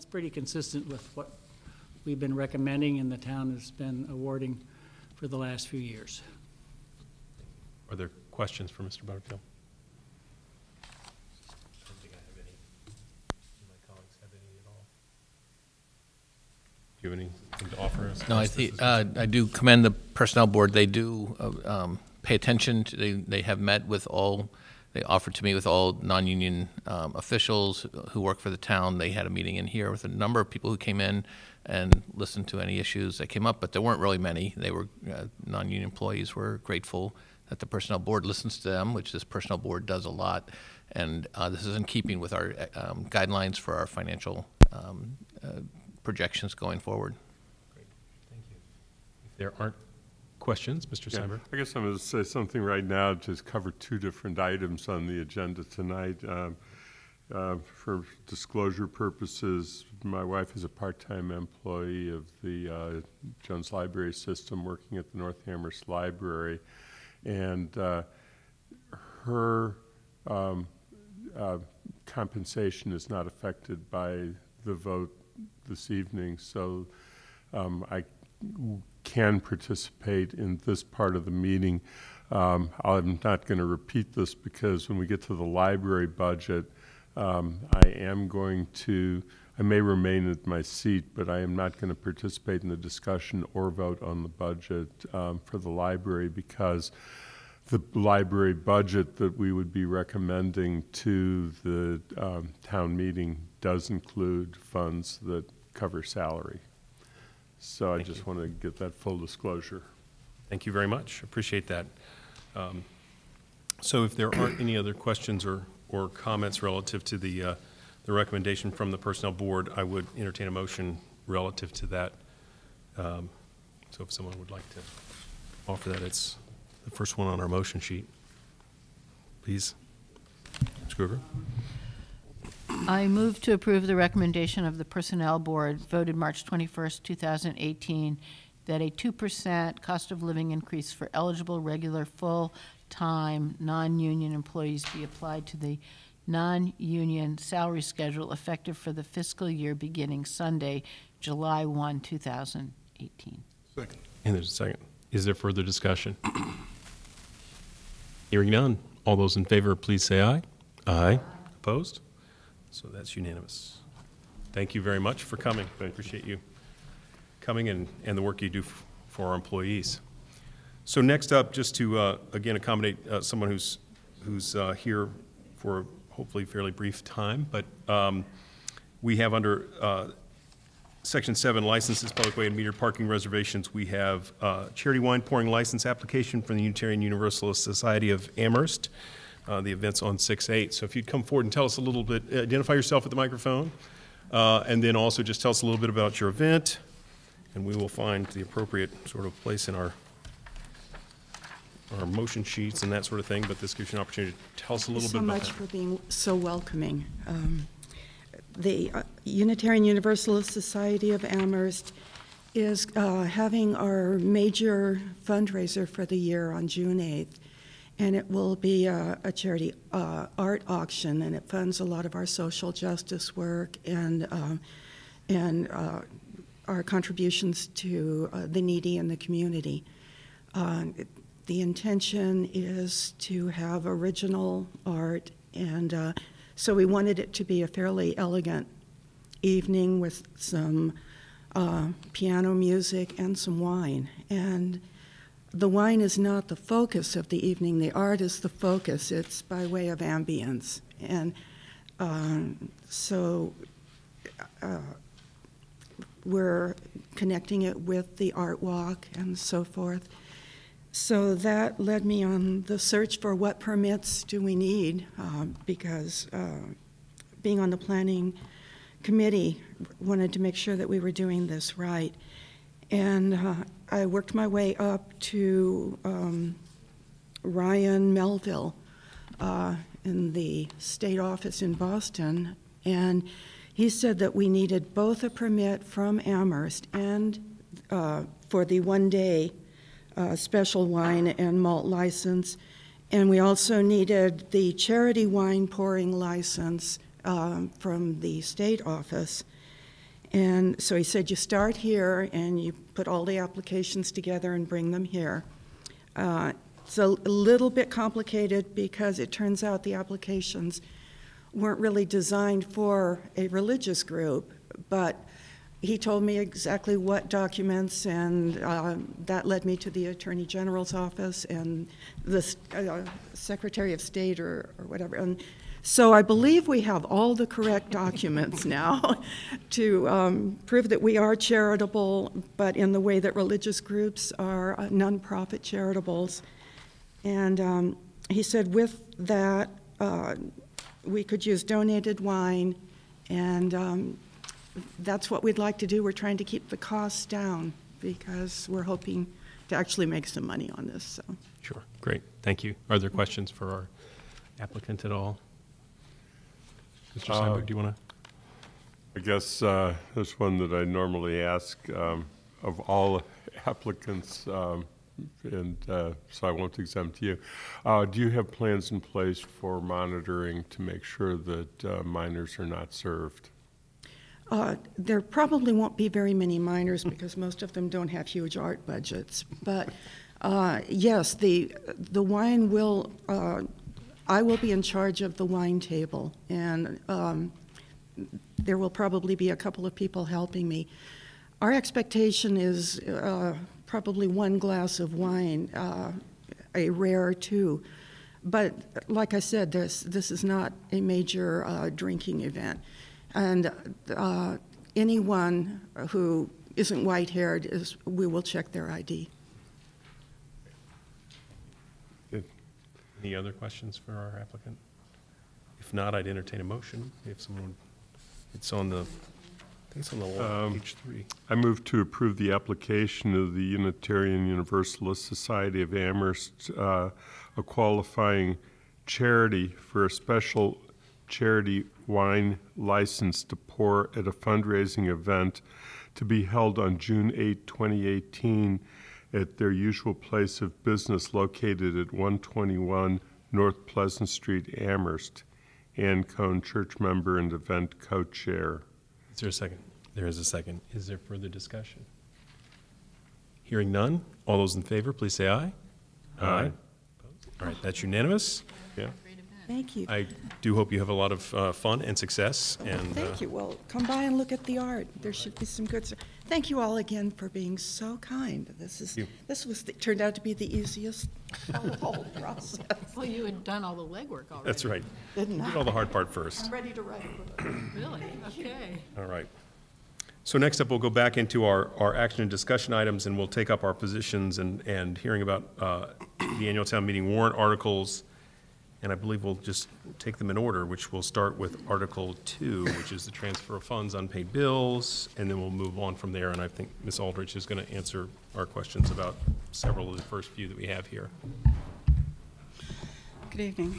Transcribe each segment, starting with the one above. That's pretty consistent with what we've been recommending and the town has been awarding for the last few years. Are there questions for Mr. Butterfield? I don't think I have any. Do my colleagues have any at all? Do you have anything to offer us? No, I think I do commend the Personnel Board. They do pay attention. They have met with all. They offered to meet with all non-union officials who work for the town. They had a meeting in here with a number of people who came in and listened to any issues that came up, but there weren't really many. They were non-union employees were grateful that the Personnel Board listens to them, which this Personnel Board does a lot. And this is in keeping with our guidelines for our financial projections going forward. Great, thank you. If there aren't questions, Mr. Seiber? I guess I'm going to say something right now, just cover two different items on the agenda tonight. For disclosure purposes, my wife is a part-time employee of the Jones Library System, working at the North Amherst Library, and her compensation is not affected by the vote this evening, so I can participate in this part of the meeting. I'm not going to repeat this because when we get to the library budget, I may remain at my seat, but I am not going to participate in the discussion or vote on the budget for the library, because the library budget that we would be recommending to the town meeting does include funds that cover salary. So I just want to get that full disclosure. Thank you very much. Appreciate that. So if there aren't any other questions or comments relative to the recommendation from the Personnel Board, I would entertain a motion relative to that. So if someone would like to offer that, it's the first one on our motion sheet. Please, Ms. Gruber. I move to approve the recommendation of the Personnel Board, voted March 21st, 2018, that a 2% cost of living increase for eligible, regular, full-time, non-union employees be applied to the non-union salary schedule effective for the fiscal year beginning Sunday, July 1, 2018. Second. And there's a second. Is there further discussion? Hearing none. All those in favor, please say aye. Aye. Opposed? So that's unanimous. Thank you very much for coming. I appreciate you coming and the work you do for our employees. So next up, just to, again, accommodate someone who's here for hopefully fairly brief time, but we have under Section 7, licenses, public way and metered parking reservations, we have charity wine pouring license application from the Unitarian Universalist Society of Amherst. The event's on 6/8. So if you'd come forward and tell us a little bit, identify yourself at the microphone, and then also just tell us a little bit about your event, and we will find the appropriate sort of place in our motion sheets and that sort of thing. But this gives you an opportunity to tell us a little bit about that. Thank you so much for being so welcoming. The Unitarian Universalist Society of Amherst is having our major fundraiser for the year on June 8th. And it will be a charity art auction, and it funds a lot of our social justice work and our contributions to the needy in the community. The intention is to have original art, and so we wanted it to be a fairly elegant evening with some piano music and some wine. And the wine is not the focus of the evening. The art is the focus. It's by way of ambience. And so we're connecting it with the art walk and so forth. So that led me on the search for what permits do we need, because being on the planning committee, wanted to make sure that we were doing this right. And I worked my way up to Ryan Melville in the state office in Boston, and he said that we needed both a permit from Amherst and for the one-day special wine and malt license, and we also needed the charity wine pouring license from the state office. And so he said, you start here and you put all the applications together and bring them here. It's a little bit complicated because it turns out the applications weren't really designed for a religious group, but he told me exactly what documents, and that led me to the Attorney General's office and the Secretary of State or whatever. And so I believe we have all the correct documents now to prove that we are charitable, but in the way that religious groups are nonprofit charitables. And he said with that, we could use donated wine, and that's what we'd like to do. We're trying to keep the costs down because we're hoping to actually make some money on this. So. Sure, great, thank you. Are there questions for our applicant at all? Mr. Sandberg, do you want to? I guess this one that I normally ask of all applicants, and so I won't exempt you. Do you have plans in place for monitoring to make sure that minors are not served? There probably won't be very many minors because most of them don't have huge art budgets. But yes, the wine will. I will be in charge of the wine table, and there will probably be a couple of people helping me. Our expectation is. Probably one glass of wine, a rare two. But like I said, this is not a major drinking event. And anyone who isn't white-haired, we will check their ID. Any other questions for our applicant? If not, I'd entertain a motion. If someone, it's on the... I think it's on the wall, page 3. I move to approve the application of the Unitarian Universalist Society of Amherst, a qualifying charity for a special charity wine license to pour at a fundraising event to be held on June 8, 2018 at their usual place of business located at 121 North Pleasant Street, Amherst. Ann Cohn, church member and event co-chair. Is there a second? There is a second. Is there further discussion? Hearing none, all those in favor, please say aye. Aye. Aye. All right, that's unanimous. Yeah. Thank you. I do hope you have a lot of fun and success. And thank you. Well, come by and look at the art. There should be some good stuff. Thank you all again for being so kind. This turned out to be the easiest whole process. Well, you had done all the legwork already. That's right. Didn't I? Did all the hard part first. I'm ready to write. Really? Okay. All right. So next up, we'll go back into our action and discussion items, and we'll take up our positions and hearing about the annual town meeting warrant articles. And I believe we'll just take them in order, which we'll start with Article 2, which is the transfer of funds, unpaid bills, and then we'll move on from there. And I think Ms. Aldrich is going to answer our questions about several of the first few that we have here. Good evening.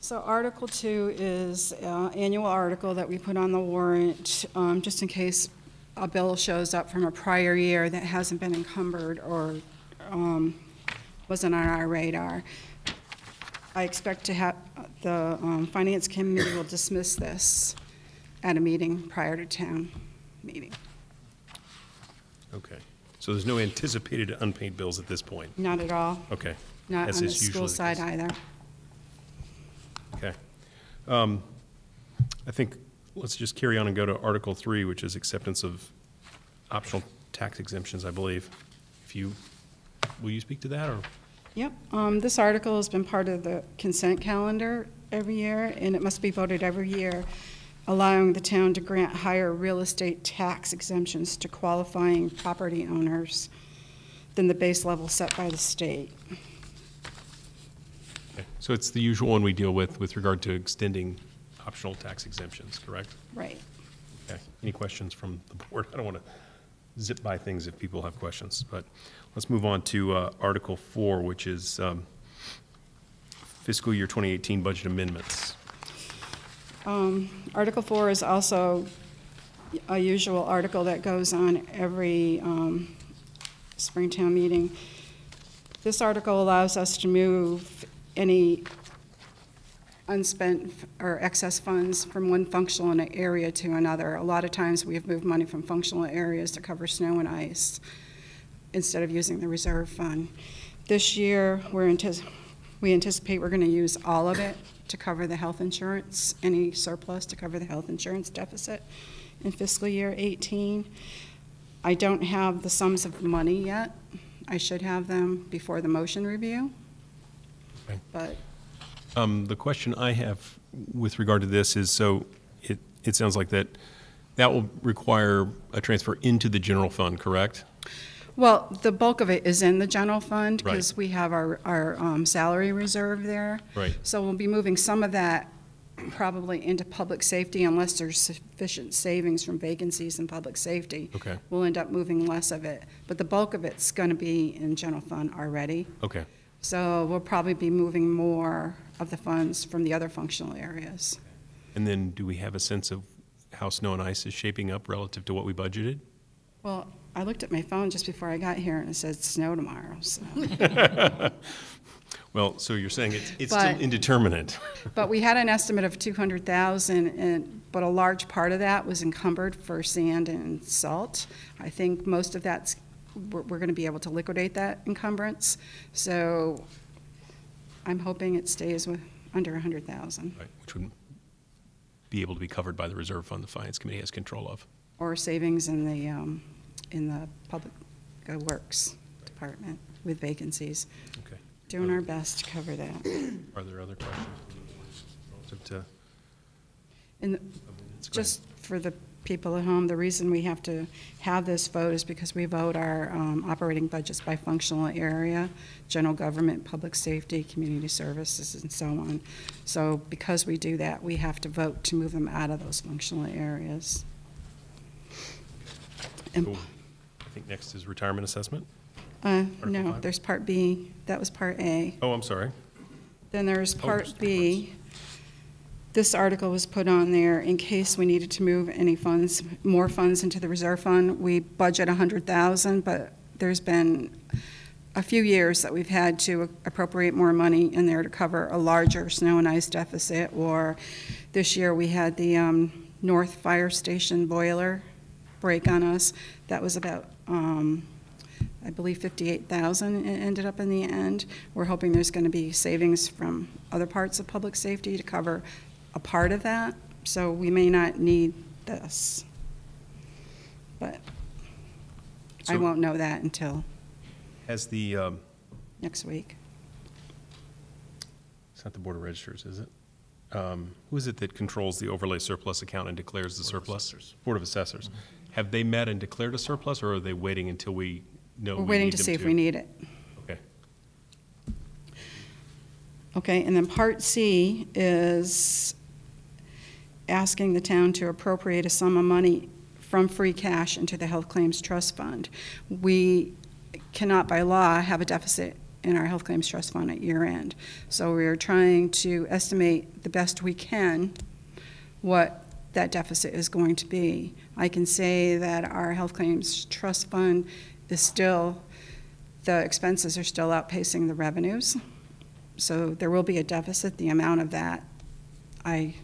So Article 2 is an annual article that we put on the warrant just in case a bill shows up from a prior year that hasn't been encumbered or wasn't on our radar. I expect to have the Finance Committee will dismiss this at a meeting prior to town meeting. Okay. So there's no anticipated unpaid bills at this point? Not at all. Okay. Not on the school side either. Okay. I think let's just carry on and go to Article 3, which is acceptance of optional tax exemptions, I believe. Will you speak to that? Or? Yep. This article has been part of the consent calendar every year, and it must be voted every year, allowing the town to grant higher real estate tax exemptions to qualifying property owners than the base level set by the state. Okay. So it's the usual one we deal with regard to extending optional tax exemptions, correct? Right. Okay. Any questions from the board? I don't want to zip by things if people have questions, but let's move on to Article 4, which is fiscal year 2018 budget amendments. Article 4 is also a usual article that goes on every spring town meeting. This article allows us to move any unspent or excess funds from one functional area to another. A lot of times we have moved money from functional areas to cover snow and ice instead of using the reserve fund. This year, we anticipate we're going to use all of it to cover the health insurance, any surplus to cover the health insurance deficit in fiscal year 18. I don't have the sums of money yet. I should have them before the motion review. Okay. But the question I have with regard to this is, so it sounds like that will require a transfer into the general fund, correct? Well, the bulk of it is in the general fund because we have our salary reserve there. Right. So we'll be moving some of that probably into public safety unless there's sufficient savings from vacancies in public safety. Okay. We'll end up moving less of it. But the bulk of it's going to be in general fund already. Okay. So we'll probably be moving more of the funds from the other functional areas. And then do we have a sense of how snow and ice is shaping up relative to what we budgeted? Well, I looked at my phone just before I got here and it said snow tomorrow. So. Well, so you're saying it's still indeterminate. But we had an estimate of $200,000, but a large part of that was encumbered for sand and salt. I think most of that's, we're going to be able to liquidate that encumbrance. So I'm hoping it stays with under $100,000. Right, which would be able to be covered by the reserve fund the Finance Committee has control of. Or savings in the Public Works Department with vacancies. Okay. Doing our best to cover that. Are there other questions relative to? Just for the people at home, the reason we have to have this vote is because we vote our operating budgets by functional area, general government, public safety, community services, and so on. So because we do that, we have to vote to move them out of those functional areas. And cool. I think next is retirement assessment. No, there's Part B. That was Part A. Oh, I'm sorry. Then there's Part B. This article was put on there in case we needed to move any funds, more funds into the reserve fund. We budget $100,000, but there's been a few years that we've had to appropriate more money in there to cover a larger snow and ice deficit, or this year we had the North Fire Station boiler break on us. That was about I believe $58,000 ended up in the end. We're hoping there's going to be savings from other parts of public safety to cover a part of that. So we may not need this, but so I won't know that until next week. It's not the Board of Registers, is it? Who is it that controls the overlay surplus account and declares the surplus? Board of Assessors. Mm-hmm. Have they met and declared a surplus, or are they waiting until we? No, we're waiting to see if we need it. Okay. Okay, and then Part C is asking the town to appropriate a sum of money from free cash into the Health Claims Trust Fund. We cannot, by law, have a deficit in our Health Claims Trust Fund at year end. So we are trying to estimate the best we can what that deficit is going to be. I can say that our Health Claims Trust Fund is still, the expenses are still outpacing the revenues. So there will be a deficit. The amount of that, I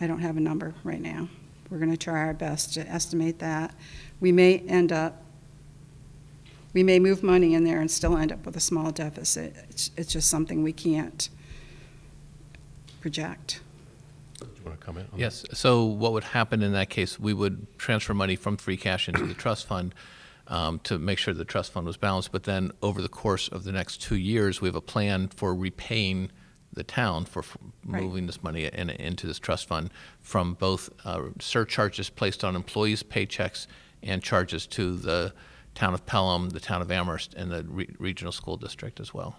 don't have a number right now. We're going to try our best to estimate that. We may move money in there and still end up with a small deficit. It's just something we can't project. Comment on yes. That? So what would happen in that case, we would transfer money from free cash into the trust fund to make sure the trust fund was balanced. But then over the course of the next 2 years, we have a plan for repaying the town for moving this money into this trust fund from both surcharges placed on employees' paychecks and charges to the town of Pelham, the town of Amherst, and the regional school district as well.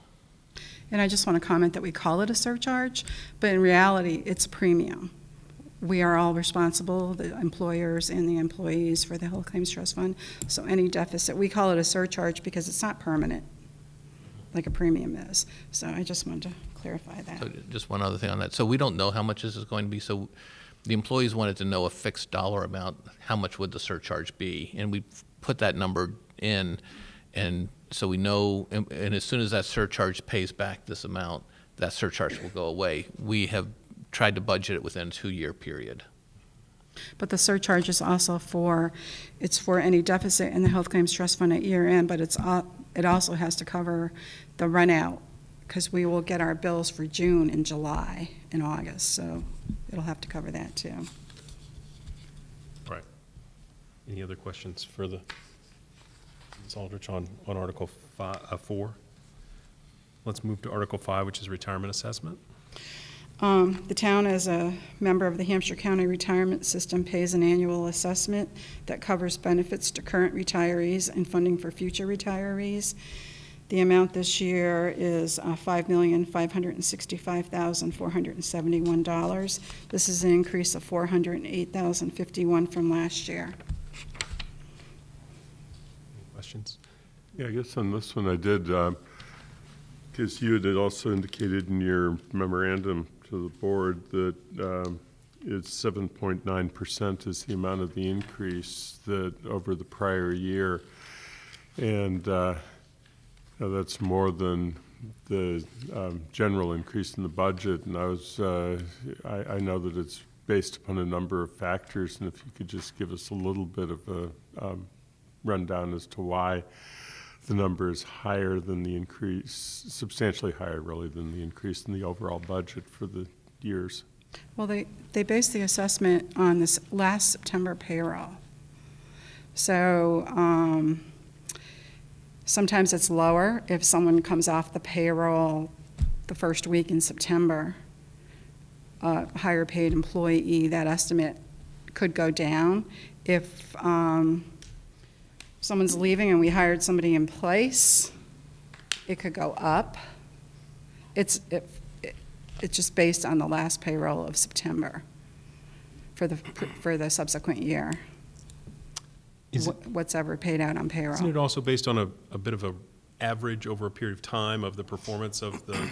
And I just want to comment that we call it a surcharge, but in reality, it's a premium. We are all responsible, the employers and the employees, for the Health Claims Trust Fund. So any deficit, we call it a surcharge because it's not permanent, like a premium is. So I just wanted to clarify that. So just one other thing on that. So we don't know how much this is going to be. So the employees wanted to know a fixed dollar amount, how much would the surcharge be? And we put that number in, and so we know, and as soon as that surcharge pays back this amount, that surcharge will go away. We have tried to budget it within a 2-year period. But the surcharge is also for, it's for any deficit in the Health Claims Trust Fund at year end, but it's, it also has to cover the run out, because we will get our bills for June and July and August, so it'll have to cover that too. All right. Any other questions for the Ms. Aldrich on Article 4? Let's move to Article 5, which is retirement assessment. The town, as a member of the Hampshire County Retirement System, pays an annual assessment that covers benefits to current retirees and funding for future retirees. The amount this year is $5,565,471. This is an increase of $408,051 from last year. Any questions? Yeah, I guess on this one I did. Because you had also indicated in your memorandum to the board that it's 7.9% is the amount of the increase that over the prior year, and that's more than the general increase in the budget. And I was, I know that it's based upon a number of factors, and if you could just give us a little bit of a rundown as to why the number is higher than the increase, substantially higher really than the increase in the overall budget for the years. Well, they based the assessment on this last September payroll. So sometimes it's lower if someone comes off the payroll the first week in September. A higher paid employee, that estimate could go down. If someone's leaving and we hired somebody in place, it could go up. It's just based on the last payroll of September for the subsequent year. What's ever paid out on payroll. Isn't it also based on a bit of a average over a period of time of the performance of the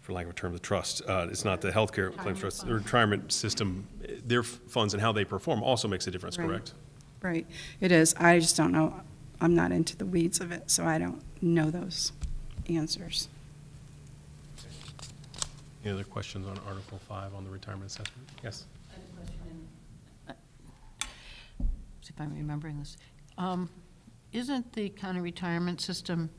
for lack of a term, the trust. It's not the healthcare claims trust, the retirement system, their funds and how they perform also makes a difference, right. Correct? Right, it is. I just don't know. I'm not into the weeds of it, so I don't know those answers. Okay. Any other questions on Article 5 on the retirement assessment? Yes. I have a question. See if I'm remembering this. Isn't the county retirement system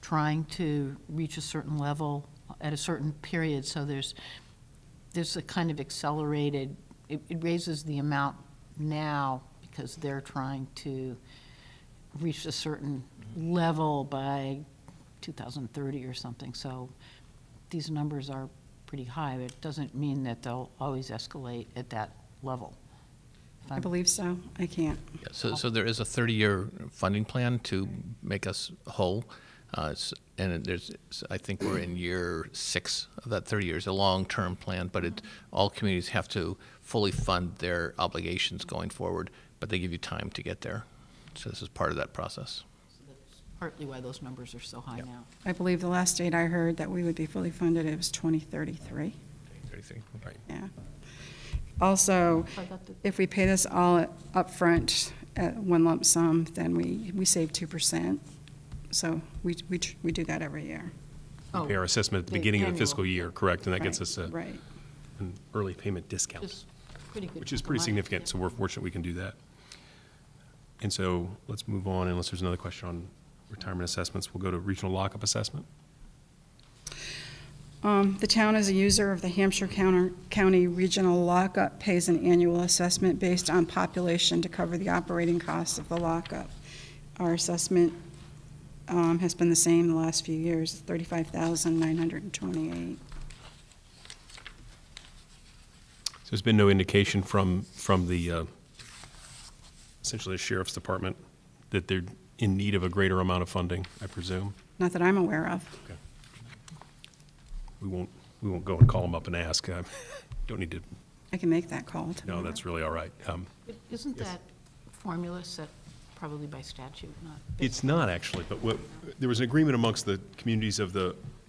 trying to reach a certain level at a certain period, so there's a kind of accelerated, it raises the amount now because they're trying to reach a certain level by 2030 or something, so these numbers are pretty high, but it doesn't mean that they'll always escalate at that level. I believe so. I can't. Yeah, so there is a 30-year funding plan to make us whole. And there's, I think we're in year 6 of that 30 years, a long-term plan, but all communities have to fully fund their obligations going forward, but they give you time to get there. So this is part of that process. So that's partly why those numbers are so high now. I believe the last date I heard that we would be fully funded, it was 2033. 2033, right. Yeah. Also, if we pay this all up front at one lump sum, then we save 2%. So we do that every year. We pay our assessment at the beginning of the fiscal year, correct? And that gets us an early payment discount, which is pretty significant. So we're fortunate we can do that. And so let's move on, unless there's another question on retirement assessments. We'll go to regional lockup assessment. The town, as a user of the Hampshire County Regional Lockup, pays an annual assessment based on population to cover the operating costs of the lockup. Our assessment has been the same the last few years, $35,928. So there's been no indication from the essentially the sheriff's department that they're in need of a greater amount of funding, I presume. Not that I'm aware of. Okay. We won't go and call them up and ask. Don't need to. I can make that call tomorrow. No, that's really all right. Isn't that formula set? Probably by statute, not. It's not actually, but there was an agreement amongst the communities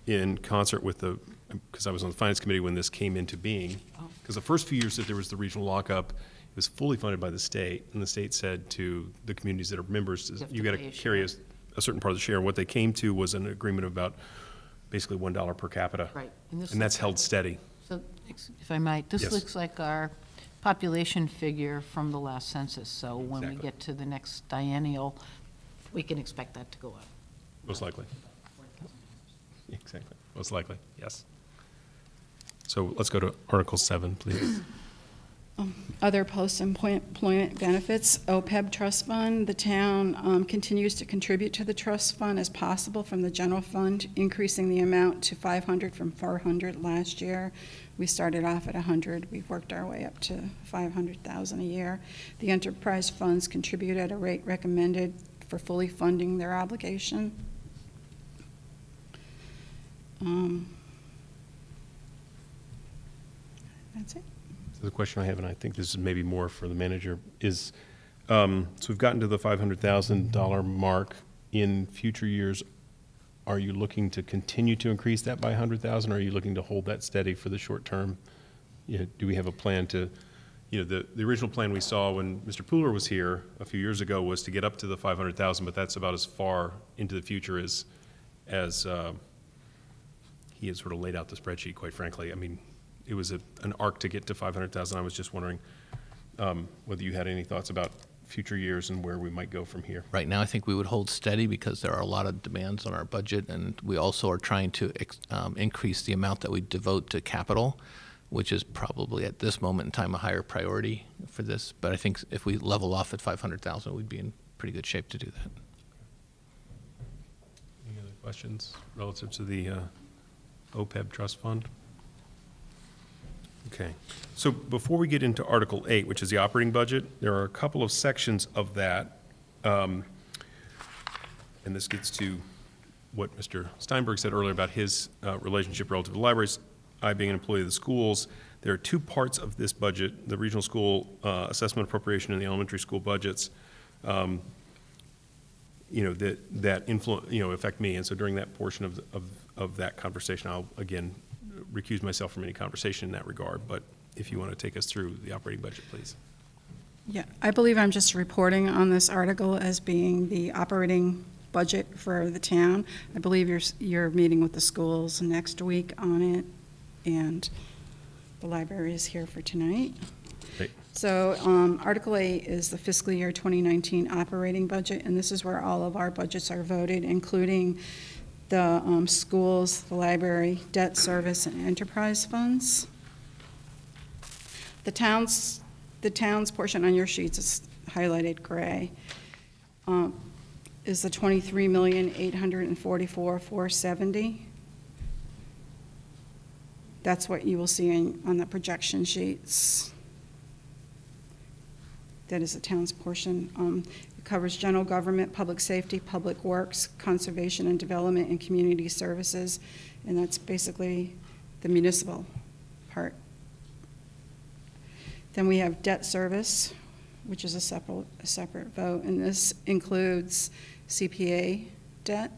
in concert with because I was on the finance committee when this came into being, because the first few years that there was the regional lockup, it was fully funded by the state, and the state said to the communities that are members, you got to carry a a certain part of the share. What they came to was an agreement of about basically $1 per capita. Right. And that's held steady. So if I might, this looks like our population figure from the last census. So when we get to the next biennial, we can expect that to go up. Most likely. Exactly. Most likely, yes. So let's go to Article 7, please. Other post-employment benefits, OPEB trust fund. The town continues to contribute to the trust fund as possible from the general fund, increasing the amount to 500 from 400 last year. We started off at 100. We've worked our way up to 500,000 a year. The enterprise funds contribute at a rate recommended for fully funding their obligation. That's it. So the question I have, and I think this is maybe more for the manager, is so we've gotten to the $500,000 mark. In future years, are you looking to continue to increase that by 100,000, or are you looking to hold that steady for the short term? You know, do we have a plan to, you know, the original plan we saw when Mr. Pooler was here a few years ago was to get up to the 500,000, but that's about as far into the future as he had sort of laid out the spreadsheet, quite frankly. I mean, it was an arc to get to 500,000. I was just wondering whether you had any thoughts about future years and where we might go from here. Right now, I think we would hold steady because there are a lot of demands on our budget, and we also are trying to increase the amount that we devote to capital, which is probably at this moment in time a higher priority for this. But I think if we level off at 500,000, we'd be in pretty good shape to do that. Any other questions relative to the OPEB trust fund? Okay, so before we get into Article 8, which is the operating budget, there are a couple of sections of that, and this gets to what Mr. Steinberg said earlier about his relationship relative to the libraries, I being an employee of the schools. There are two parts of this budget, the regional school assessment appropriation and the elementary school budgets, you know, that influence, you know, affect me. And so during that portion of that conversation, I'll again recuse myself from any conversation in that regard. But if you want to take us through the operating budget, please. Yeah, I believe I'm just reporting on this article as being the operating budget for the town. I believe you're meeting with the schools next week on it, and the library is here for tonight. Great. So Article 8 is the fiscal year 2019 operating budget, and this is where all of our budgets are voted, including the schools, the library, debt service, and enterprise funds. The town's portion on your sheets is highlighted gray. Is the $23,844,470. That's what you will see on the projection sheets. That is the town's portion. It covers general government, public safety, public works, conservation and development, and community services, and that's basically the municipal part. Then we have debt service, which is a separate vote, and this includes CPA debt.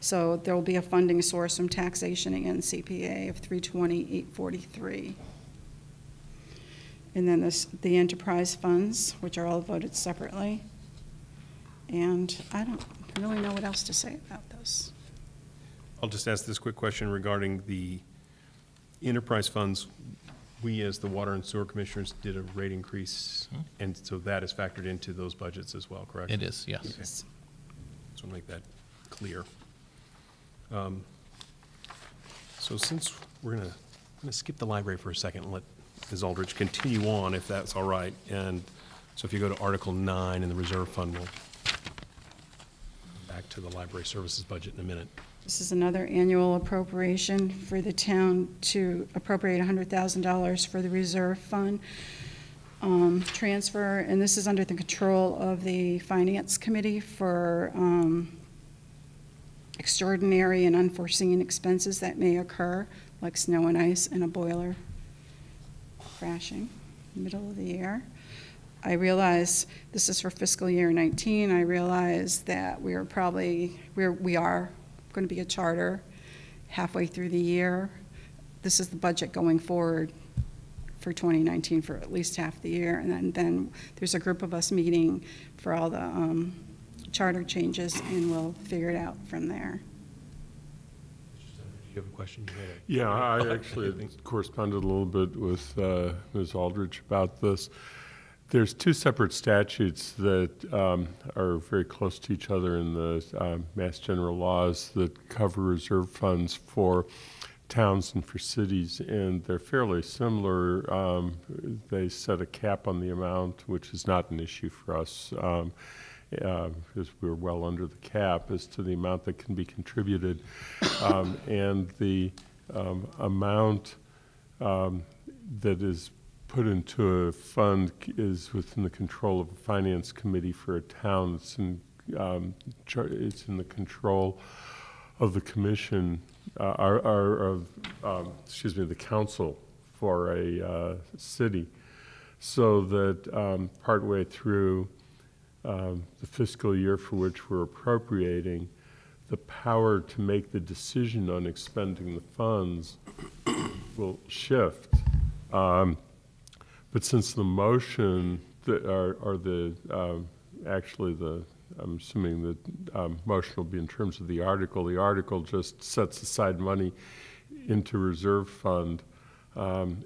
So there will be a funding source from taxation and CPA of $320,843. And then the enterprise funds, which are all voted separately. And I don't really know what else to say about those. I'll just ask this quick question regarding the enterprise funds. We, as the Water and Sewer Commissioners, did a rate increase, and so that is factored into those budgets as well, correct? It is, yes. Okay. Yes. So I'll make that clear. So since we're going to skip the library for a second and let Ms. Aldrich continue on, if that's all right. And so if you go to Article 9 in the reserve fund, we'll go back to the library services budget in a minute. This is another annual appropriation for the town to appropriate $100,000 for the reserve fund transfer, and this is under the control of the Finance Committee for extraordinary and unforeseen expenses that may occur, like snow and ice and a boiler crashing in the middle of the year. I realize this is for fiscal year 19. I realize that we are going to be a charter halfway through the year. This is the budget going forward for 2019 for at least half the year, and then there's a group of us meeting for all the charter changes, and we'll figure it out from there. You have a question? Yeah, I actually corresponded a little bit with Ms. Aldrich about this. There's two separate statutes that are very close to each other in the Mass General laws that cover reserve funds for towns and for cities, and they're fairly similar. They set a cap on the amount, which is not an issue for us because we're well under the cap as to the amount that can be contributed. And the amount that is put into a fund is within the control of a finance committee for a town. It's in the control of the commission, the council for a city. So that partway through the fiscal year for which we're appropriating, the power to make the decision on expending the funds will shift. But since the motion, I'm assuming the motion will be in terms of the article just sets aside money into reserve fund.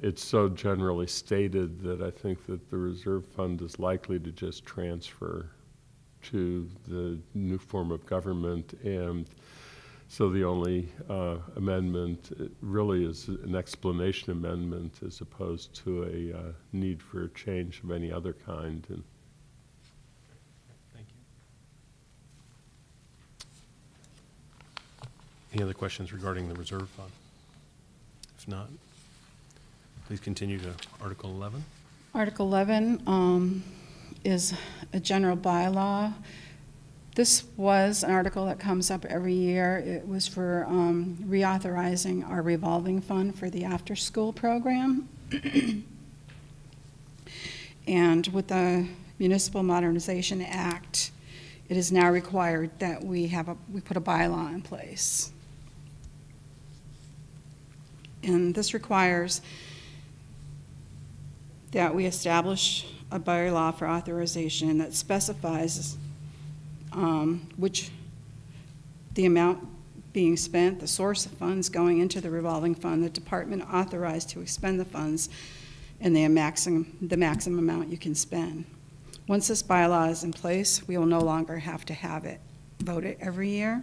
It's so generally stated that I think that the reserve fund is likely to just transfer to the new form of government, and so the only amendment really is an explanation amendment as opposed to a need for a change of any other kind. And thank you. Any other questions regarding the reserve fund? If not, please continue to Article 11. Article 11 is a general bylaw. This was an article that comes up every year. It was for reauthorizing our revolving fund for the after-school program. And with the Municipal Modernization Act, it is now required that we put a bylaw in place. And this requires that we establish a bylaw for authorization that specifies which the amount being spent, the source of funds going into the revolving fund, the department authorized to expend the funds, and the maximum amount you can spend. Once this bylaw is in place, we will no longer have to have it voted every year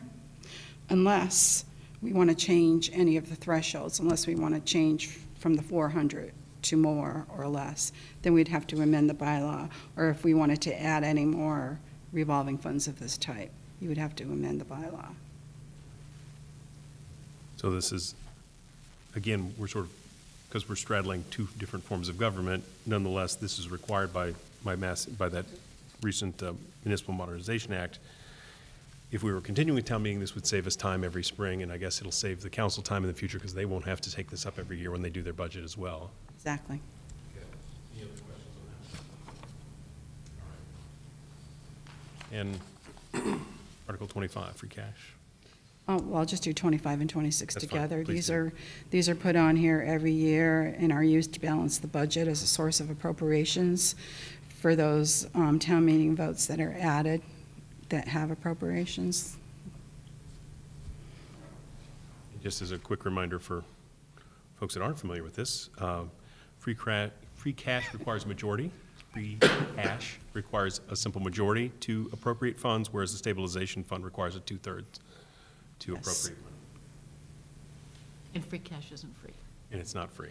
unless we want to change any of the thresholds, unless we want to change from the 400 to more or less. Then we'd have to amend the bylaw, or if we wanted to add any more revolving funds of this type, you would have to amend the bylaw. So this is, again, we're sort of, because we're straddling two different forms of government, nonetheless, this is required by that recent Municipal Modernization Act. If we were continuing town meeting, this would save us time every spring, and I guess it'll save the council time in the future because they won't have to take this up every year when they do their budget as well. Exactly. And Article 25, free cash. Oh, well, I'll just do 25 and 26 that's together. These are put on here every year and are used to balance the budget as a source of appropriations for those town meeting votes that are added that have appropriations. Just as a quick reminder for folks that aren't familiar with this, free cash requires a majority. Free cash requires a simple majority to appropriate funds, whereas the stabilization fund requires a two-thirds to appropriate money. And free cash isn't free. And it's not free.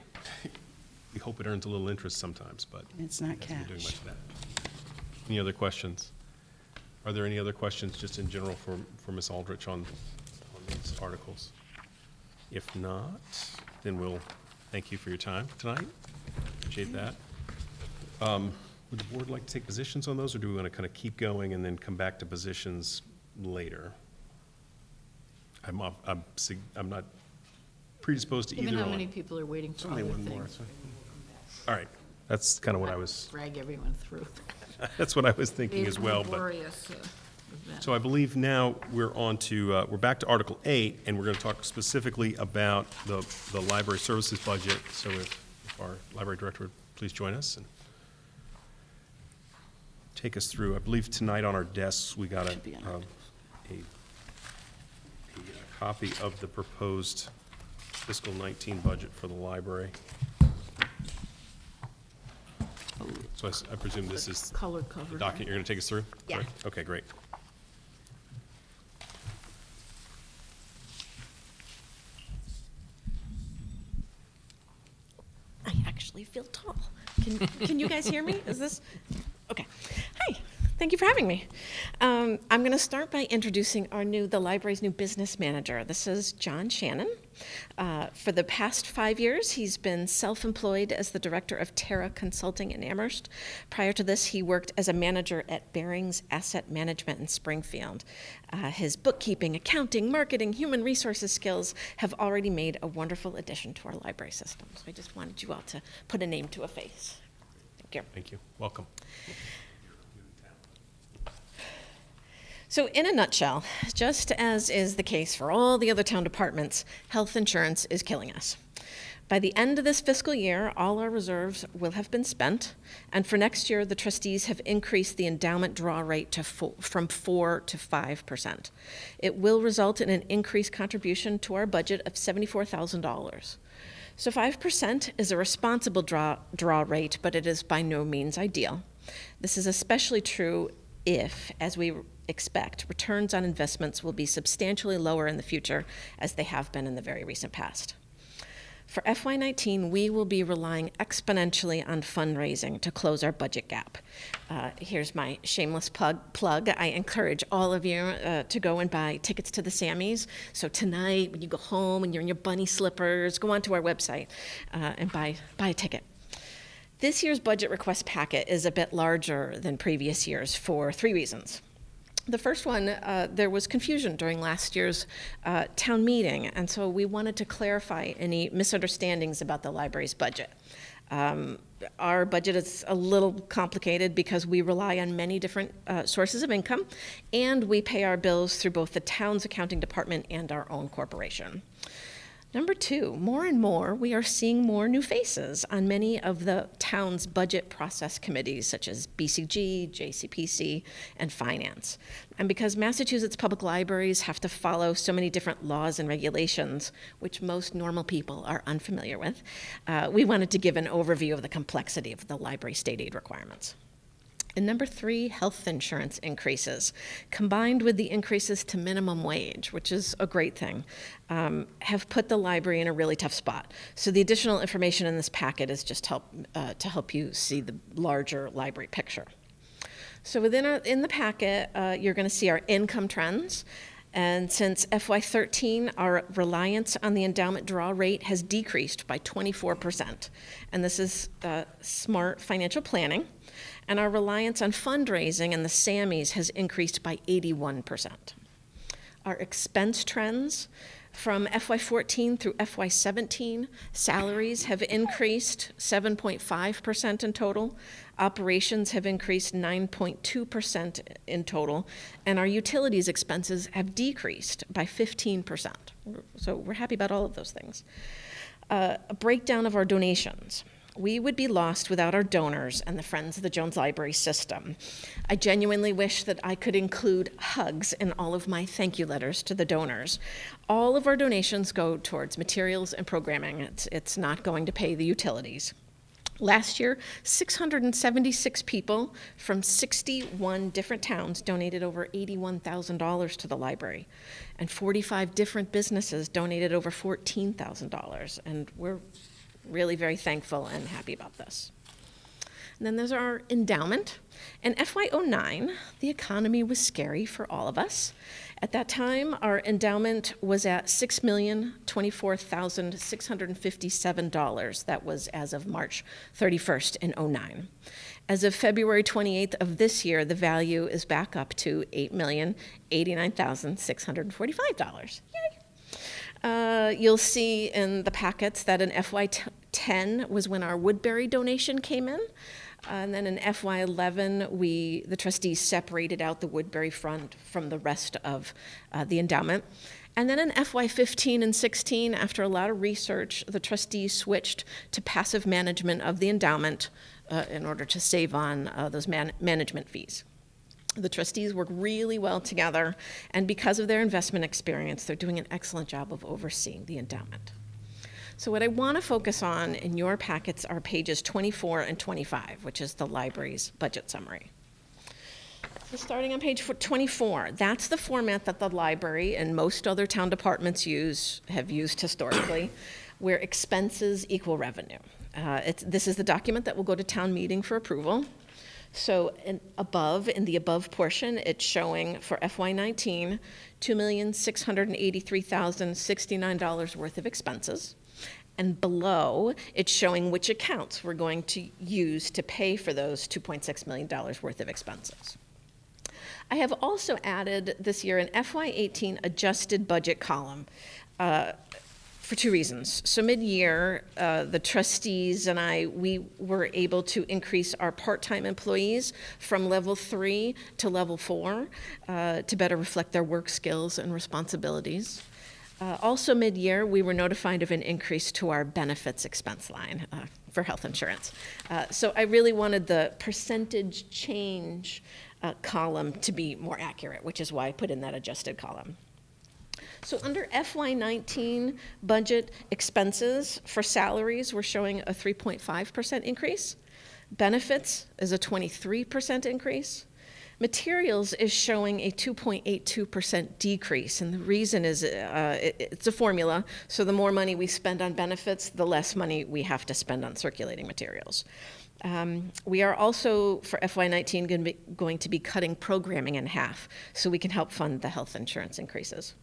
We hope it earns a little interest sometimes, but it's not cash. Doing much of that. Any other questions? Are there any other questions just in general for Ms. Aldrich on these articles? If not, then we'll thank you for your time tonight. Appreciate that. Would the board like to take positions on those, or do we want to kind of keep going and then come back to positions later? I'm not predisposed to either one. Given how many people are waiting for other things. More. All right, that's kind of what I was. Drag everyone through. That's what I was thinking as well. Glorious, event. So I believe now we're on to we're back to Article 8, and we're going to talk specifically about the library services budget. So if our library director would please join us. And take us through. I believe tonight on our desks we got a copy of the proposed fiscal 19 budget for the library. So I presume this is colored cover. The document you're going to take us through? Yeah. Correct? Okay, great. I actually feel tall. Can you guys hear me? Is this? Okay. Hi. Thank you for having me. I'm going to start by introducing our the library's new business manager. This is John Shannon. For the past 5 years, he's been self-employed as the director of Terra Consulting in Amherst. Prior to this, he worked as a manager at Barings Asset Management in Springfield. His bookkeeping, accounting, marketing, human resources skills have already made a wonderful addition to our library system. So I just wanted you all to put a name to a face. Thank you. Thank you. Welcome. So in a nutshell, just as is the case for all the other town departments, health insurance is killing us. By the end of this fiscal year, all our reserves will have been spent, and for next year, the trustees have increased the endowment draw rate to from 4 to 5%. It will result in an increased contribution to our budget of $74,000. So 5% is a responsible draw rate, but it is by no means ideal. This is especially true if, as we expect, returns on investments will be substantially lower in the future as they have been in the very recent past. For FY19, we will be relying exponentially on fundraising to close our budget gap. Here's my shameless plug. I encourage all of you to go and buy tickets to the Sammys. So tonight, when you go home and you're in your bunny slippers, go onto our website and buy a ticket. This year's budget request packet is a bit larger than previous years for 3 reasons. The first one, there was confusion during last year's town meeting, and so we wanted to clarify any misunderstandings about the library's budget. Our budget is a little complicated because we rely on many different sources of income, and we pay our bills through both the town's accounting department and our own corporation. Number 2, more and more, we are seeing more new faces on many of the town's budget process committees, such as BCG, JCPC, and Finance. And because Massachusetts public libraries have to follow so many different laws and regulations, which most normal people are unfamiliar with, we wanted to give an overview of the complexity of the library state aid requirements. And number 3, health insurance increases, combined with the increases to minimum wage, which is a great thing, have put the library in a really tough spot. So the additional information in this packet is just to help you see the larger library picture. So in the packet, you're going to see our income trends. And since FY13, our reliance on the endowment draw rate has decreased by 24%. And this is smart financial planning. And our reliance on fundraising and the Sammys has increased by 81%. Our expense trends from FY14 through FY17, salaries have increased 7.5% in total, operations have increased 9.2% in total, and our utilities expenses have decreased by 15%. So we're happy about all of those things. A breakdown of our donations. We would be lost without our donors and the Friends of the Jones Library System. I genuinely wish that I could include hugs in all of my thank you letters to the donors. All of our donations go towards materials and programming. It's not going to pay the utilities. Last year, 676 people from 61 different towns donated over $81,000 to the library, and 45 different businesses donated over $14,000, and we're really very thankful and happy about this. And then there's our endowment. In FY09, the economy was scary for all of us. At that time, our endowment was at $6,024,657. That was as of March 31st in 09. As of February 28th of this year, the value is back up to $8,089,645. Yay! You'll see in the packets that in FY10 was when our Woodbury donation came in. And then in FY11, the trustees separated out the Woodbury Front from the rest of the endowment. And then in FY15 and 16, after a lot of research, the trustees switched to passive management of the endowment in order to save on those management fees. The trustees work really well together, and because of their investment experience, they're doing an excellent job of overseeing the endowment. So what I want to focus on in your packets are pages 24 and 25, which is the library's budget summary. So starting on page 24, that's the format that the library and most other town departments have used historically, where expenses equal revenue. This is the document that will go to town meeting for approval. So in the above portion, it's showing for FY19, $2,683,069 worth of expenses. And below, it's showing which accounts we're going to use to pay for those $2.6 million worth of expenses. I have also added this year an FY18 adjusted budget column for two reasons. So mid-year, the trustees and we were able to increase our part-time employees from level 3 to level 4 to better reflect their work skills and responsibilities. Also mid-year, we were notified of an increase to our benefits expense line for health insurance. So I really wanted the percentage change column to be more accurate, which is why I put in that adjusted column. So under FY19 budget expenses for salaries, we're showing a 3.5% increase. Benefits is a 23% increase. Materials is showing a 2.82% decrease, and the reason is it's a formula, so the more money we spend on benefits, the less money we have to spend on circulating materials. We are also, for FY19, going to be cutting programming in half, so we can help fund the health insurance increases.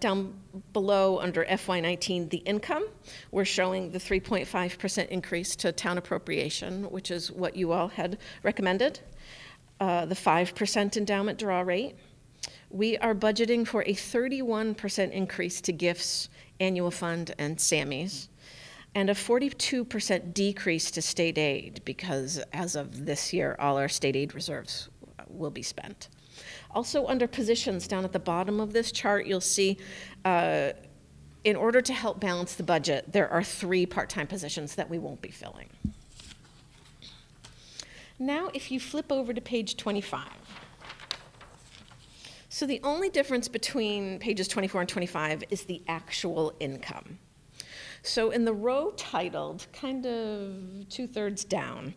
Down below under FY19, the income, we're showing the 3.5% increase to town appropriation, which is what you all had recommended. The 5% endowment draw rate. We are budgeting for a 31% increase to gifts, annual fund, and SAMIs, and a 42% decrease to state aid, because as of this year, all our state aid reserves will be spent. Also under positions, down at the bottom of this chart, you'll see in order to help balance the budget, there are 3 part-time positions that we won't be filling. Now, if you flip over to page 25. So the only difference between pages 24 and 25 is the actual income. So in the row titled, kind of 2/3 down,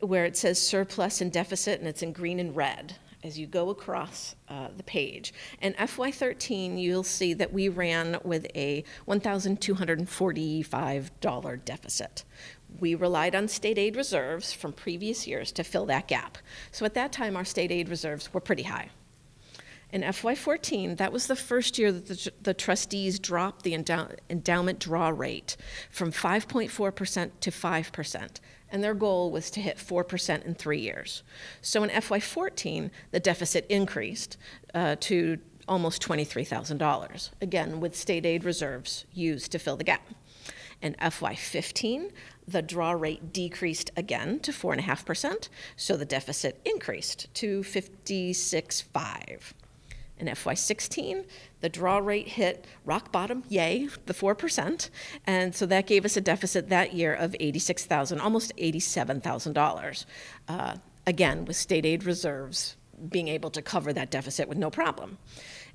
where it says surplus and deficit, and it's in green and red, as you go across the page. And FY13, you'll see that we ran with a $1,245 deficit. We relied on state aid reserves from previous years to fill that gap. So at that time, our state aid reserves were pretty high. In FY14, that was the first year that the trustees dropped the endowment draw rate from 5.4% to 5%, and their goal was to hit 4% in 3 years. So in FY14, the deficit increased to almost $23,000, again, with state aid reserves used to fill the gap. In FY15, the draw rate decreased again to 4.5%, so the deficit increased to 56.5. In FY16, the draw rate hit rock bottom, yay, the 4%, and so that gave us a deficit that year of $86,000, almost $87,000, again, with state aid reserves being able to cover that deficit with no problem.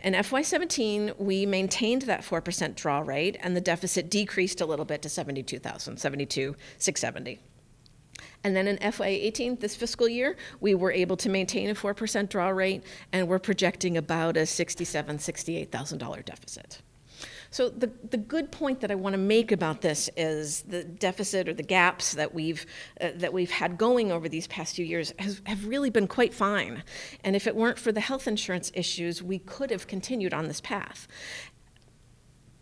In FY17, we maintained that 4% draw rate, and the deficit decreased a little bit to $72,000, $72,670. And then in FY18, this fiscal year, we were able to maintain a 4% draw rate, and we're projecting about a $67,000, $68,000 deficit. So the good point that I want to make about this is the deficit or the gaps that we've had going over these past few years have really been quite fine. And if it weren't for the health insurance issues, we could have continued on this path.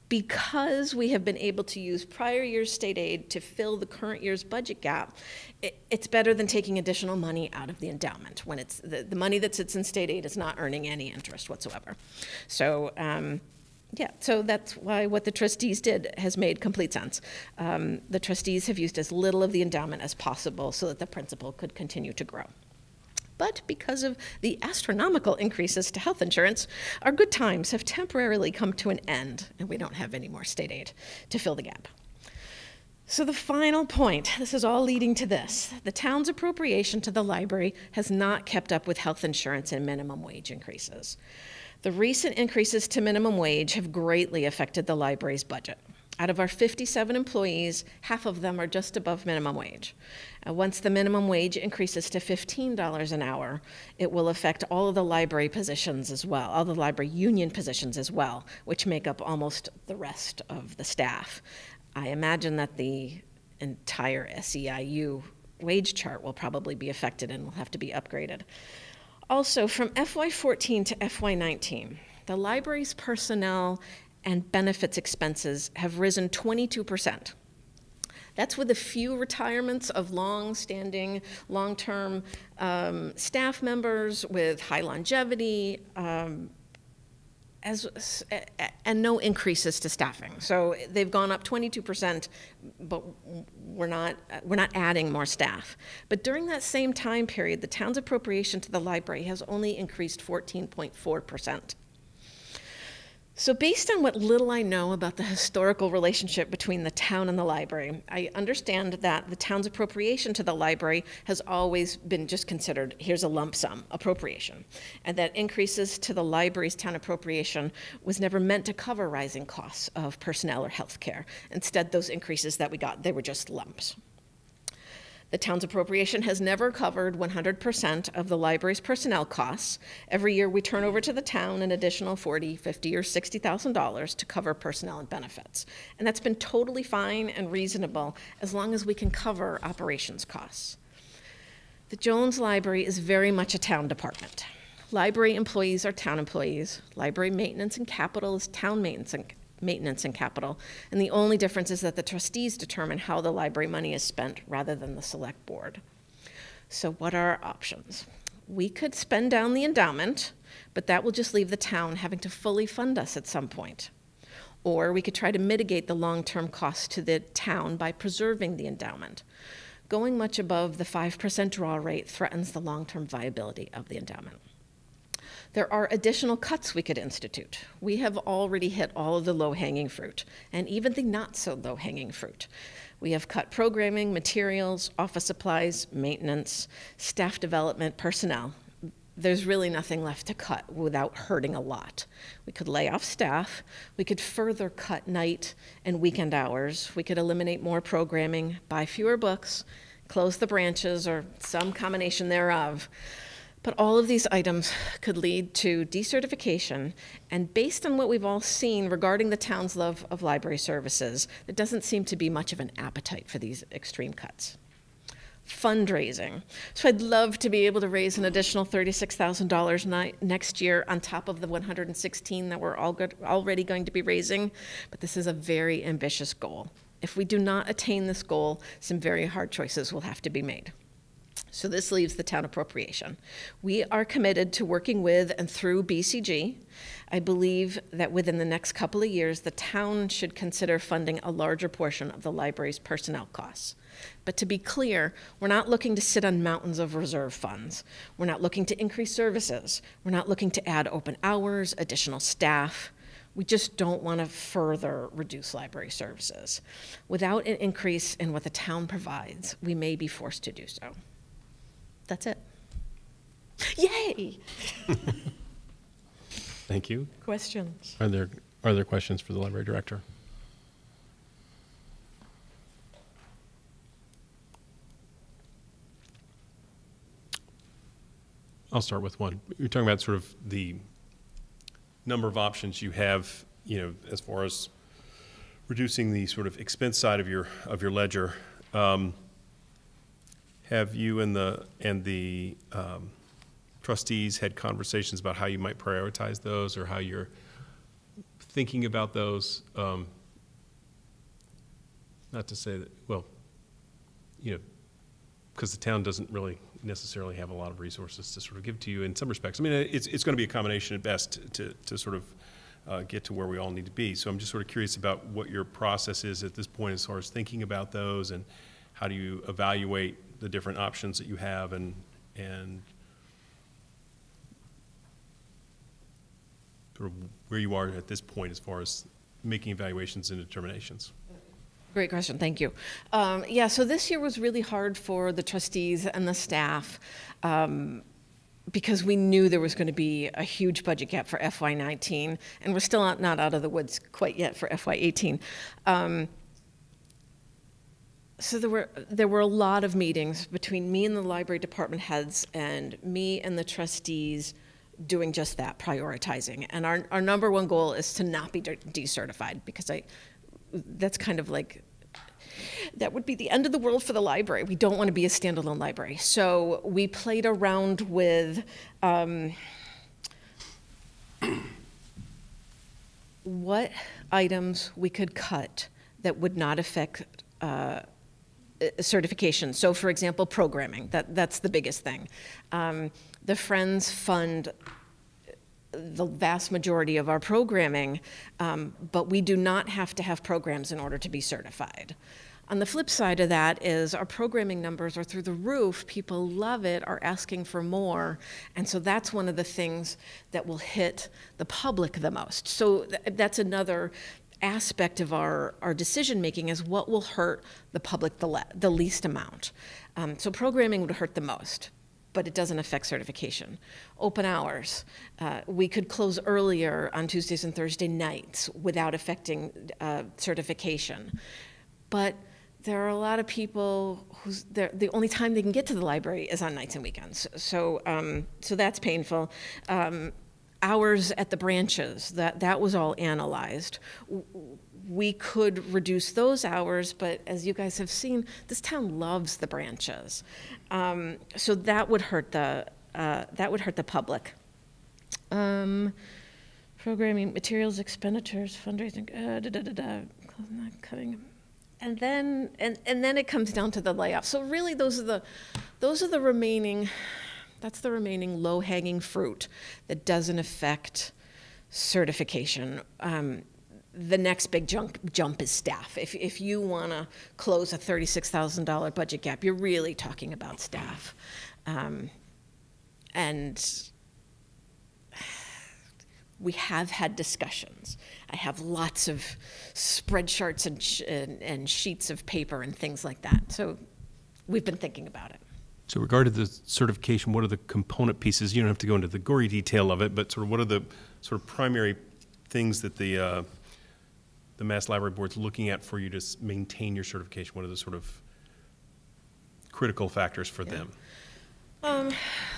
Because we have been able to use prior year's state aid to fill the current year's budget gap, it's better than taking additional money out of the endowment when it's the money that sits in state aid is not earning any interest whatsoever. So Yeah, so that's why what the trustees did has made complete sense. The trustees have used as little of the endowment as possible so that the principal could continue to grow. But because of the astronomical increases to health insurance, our good times have temporarily come to an end, and we don't have any more state aid to fill the gap. So the final point, this is all leading to this. The town's appropriation to the library has not kept up with health insurance and minimum wage increases. The recent increases to minimum wage have greatly affected the library's budget. Out of our 57 employees, half of them are just above minimum wage. Once the minimum wage increases to $15 an hour, it will affect all of the library positions as well, all the library union positions as well, which make up almost the rest of the staff. I imagine that the entire SEIU wage chart will probably be affected and will have to be upgraded. Also, from FY14 to FY19, the library's personnel and benefits expenses have risen 22%. That's with a few retirements of long-standing, long-term staff members with high longevity, and no increases to staffing. So they've gone up 22%, but we're not adding more staff. But during that same time period, the town's appropriation to the library has only increased 14.4%. So based on what little I know about the historical relationship between the town and the library, I understand that the town's appropriation to the library has always been just considered, here's a lump sum appropriation, and that increases to the library's town appropriation was never meant to cover rising costs of personnel or health care. Instead, those increases that we got, they were just lumps. The town's appropriation has never covered 100% of the library's personnel costs. Every year we turn over to the town an additional $40,000, $50,000, or $60,000 to cover personnel and benefits. And that's been totally fine and reasonable as long as we can cover operations costs. The Jones Library is very much a town department. Library employees are town employees. Library maintenance and capital is town maintenance and capital, and the only difference is that the trustees determine how the library money is spent rather than the select board. So what are our options? We could spend down the endowment, but that will just leave the town having to fully fund us at some point. Or we could try to mitigate the long-term cost to the town by preserving the endowment. Going much above the 5% draw rate threatens the long-term viability of the endowment. There are additional cuts we could institute. We have already hit all of the low-hanging fruit, and even the not-so-low-hanging fruit. We have cut programming, materials, office supplies, maintenance, staff development, personnel. There's really nothing left to cut without hurting a lot. We could lay off staff. We could further cut night and weekend hours. We could eliminate more programming, buy fewer books, close the branches, or some combination thereof. But all of these items could lead to decertification, and based on what we've all seen regarding the town's love of library services, there doesn't seem to be much of an appetite for these extreme cuts. Fundraising. So I'd love to be able to raise an additional $36,000 next year on top of the $116,000 that we're already going to be raising, but this is a very ambitious goal. If we do not attain this goal, some very hard choices will have to be made. So this leaves the town appropriation. We are committed to working with and through BCG. I believe that within the next couple of years, the town should consider funding a larger portion of the library's personnel costs. But to be clear, we're not looking to sit on mountains of reserve funds. We're not looking to increase services. We're not looking to add open hours, additional staff. We just don't want to further reduce library services. Without an increase in what the town provides, we may be forced to do so. That's it. Yay! Thank you. Questions? Are there questions for the library director? I'll start with one. You're talking about sort of the number of options you have, you know, as far as reducing the sort of expense side of your ledger. Have you and the trustees had conversations about how you might prioritize those or how you're thinking about those? Not to say that, well, you know, because the town doesn't really necessarily have a lot of resources to sort of give to you in some respects. I mean, it's going to be a combination at best to sort of get to where we all need to be. So I'm just sort of curious about what your process is at this point as far as thinking about those, and how do you evaluate the different options that you have, and sort of where you are at this point as far as making evaluations and determinations. Great question, thank you. Yeah, so this year was really hard for the trustees and the staff because we knew there was going to be a huge budget gap for FY19, and we're still not out of the woods quite yet for FY18. So there were a lot of meetings between me and the library department heads, and me and the trustees doing just that, prioritizing. And our number one goal is to not be decertified, because that's kind of like, that would be the end of the world for the library. We don't want to be a standalone library. So we played around with what items we could cut that would not affect certification. So for example, programming, that's the biggest thing. The Friends fund the vast majority of our programming, but we do not have to have programs in order to be certified. On the flip side of that is our programming numbers are through the roof. People love it, are asking for more. And so that's one of the things that will hit the public the most. So that's another aspect of our decision making, is what will hurt the public the least amount. So programming would hurt the most, but it doesn't affect certification. Open hours, we could close earlier on Tuesdays and Thursday nights without affecting certification. But there are a lot of people who's the only time they can get to the library is on nights and weekends. So, so that's painful. Hours at the branches, that was all analyzed. We could reduce those hours, but as you guys have seen, this town loves the branches. So that would hurt the public. Programming, materials, expenditures, fundraising, cutting. And then it comes down to the layoff. So really, those are the remaining. That's the remaining low-hanging fruit that doesn't affect certification. The next big jump is staff. If you want to close a $36,000 budget gap, you're really talking about staff. And we have had discussions. I have lots of spreadsheets and sheets of paper and things like that. So we've been thinking about it. So regarding the certification, what are the component pieces? You don't have to go into the gory detail of it, but sort of what are the sort of primary things that the Mass Library Board's looking at for you to maintain your certification? What are the sort of critical factors for them?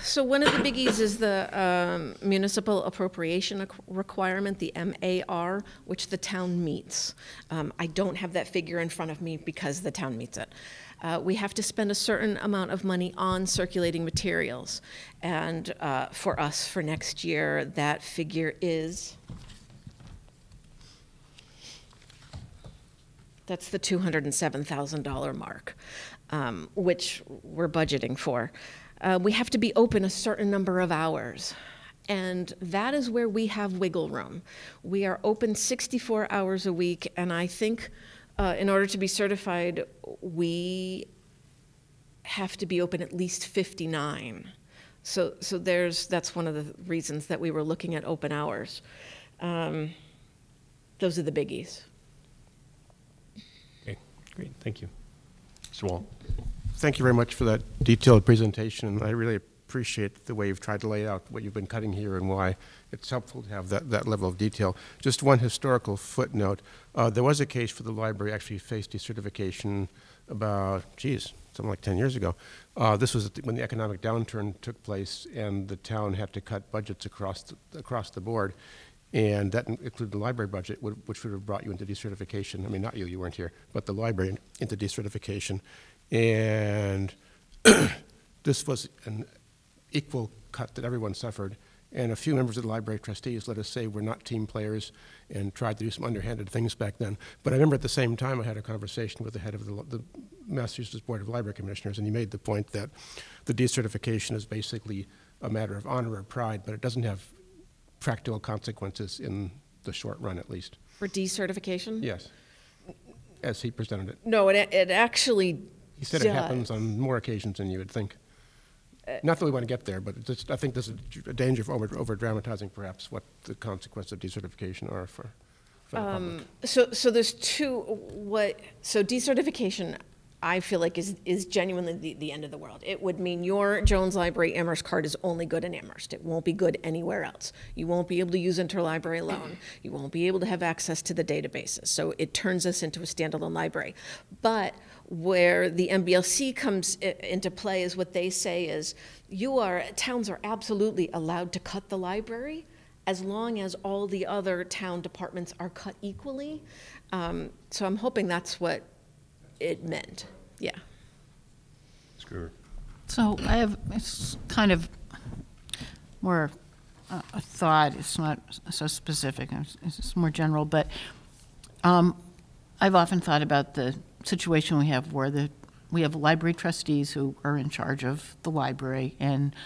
So one of the biggies is the municipal appropriation requirement, the MAR, which the town meets. I don't have that figure in front of me because the town meets it. We have to spend a certain amount of money on circulating materials. And for us, for next year, that figure is, that's the $207,000 mark, which we're budgeting for. We have to be open a certain number of hours. And that is where we have wiggle room. We are open 64 hours a week, and I think in order to be certified, we have to be open at least 59. So that's one of the reasons that we were looking at open hours. Those are the biggies. Okay, great, thank you. Mr. Wall. Thank you very much for that detailed presentation. I really appreciate the way you've tried to lay out what you've been cutting here and why. It's helpful to have that level of detail. Just one historical footnote. There was a case for the library actually faced decertification about, geez, something like 10 years ago. This was when the economic downturn took place and the town had to cut budgets across the board. And that included the library budget, which would have brought you into decertification. I mean, not you, you weren't here, but the library into decertification. And this was an equal cut that everyone suffered. And a few members of the library trustees, let us say, were not team players and tried to do some underhanded things back then. But I remember at the same time I had a conversation with the head of the Massachusetts Board of Library Commissioners, and he made the point that the decertification is basically a matter of honor or pride, but it doesn't have practical consequences in the short run, at least. For decertification? Yes, as he presented it. No, it actually... He said it happens on more occasions than you would think. Not that we want to get there, but it's just, I think there's a danger of over-dramatizing, perhaps, what the consequences of decertification are for the public. So there's two. So decertification, I feel like, is genuinely the end of the world. It would mean your Jones Library Amherst card is only good in Amherst. It won't be good anywhere else. You won't be able to use interlibrary loan. You won't be able to have access to the databases. So it turns us into a standalone library. But where the MBLC comes into play is what they say is, towns are absolutely allowed to cut the library as long as all the other town departments are cut equally. So I'm hoping that's what it meant. Yeah. Sure. So I have, it's kind of more a thought. It's not so specific. It's more general, but I've often thought about the situation we have where we have library trustees who are in charge of the library, and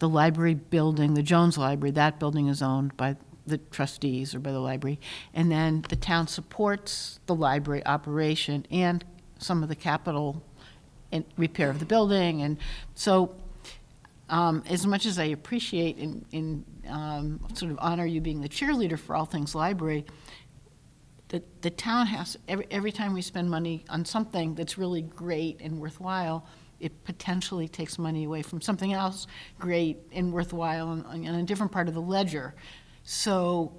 the library building, the Jones Library, that building is owned by the trustees or by the library, and then the town supports the library operation and some of the capital and repair of the building. And so as much as I appreciate sort of honor you being the cheerleader for all things library, the town has, every time we spend money on something that's really great and worthwhile, it potentially takes money away from something else great and worthwhile on a different part of the ledger. So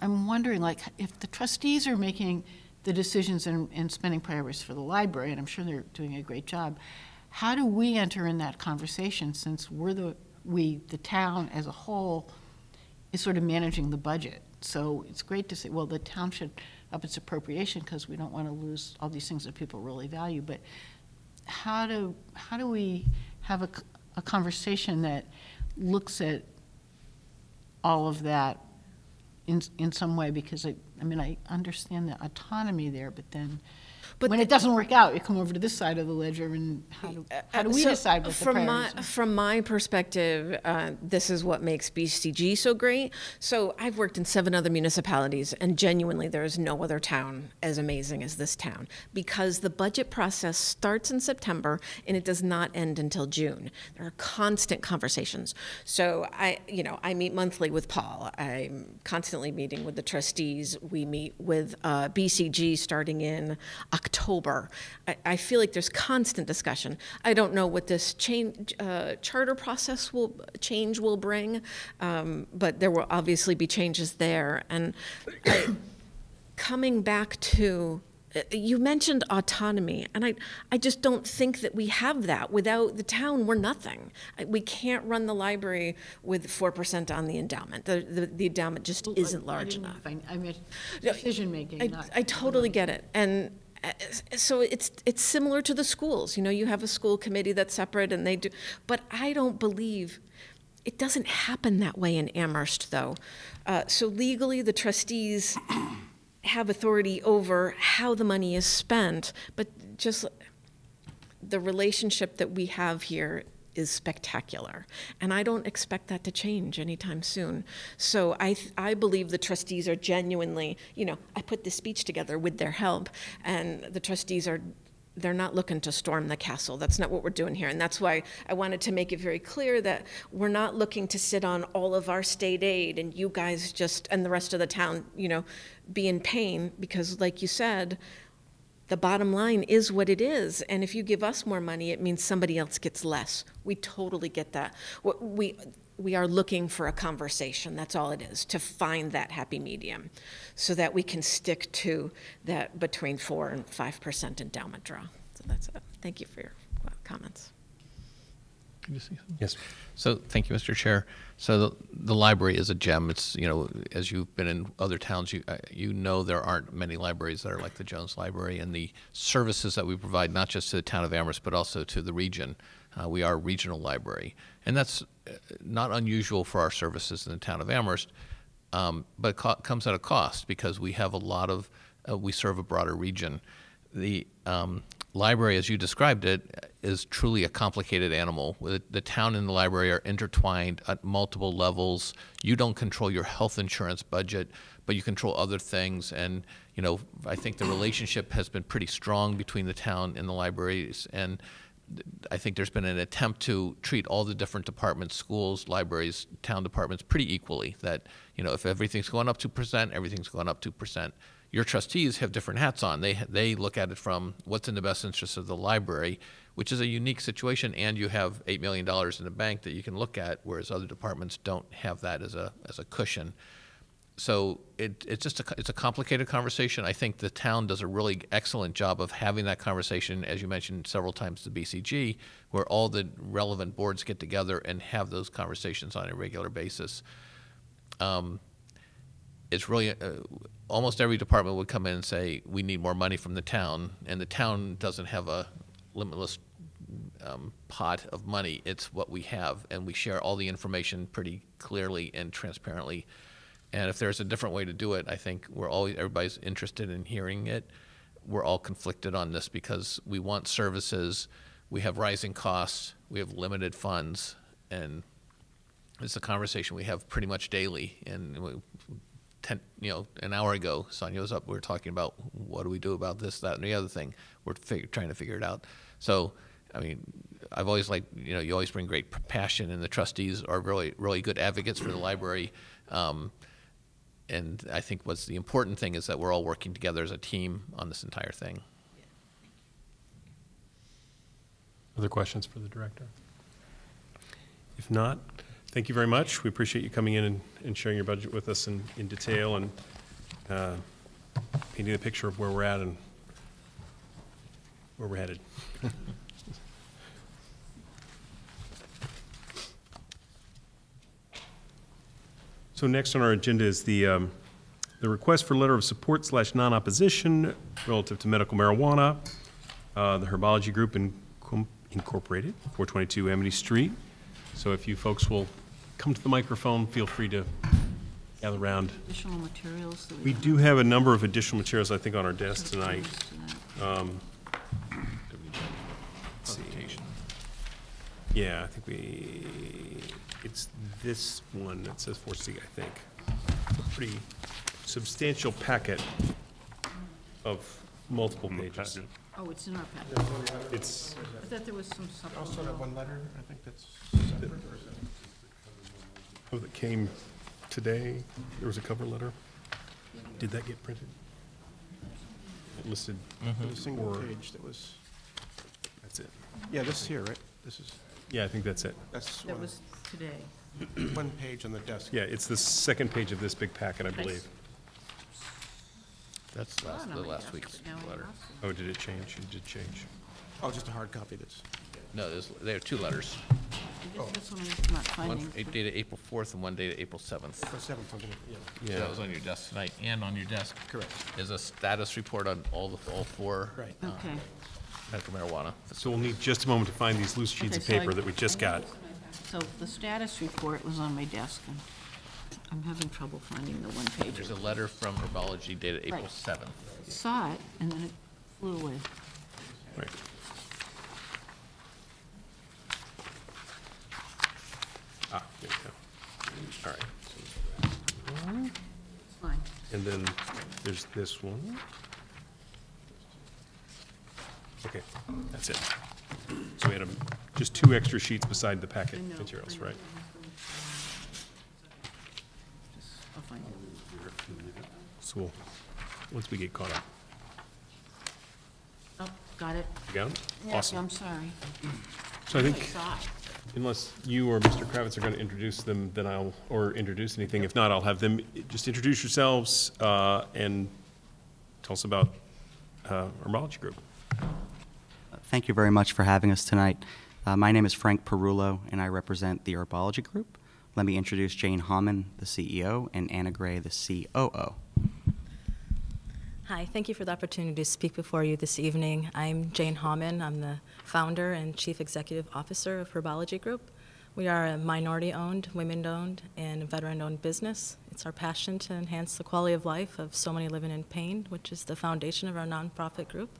I'm wondering, like, if the trustees are making the decisions and spending priorities for the library, and I'm sure they're doing a great job, how do we enter in that conversation, since the town as a whole is sort of managing the budget? So it's great to say, well, the town should up its appropriation because we don't want to lose all these things that people really value, but how do we have a conversation that looks at all of that in some way? Because I mean I understand the autonomy there, but then when it doesn't work out, you come over to this side of the ledger, and how do we decide what the priorities are? From my perspective, this is what makes BCG so great. So I've worked in 7 other municipalities, and genuinely there is no other town as amazing as this town, because the budget process starts in September and it does not end until June. There are constant conversations. So I meet monthly with Paul. I'm constantly meeting with the trustees. We meet with BCG starting in October. I feel like there's constant discussion. I don't know what this charter process will bring, but there will obviously be changes there. And coming back to, you mentioned autonomy, and I just don't think that we have that. Without the town, we're nothing. We can't run the library with 4% on the endowment. The endowment just isn't large enough. I mean, decision making. I totally get it. And so it's similar to the schools. You know, you have a school committee that's separate, and they do. But I don't believe it doesn't happen that way in Amherst, though. So legally, the trustees have authority over how the money is spent, but just the relationship that we have here is spectacular, and I don't expect that to change anytime soon. So I believe the trustees are genuinely, you know, I put this speech together with their help, and the trustees are, they're not looking to storm the castle. That's not what we're doing here. And that's why I wanted to make it very clear that we're not looking to sit on all of our state aid and you guys just, and the rest of the town, you know, be in pain, because like you said, the bottom line is what it is. And if you give us more money, it means somebody else gets less. We totally get that. We are looking for a conversation, that's all it is, to find that happy medium so that we can stick to that between 4 and 5% endowment draw. So that's it. Thank you for your comments. Can you see something? Yes. So thank you, Mr. Chair. So the library is a gem. It's, you know, as you've been in other towns, you know there aren't many libraries that are like the Jones Library, and the services that we provide, not just to the town of Amherst, but also to the region. We are a regional library, and that's not unusual for our services in the town of Amherst, but it comes at a cost because we serve a broader region. library, as you described it, is truly a complicated animal. The town and the library are intertwined at multiple levels. You don't control your health insurance budget, but you control other things. And, you know, I think the relationship has been pretty strong between the town and the libraries. And I think there's been an attempt to treat all the different departments, schools, libraries, town departments, pretty equally. That, you know, if everything's going up 2%, everything's going up 2%. Your trustees have different hats on. They look at it from what's in the best interest of the library, which is a unique situation, and you have $8 million in the bank that you can look at, whereas other departments don't have that as a cushion. So it's a complicated conversation. I think the town does a really excellent job of having that conversation, as you mentioned several times, the BCG, where all the relevant boards get together and have those conversations on a regular basis. It's really, almost every department would come in and say, we need more money from the town, and the town doesn't have a limitless pot of money. It's what we have, and we share all the information pretty clearly and transparently. And if there's a different way to do it, I think everybody's interested in hearing it. We're all conflicted on this because we want services, we have rising costs, we have limited funds, and it's a conversation we have pretty much daily. And an hour ago, Sonia was up, we were talking about what do we do about this, that, and the other thing. We're trying to figure it out. So, I mean, I've always liked, you know, you always bring great passion, and the trustees are really, really good advocates for the library. And I think what's the important thing is that we're all working together as a team on this entire thing. Other questions for the director? If not, thank you very much. We appreciate you coming in and sharing your budget with us in detail and painting the picture of where we're at and where we're headed. So next on our agenda is the request for letter of support / non-opposition relative to medical marijuana. The Herbology Group Incorporated, 422 Amity Street. So if you folks will come to the microphone, feel free to gather around. Additional materials? We do have a number of additional materials, I think, on our desk tonight. Yeah, I think it's this one that says 4C, I think. It's a pretty substantial packet of multiple pages. Oh, it's in our packet. It's. I thought there was some supplemental. Also have one letter, I think that's separate. Oh, that came today. There was a cover letter. Did that get printed? It listed a single page that was. That's it. Yeah, this is here, right? This is. Yeah, I think that's it. That was today. One page on the desk. Yeah, it's the second page of this big packet, I believe. That's last week's letter. Oh, did it change? It did change. Oh, just a hard copy. That's. No, there are two letters. Oh. One dated April 4th and one dated April 7th. April 7th, yeah. That was on your desk tonight, and on your desk. Correct. Is a status report on all four. Right. Okay. Medical marijuana. So we'll need just a moment to find these loose sheets of paper that we just got. So the status report was on my desk. And I'm having trouble finding the one page. There's a letter from Herbology dated April 7th. Saw it, and then it flew away. Right. Ah, there you go. All right. Fine. And then there's this one. Okay, that's it. So we had just two extra sheets beside the packet materials, right? I'll find it. So once we get caught up. Oh, got it. You got it? Yeah, awesome. I'm sorry. So I think unless you or Mr. Kravitz are going to introduce them, then I'll, or introduce anything. If not, I'll have them just introduce yourselves and tell us about Herbology Group. Thank you very much for having us tonight. My name is Frank Perullo, and I represent the Herbology Group. Let me introduce Jane Hahmann, the CEO, and Anna Gray, the COO. Hi, thank you for the opportunity to speak before you this evening. I'm Jane Hahmann. I'm the founder and chief executive officer of Herbology Group. We are a minority-owned, women-owned, and veteran-owned business. It's our passion to enhance the quality of life of so many living in pain, which is the foundation of our nonprofit group.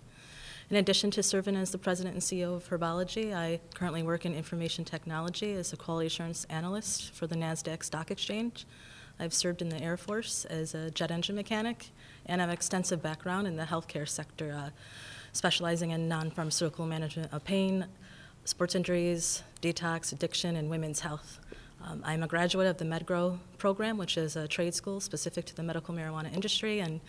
In addition to serving as the president and CEO of Herbology, I currently work in information technology as a quality assurance analyst for the NASDAQ Stock Exchange. I've served in the Air Force as a jet engine mechanic, and I have extensive background in the healthcare sector, specializing in non-pharmaceutical management of pain, sports injuries, detox, addiction, and women's health. I'm a graduate of the MedGrow program, which is a trade school specific to the medical marijuana industry, and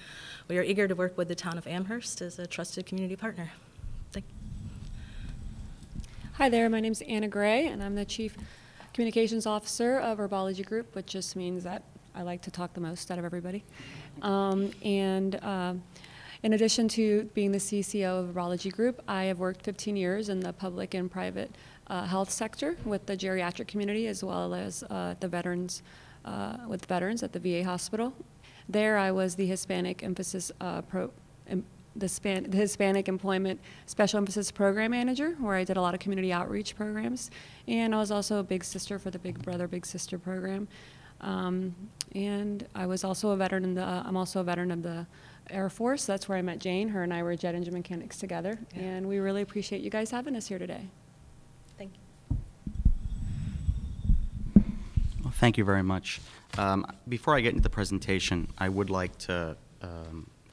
we are eager to work with the town of Amherst as a trusted community partner. Thank you. Hi there, my name's Anna Gray, and I'm the Chief Communications Officer of Herbology Group, which just means that I like to talk the most out of everybody. In addition to being the CCO of Herbology Group, I have worked 15 years in the public and private health sector with the geriatric community, as well as with veterans at the VA hospital. There, I was the Hispanic emphasis the Hispanic Employment Special Emphasis Program Manager, where I did a lot of community outreach programs, and I was also a big sister for the Big Brother Big Sister program. And I was also a veteran in the. I'm also a veteran of the Air Force. That's where I met Jane. Her and I were jet engine mechanics together, yeah. And we really appreciate you guys having us here today. Thank you. Well, thank you very much. Before I get into the presentation, I would like to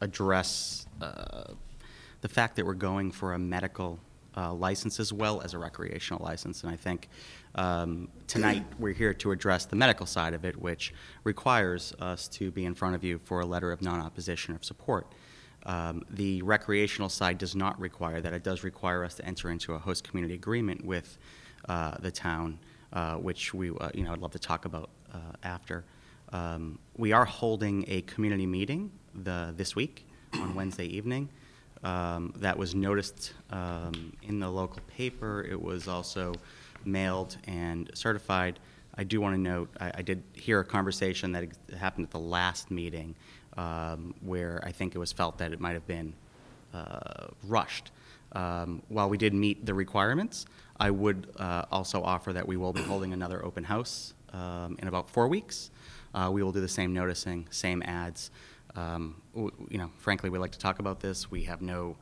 address the fact that we're going for a medical license as well as a recreational license, and I think tonight we're here to address the medical side of it, which requires us to be in front of you for a letter of non-opposition of support. The recreational side does not require that. It does require us to enter into a host community agreement with the town, which we, you know, I'd love to talk about after. We are holding a community meeting this week on Wednesday evening. That was noticed in the local paper. It was also mailed and certified. I do want to note, I did hear a conversation that happened at the last meeting where I think it was felt that it might have been rushed. While we did meet the requirements, I would also offer that we will be holding another open house in about 4 weeks. We will do the same noticing, same ads. You know, frankly, we like to talk about this. We have no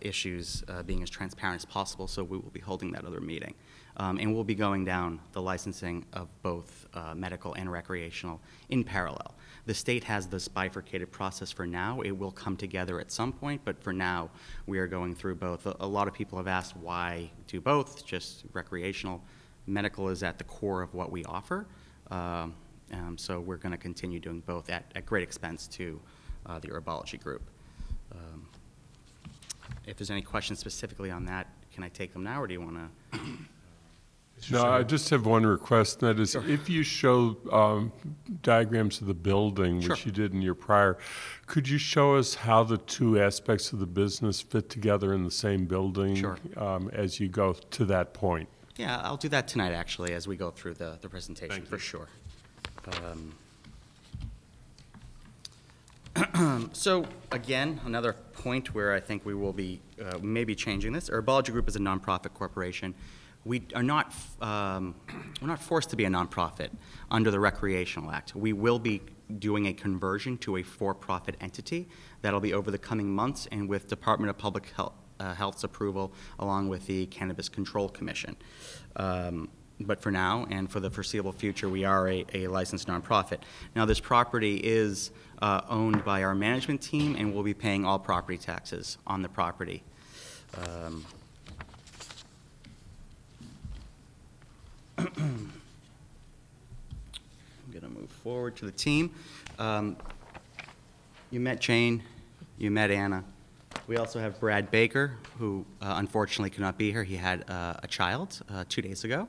issues being as transparent as possible, so we will be holding that other meeting. And we'll be going down the licensing of both medical and recreational in parallel. The state has this bifurcated process for now. It will come together at some point, but for now, we are going through both. A lot of people have asked why do both, just recreational. Medical is at the core of what we offer. So we're going to continue doing both at great expense to the Herbology Group. If there's any questions specifically on that, can I take them now, or do you want to? No, I just have one request, and that is, sure, if you show diagrams of the building, sure, which you did in your prior, could you show us how the two aspects of the business fit together in the same building, sure, as you go to that point? Yeah, I'll do that tonight, actually, as we go through the presentation. Thank for you. Sure. So again, another point where I think we will be maybe changing this. Herbology Group is a nonprofit corporation. We are not we're not forced to be a nonprofit under the Recreational Act. We will be doing a conversion to a for-profit entity. That'll be over the coming months, and with Department of Public Health, Health's approval, along with the Cannabis Control Commission. But for now and for the foreseeable future, we are a licensed nonprofit. Now, this property is owned by our management team, and we'll be paying all property taxes on the property. I'm going to move forward to the team. You met Jane. You met Anna. We also have Brad Baker, who unfortunately could not be here. He had a child 2 days ago.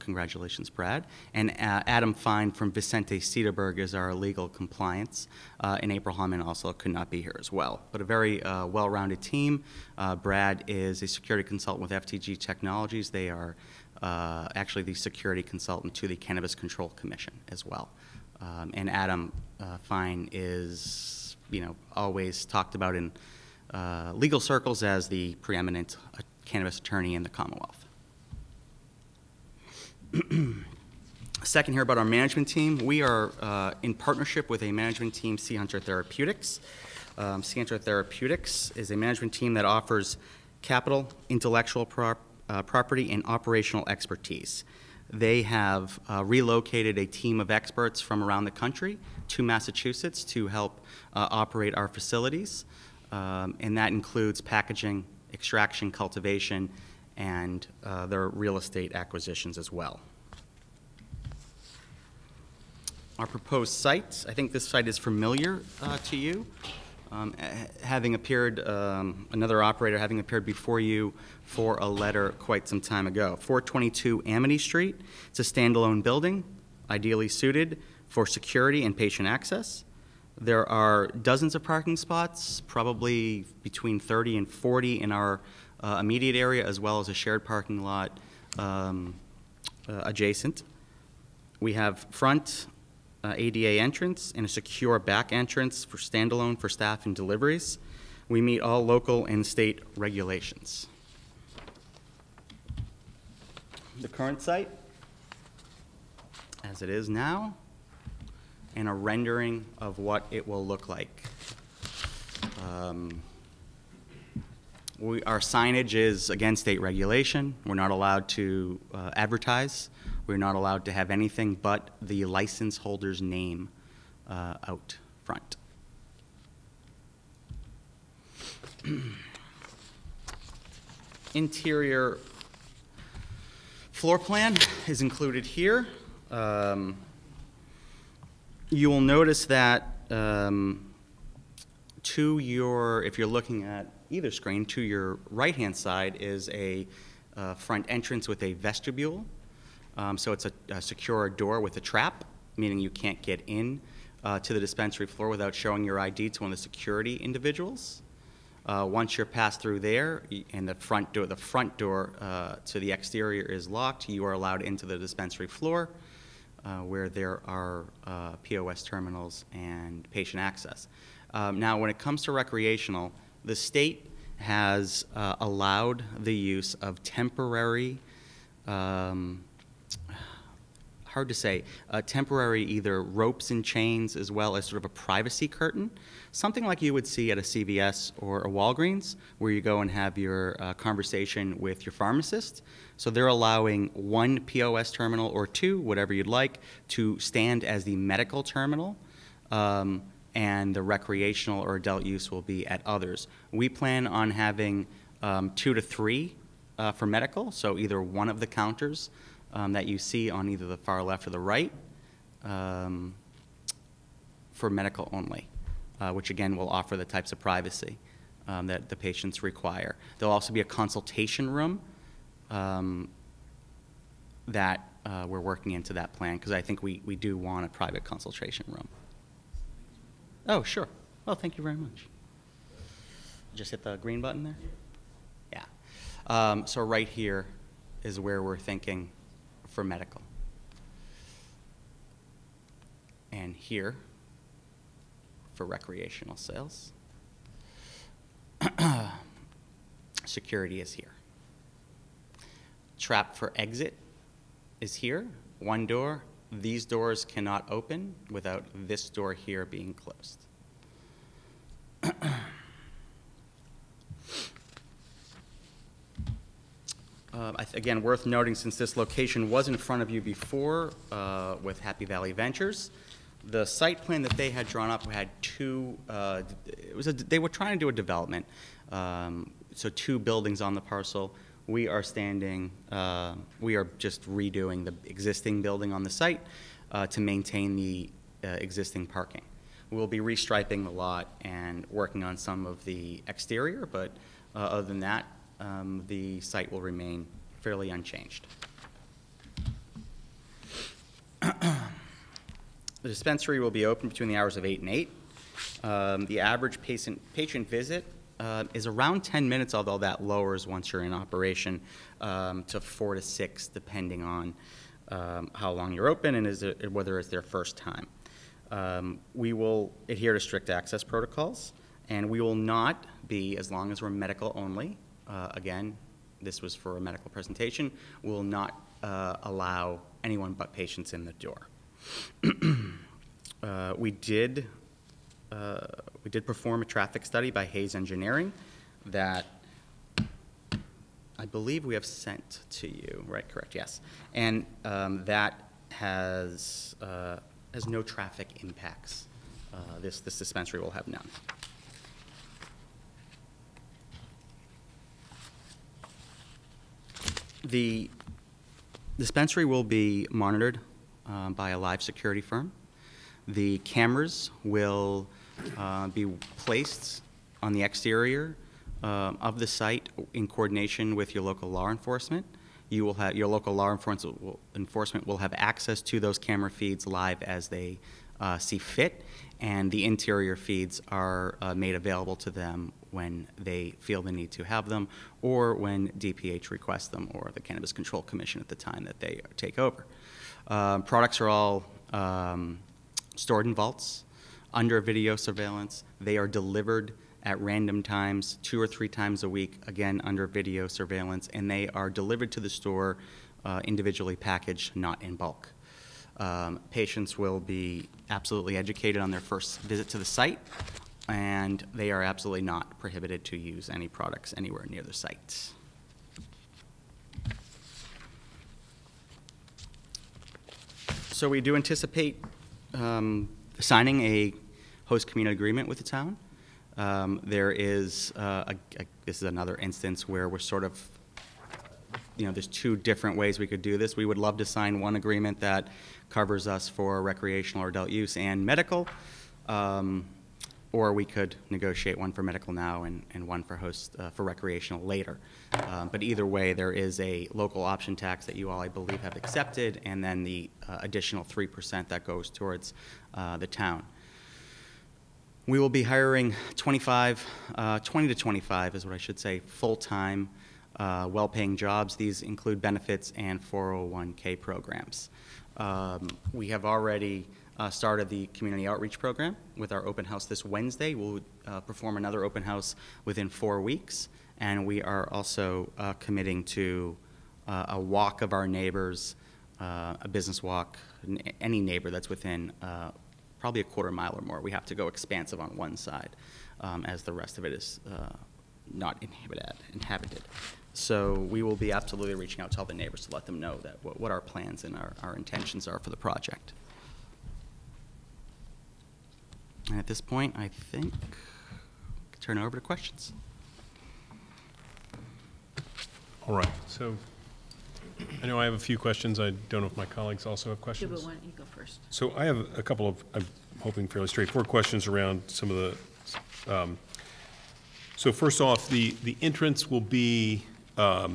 Congratulations, Brad. And Adam Fine from Vicente Sederberg is our legal compliance. And April Hahman also could not be here as well. But a very well-rounded team. Brad is a security consultant with FTG Technologies. They are actually the security consultant to the Cannabis Control Commission as well. And Adam Fine is, you know, always talked about in legal circles as the preeminent cannabis attorney in the Commonwealth. Second, here about our management team. We are in partnership with a management team, Sea Hunter Therapeutics. Cientra Therapeutics is a management team that offers capital, intellectual property, and operational expertise. They have relocated a team of experts from around the country to Massachusetts to help operate our facilities, and that includes packaging, extraction, cultivation, and their real estate acquisitions as well. Our proposed site, I think this site is familiar to you. Having appeared, another operator having appeared before you for a letter quite some time ago. 422 Amity Street, it's a standalone building, ideally suited for security and patient access. There are dozens of parking spots, probably between 30 and 40 in our immediate area, as well as a shared parking lot adjacent. We have front ADA entrance and a secure back entrance for standalone for staff and deliveries. We meet all local and state regulations. The current site, as it is now, and a rendering of what it will look like. Our signage is, again, state regulation. We're not allowed to advertise. We're not allowed to have anything but the license holder's name out front. Interior floor plan is included here. You will notice that if you're looking at either screen, to your right-hand side is a front entrance with a vestibule. So it's a secure door with a trap, meaning you can't get in to the dispensary floor without showing your ID to one of the security individuals. Once you're passed through there, and the front door to the exterior is locked, you are allowed into the dispensary floor where there are POS terminals and patient access. Now, when it comes to recreational, the state has allowed the use of temporary, hard to say, temporary either ropes and chains as well as sort of a privacy curtain, something like you would see at a CVS or a Walgreens where you go and have your conversation with your pharmacist. So they're allowing one POS terminal or two, whatever you'd like, to stand as the medical terminal, and the recreational or adult use will be at others. We plan on having 2 to 3 for medical, so either one of the counters that you see on either the far left or the right for medical only, which again will offer the types of privacy that the patients require. There'll also be a consultation room that we're working into that plan because I think we do want a private consultation room. Oh, sure. Well, thank you very much. Just hit the green button there? Yeah. So right here is where we're thinking for medical. And here for recreational sales. Security is here. Trap for exit is here. One door. These doors cannot open without this door here being closed. Again, worth noting, since this location was in front of you before with Happy Valley Ventures, the site plan that they had drawn up had they were trying to do a development, so 2 buildings on the parcel. We are standing, we are just redoing the existing building on the site to maintain the existing parking. We'll be restriping the lot and working on some of the exterior, but other than that, the site will remain fairly unchanged. The dispensary will be open between the hours of 8 and 8. The average patient visit is around 10 minutes, although that lowers once you're in operation to 4 to 6, depending on how long you're open and whether it's their first time. We will adhere to strict access protocols, and we will not be, as long as we're medical only, again, this was for a medical presentation, will not allow anyone but patients in the door. We did We did perform a traffic study by Hayes Engineering that I believe we have sent to you, right? Correct, yes. And that has no traffic impacts. This dispensary will have none. The dispensary will be monitored by a live security firm. The cameras will be placed on the exterior of the site in coordination with your local law enforcement. You will have, your local law enforcement will have access to those camera feeds live as they see fit, and the interior feeds are made available to them when they feel the need to have them, or when DPH requests them, or the Cannabis Control Commission at the time that they take over. Products are all stored in vaults under video surveillance. They are delivered at random times, 2 or 3 times a week, again under video surveillance, and they are delivered to the store individually packaged, not in bulk. Patients will be absolutely educated on their first visit to the site, and they are absolutely not prohibited to use any products anywhere near the site. So we do anticipate signing a host community agreement with the town. There is, this is another instance where we're sort of, you know, there's 2 different ways we could do this. We would love to sign one agreement that covers us for recreational or adult use and medical. Or we could negotiate one for medical now and one for host for recreational later. But either way, there is a local option tax that you all, I believe, have accepted, and then the additional 3% that goes towards the town. We will be hiring 20 to 25 is what I should say, full-time, well-paying jobs. These include benefits and 401k programs. We have already started the community outreach program with our open house this Wednesday. We'll perform another open house within 4 weeks, and we are also committing to a walk of our neighbors, a business walk, any neighbor that's within probably a quarter mile or more. We have to go expansive on one side as the rest of it is not inhabited. So we will be absolutely reaching out to all the neighbors to let them know that what our plans and our intentions are for the project. And at this point, I think I can turn it over to questions. All right. So I know I have a few questions. I don't know if my colleagues also have questions. Yeah, but why don't you go first? So I have a couple of, I'm hoping, fairly straightforward questions around some of the, so first off, the entrance will be, the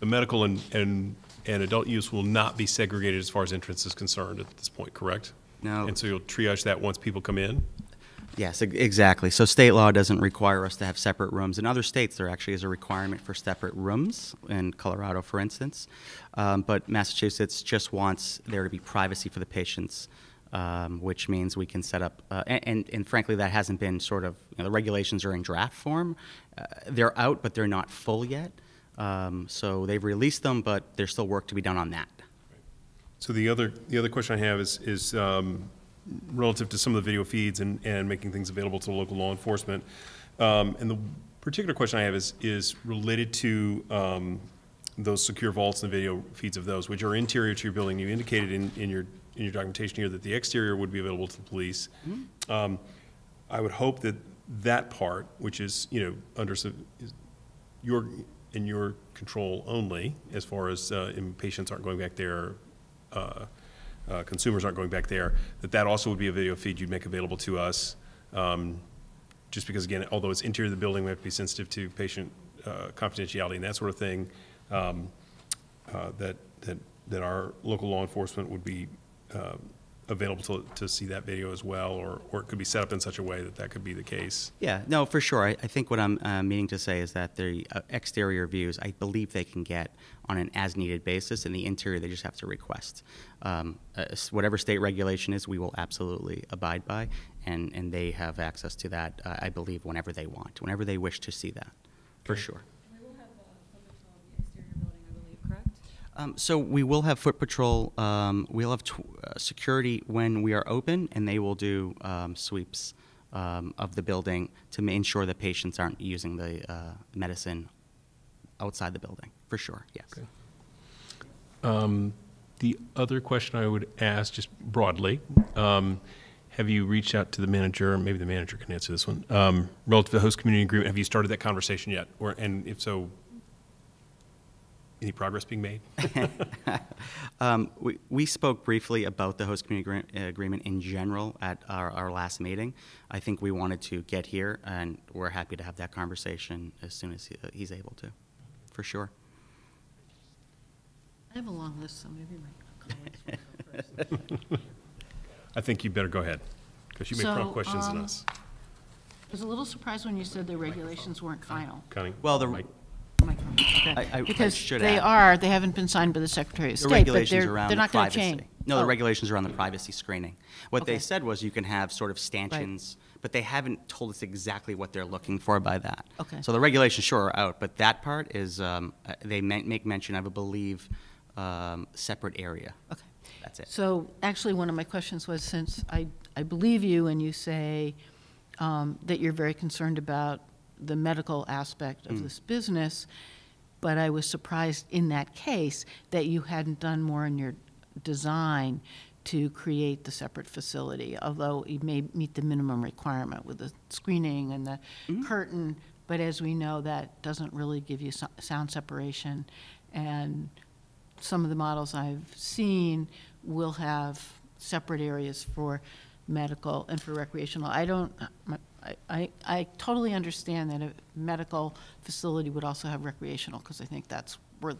medical and adult use will not be segregated as far as entrance is concerned at this point, correct? No. And so you'll triage that once people come in? Yes, exactly. So state law doesn't require us to have separate rooms. In other states, there actually is a requirement for separate rooms, in Colorado, for instance. But Massachusetts just wants there to be privacy for the patients, which means we can set up, and frankly, that hasn't been sort of, you know, the regulations are in draft form. They're out, but they're not full yet. So they've released them, but there's still work to be done on that. So the other question I have is relative to some of the video feeds and making things available to local law enforcement. And the particular question I have is related to those secure vaults and video feeds of those, which are interior to your building. You indicated in your documentation here that the exterior would be available to the police. Mm-hmm. I would hope that that part, which is, you know, under in your control only, as far as patients aren't going back there. Consumers aren't going back there, that also would be a video feed you'd make available to us, just because, again, although it's interior of the building, we have to be sensitive to patient confidentiality and that sort of thing, that our local law enforcement would be available to see that video as well, or it could be set up in such a way that could be the case. Yeah, no, for sure. I think what I'm meaning to say is that the exterior views, I believe they can get on an as-needed basis, and the interior they just have to request. Whatever state regulation is, we will absolutely abide by, and they have access to that, I believe, whenever they want, whenever they wish to see that, for sure. So we will have foot patrol, we'll have security when we are open, and they will do sweeps of the building to ensure that patients aren't using the medicine outside the building, for sure, yes. Okay. The other question I would ask, just broadly, have you reached out to the manager, maybe the manager can answer this one, relative to the host community agreement, have you started that conversation yet? Or, and if so, any progress being made? We spoke briefly about the host community agreement in general at our last meeting. I think we wanted to get here, and we're happy to have that conversation as soon as he's able to, for sure. I have a long list, so maybe my colleagues will go first. I think you better go ahead, because you may prompt questions on us. I was a little surprised when you said the regulations weren't final. Cunning. Well, the because they haven't been signed by the Secretary of State. The regulations around they're not privacy. Change. No, the regulations around the privacy screening. What they said was you can have sort of stanchions, but they haven't told us exactly what they're looking for by that. Okay. So the regulations sure are out, but that part is they make mention of, I believe, separate area. Okay. That's it. So actually, one of my questions was, since I believe you and you say that you're very concerned about the medical aspect of this business, but I was surprised in that case that you hadn't done more in your design to create the separate facility, although it may meet the minimum requirement with the screening and the curtain, but as we know, that doesn't really give you sound separation, and some of the models I've seen will have separate areas for medical and for recreational. I totally understand that a medical facility would also have recreational, because I think that's where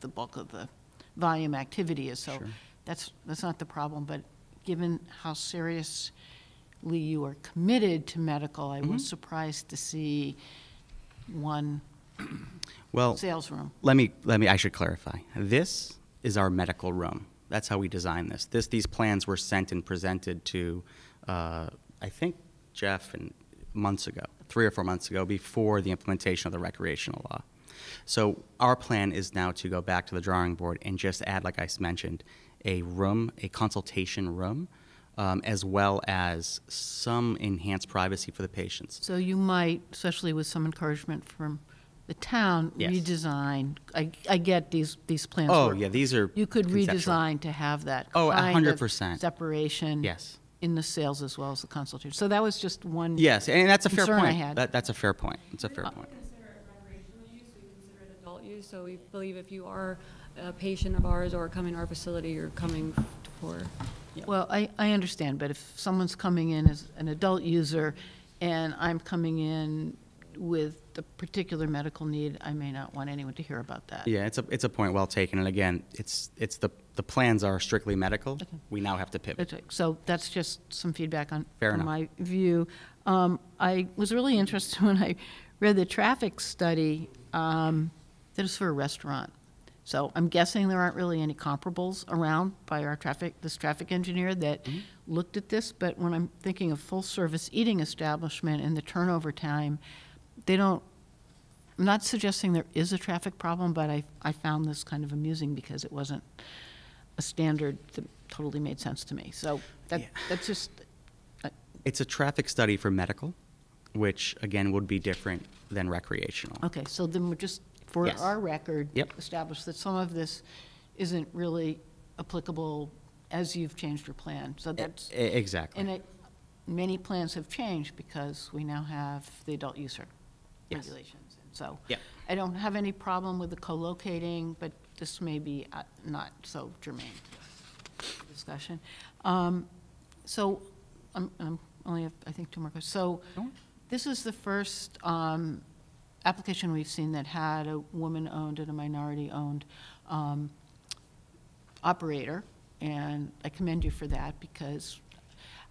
the bulk of the volume activity is. So that's not the problem. But given how seriously you are committed to medical, I was surprised to see one sales room. Let me. I should clarify. This is our medical room. That's how we designed this. These plans were sent and presented to, I think, Jeff, and months ago, 3 or 4 months ago, before the implementation of the recreational law. So our plan is now to go back to the drawing board and just add, like I mentioned, a room, a consultation room, as well as some enhanced privacy for the patients. So you might, especially with some encouragement from the town, redesign. I get these plans. Oh, yeah, these are you could conceptual. Redesign to have that kind 100% of separation. Yes. In the sales as well as the consultation. So that was just one. Yes, and that's a fair point. I had. That's a fair point. It's a fair point. We consider it recreational use. We consider it adult use. So we believe if you are a patient of ours or coming to our facility, you're coming for. Yeah. Well, I understand, but if someone's coming in as an adult user, and I'm coming in with the particular medical need, I may not want anyone to hear about that. Yeah, it's a point well taken. And again, it's the plans are strictly medical. Okay. We now have to pivot. Okay. So that's just some feedback on my view. I was really interested when I read the traffic study that was for a restaurant. So I'm guessing there aren't really any comparables around by our traffic engineer that looked at this. But when I'm thinking of full service eating establishment and the turnover time, they don't. I'm not suggesting there is a traffic problem, but I found this kind of amusing because it wasn't a standard that totally made sense to me. So that's just. It's a traffic study for medical, which again would be different than recreational. Okay, so then we're just for our record establish that some of this isn't really applicable as you've changed your plan. So that's exactly. And many plans have changed because we now have the adult use regulations. And so I don't have any problem with the co-locating, but this may be not so germane to the discussion. So I'm only have, I think, 2 more questions. So this is the first application we've seen that had a woman-owned and a minority-owned operator, and I commend you for that, because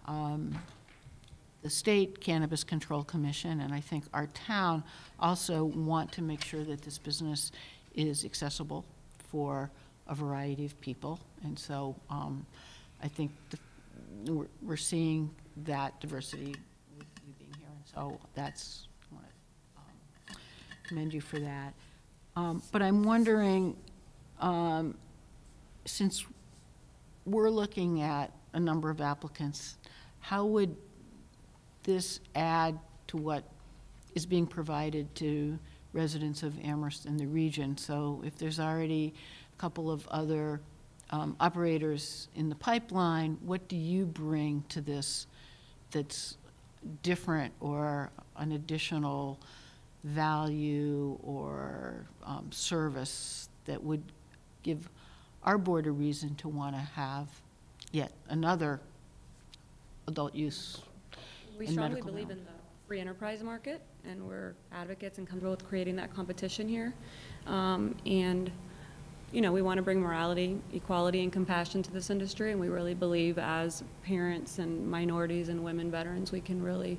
the State Cannabis Control Commission, and I think our town, also want to make sure that this business is accessible for a variety of people. And so I think we're seeing that diversity with you being here. And so that's, I want to commend you for that. But I'm wondering, since we're looking at a number of applicants, how would this add to what is being provided to residents of Amherst and the region? So if there's already a couple of other operators in the pipeline, what do you bring to this that's different or an additional value or service that would give our board a reason to want to have yet another adult use? We strongly believe in the free enterprise market, and we're advocates and comfortable with creating that competition here. And you know, we want to bring morality, equality, and compassion to this industry, and we really believe as parents and minorities and women veterans, we can really,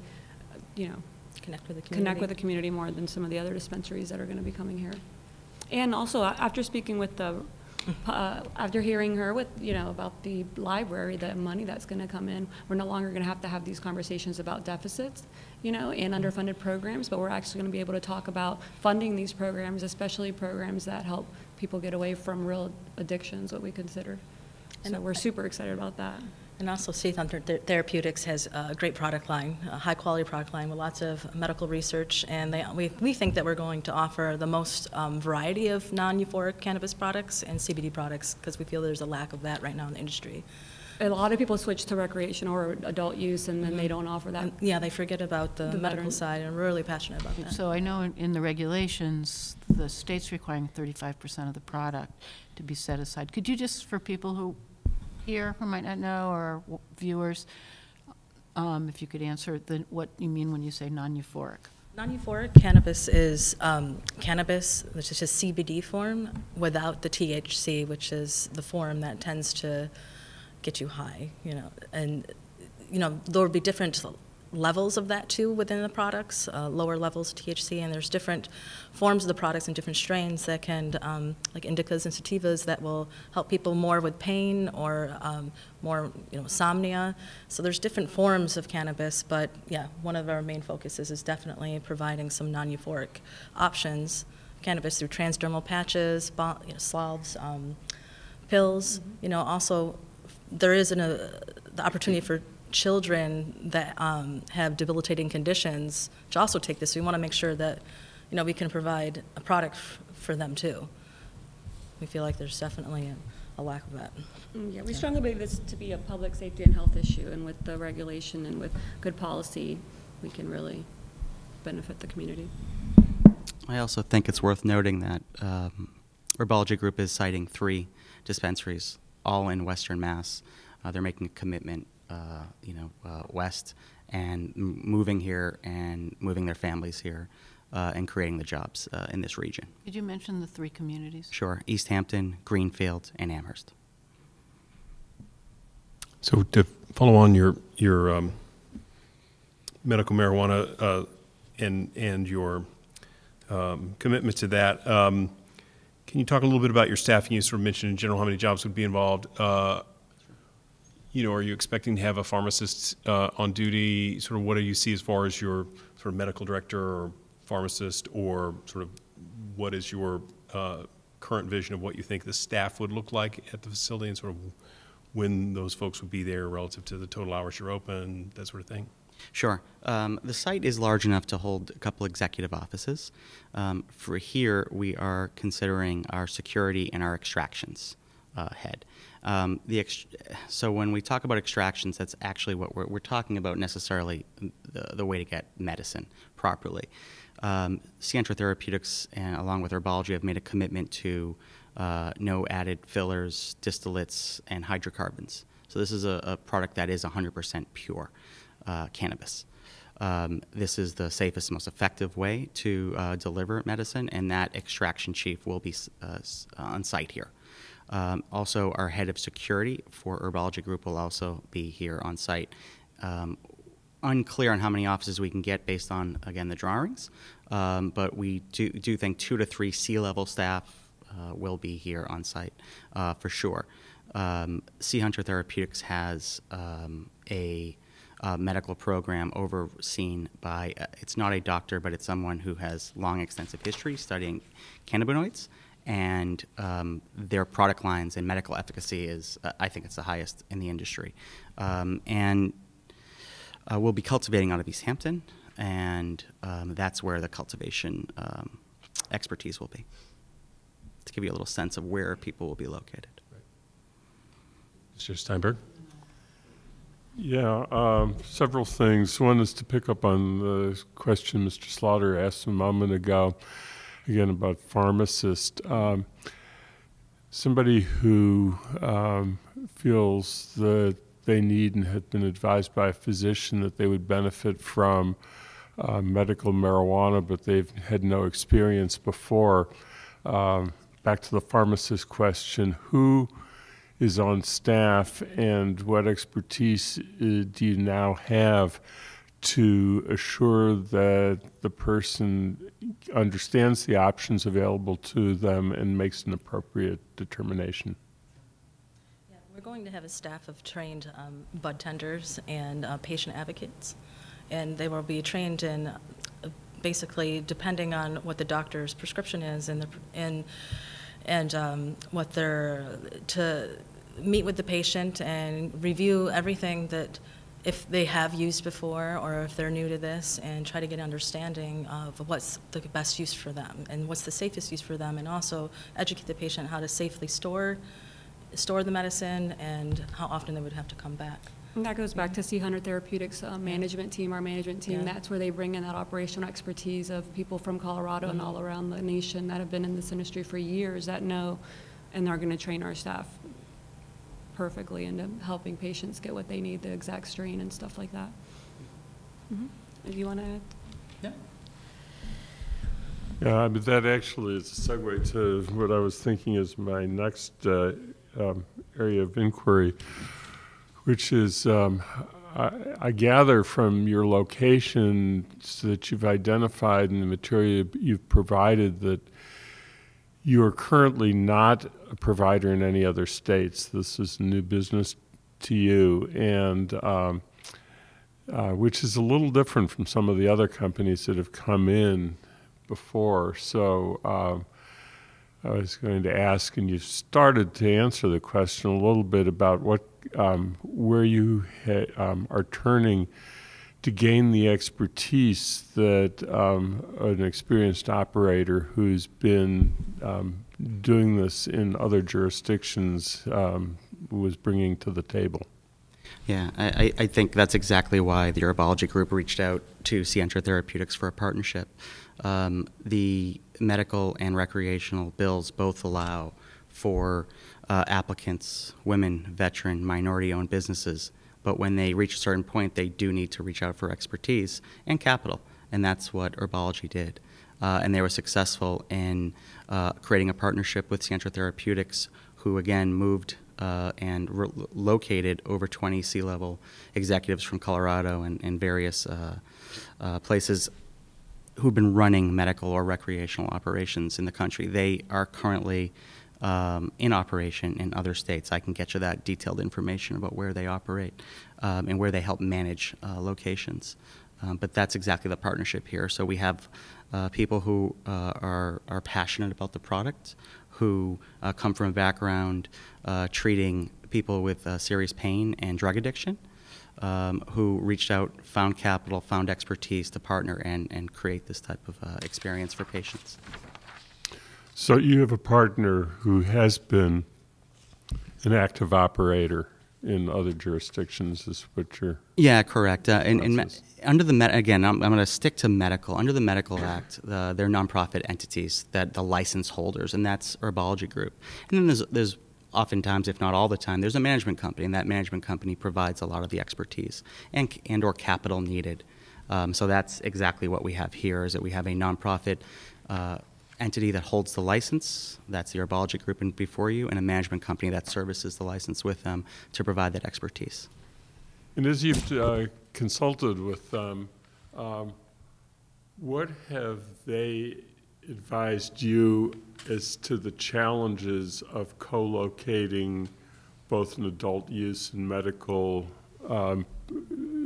you know, connect with the community more than some of the other dispensaries that are going to be coming here. And also, after speaking with the, after hearing her with, you know, about the library, the money that's going to come in, we're no longer going to have these conversations about deficits, you know, and underfunded programs, but we're actually going to be able to talk about funding these programs, especially programs that help people get away from real addictions, what we consider. And so we're super excited about that. And also, Sea Hunter Therapeutics has a great product line, a high-quality product line with lots of medical research, and we think that we're going to offer the most variety of non-euphoric cannabis products and CBD products, because we feel there's a lack of that right now in the industry. A lot of people switch to recreational or adult use, and then they don't offer that. And, yeah, they forget about the medical side, and we're really passionate about that. So I know in the regulations, the state's requiring 35% of the product to be set aside. Could you just, for people who here who might not know, or viewers, if you could answer what you mean when you say non-euphoric. Non-euphoric cannabis is cannabis, which is just CBD form, without the THC, which is the form that tends to get you high, you know. And, you know, there will be different levels of that too within the products, lower levels of THC, and there's different forms of the products and different strains that can, like indicas and sativas, that will help people more with pain or more, you know, insomnia. So there's different forms of cannabis, but yeah, one of our main focuses is definitely providing some non-euphoric options, cannabis through transdermal patches, you know, salves, pills, you know. Also, there is the opportunity for children that have debilitating conditions to also take this. We want to make sure that, you know, we can provide a product for them too. We feel like there's definitely a lack of that. Yeah, we strongly believe this to be a public safety and health issue, and with the regulation and with good policy, we can really benefit the community. I also think it's worth noting that Herbology Group is citing 3 dispensaries, all in Western Mass. They're making a commitment, you know, west, and moving here and moving their families here and creating the jobs in this region. Could you mention the 3 communities? Sure, East Hampton, Greenfield, and Amherst. So to follow on your medical marijuana and your commitment to that, can you talk a little bit about your staffing? You sort of mentioned in general how many jobs would be involved. You know, are you expecting to have a pharmacist on duty? Sort of what do you see as far as your sort of medical director or pharmacist, or sort of what is your current vision of what you think the staff would look like at the facility, and sort of when those folks would be there relative to the total hours you're open, that sort of thing? Sure. The site is large enough to hold a couple executive offices. For here, we are considering our security and our extractions head. So when we talk about extractions, that's actually what we're talking about, necessarily the way to get medicine properly. Cientra Therapeutics, and along with Herbology, have made a commitment to no added fillers, distillates, and hydrocarbons. So this is a product that is 100% pure. Cannabis. This is the safest, most effective way to deliver medicine, and that extraction chief will be on site here. Also, our head of security for Herbology Group will also be here on site. Unclear on how many offices we can get based on, again, the drawings, but we do think 2 to 3 C-level staff will be here on site for sure. Sea Hunter Therapeutics has a medical program overseen by, it's not a doctor, but it's someone who has long, extensive history studying cannabinoids, and their product lines and medical efficacy is, I think it's the highest in the industry. And We'll be cultivating out of East Hampton, and that's where the cultivation expertise will be, to give you a little sense of where people will be located. Right. Mr. Steinberg? Yeah, several things. One is to pick up on the question Mr. Slaughter asked a moment ago, again, about pharmacists. Somebody who feels that they need and had been advised by a physician that they would benefit from medical marijuana, but they've had no experience before. Back to the pharmacist question, who is on staff and what expertise do you now have to assure that the person understands the options available to them and makes an appropriate determination? Yeah, we're going to have a staff of trained bud tenders and patient advocates, and they will be trained in basically depending on what the doctor's prescription is and what they're to meet with the patient and review everything that if they have used before or if they're new to this, and try to get an understanding of what's the best use for them and what's the safest use for them, and also educate the patient how to safely store the medicine and how often they would have to come back. And that goes back to Sea Hunter Therapeutics management team, our management team. Yeah. That's where they bring in that operational expertise of people from Colorado and all around the nation that have been in this industry for years that know, and they're going to train our staff perfectly into helping patients get what they need, the exact strain and stuff like that. Mm-hmm. Do you want to add? Yeah. Yeah, but that actually is a segue to what I was thinking is my next area of inquiry, which is, I gather from your locations that you've identified and the material you've provided that you are currently not a provider in any other states. This is new business to you, and which is a little different from some of the other companies that have come in before. So I was going to ask, and you started to answer the question a little bit about what where you are turning to gain the expertise that an experienced operator who's been doing this in other jurisdictions was bringing to the table. Yeah, I think that's exactly why the Herbology Group reached out to Cientra Therapeutics for a partnership. The medical and recreational bills both allow for applicants, women, veteran, minority-owned businesses, but when they reach a certain point, they do need to reach out for expertise and capital, and that's what Herbology did. And they were successful in creating a partnership with Century Therapeutics, who again moved and located over 20 C-level executives from Colorado and various places who've been running medical or recreational operations in the country. They are currently in operation in other states. I can get you that detailed information about where they operate and where they help manage locations. But that's exactly the partnership here. So we have people who are passionate about the product, who come from a background treating people with serious pain and drug addiction, who reached out, found capital, found expertise to partner and create this type of experience for patients. So you have a partner who has been an active operator in other jurisdictions, is what you're... Yeah, correct. And under the I'm going to stick to medical. Under the Medical Act, they're nonprofit entities that the license holders, and that's Herbology Group. And then there's oftentimes, if not all the time, there's a management company, and that management company provides a lot of the expertise and or capital needed. So that's exactly what we have here, is that we have a nonprofit entity that holds the license, that's the Herbology Group and before you, and a management company that services the license with them to provide that expertise. And as you've consulted with them, what have they advised you as to the challenges of co-locating both an adult use and medical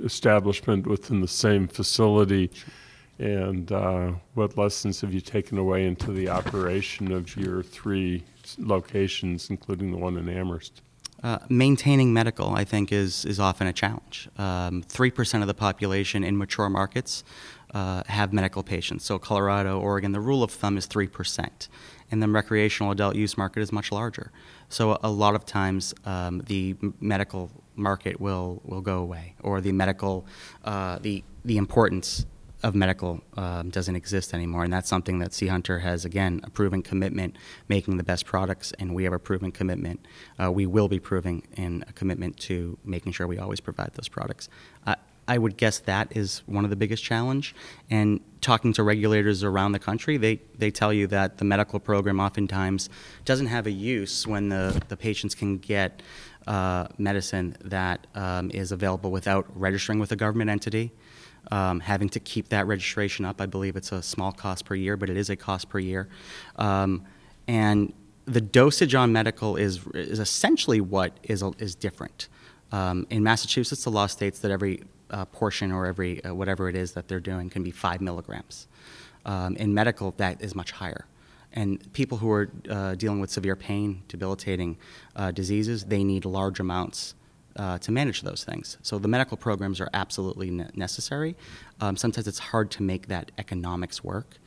establishment within the same facility? And what lessons have you taken away into the operation of your three locations, including the one in Amherst? Maintaining medical, I think, is often a challenge. 3% of the population in mature markets have medical patients. So Colorado, Oregon, the rule of thumb is 3%. And then recreational adult use market is much larger. So a lot of times the medical market will go away, or the medical, the importance of medical doesn't exist anymore, and that's something that Sea Hunter has, again, a proven commitment, making the best products, and we have a proven commitment. We will be proving in a commitment to making sure we always provide those products. I would guess that is one of the biggest challenge, and talking to regulators around the country, they tell you that the medical program oftentimes doesn't have a use when the patients can get medicine that is available without registering with a government entity. Having to keep that registration up, I believe it's a small cost per year, but it is a cost per year. And the dosage on medical is essentially what is different. In Massachusetts, the law states that every portion or every whatever it is that they're doing can be 5 milligrams. In medical, that is much higher. And people who are dealing with severe pain, debilitating diseases, they need large amounts to manage those things. So the medical programs are absolutely necessary. Sometimes it's hard to make that economics work,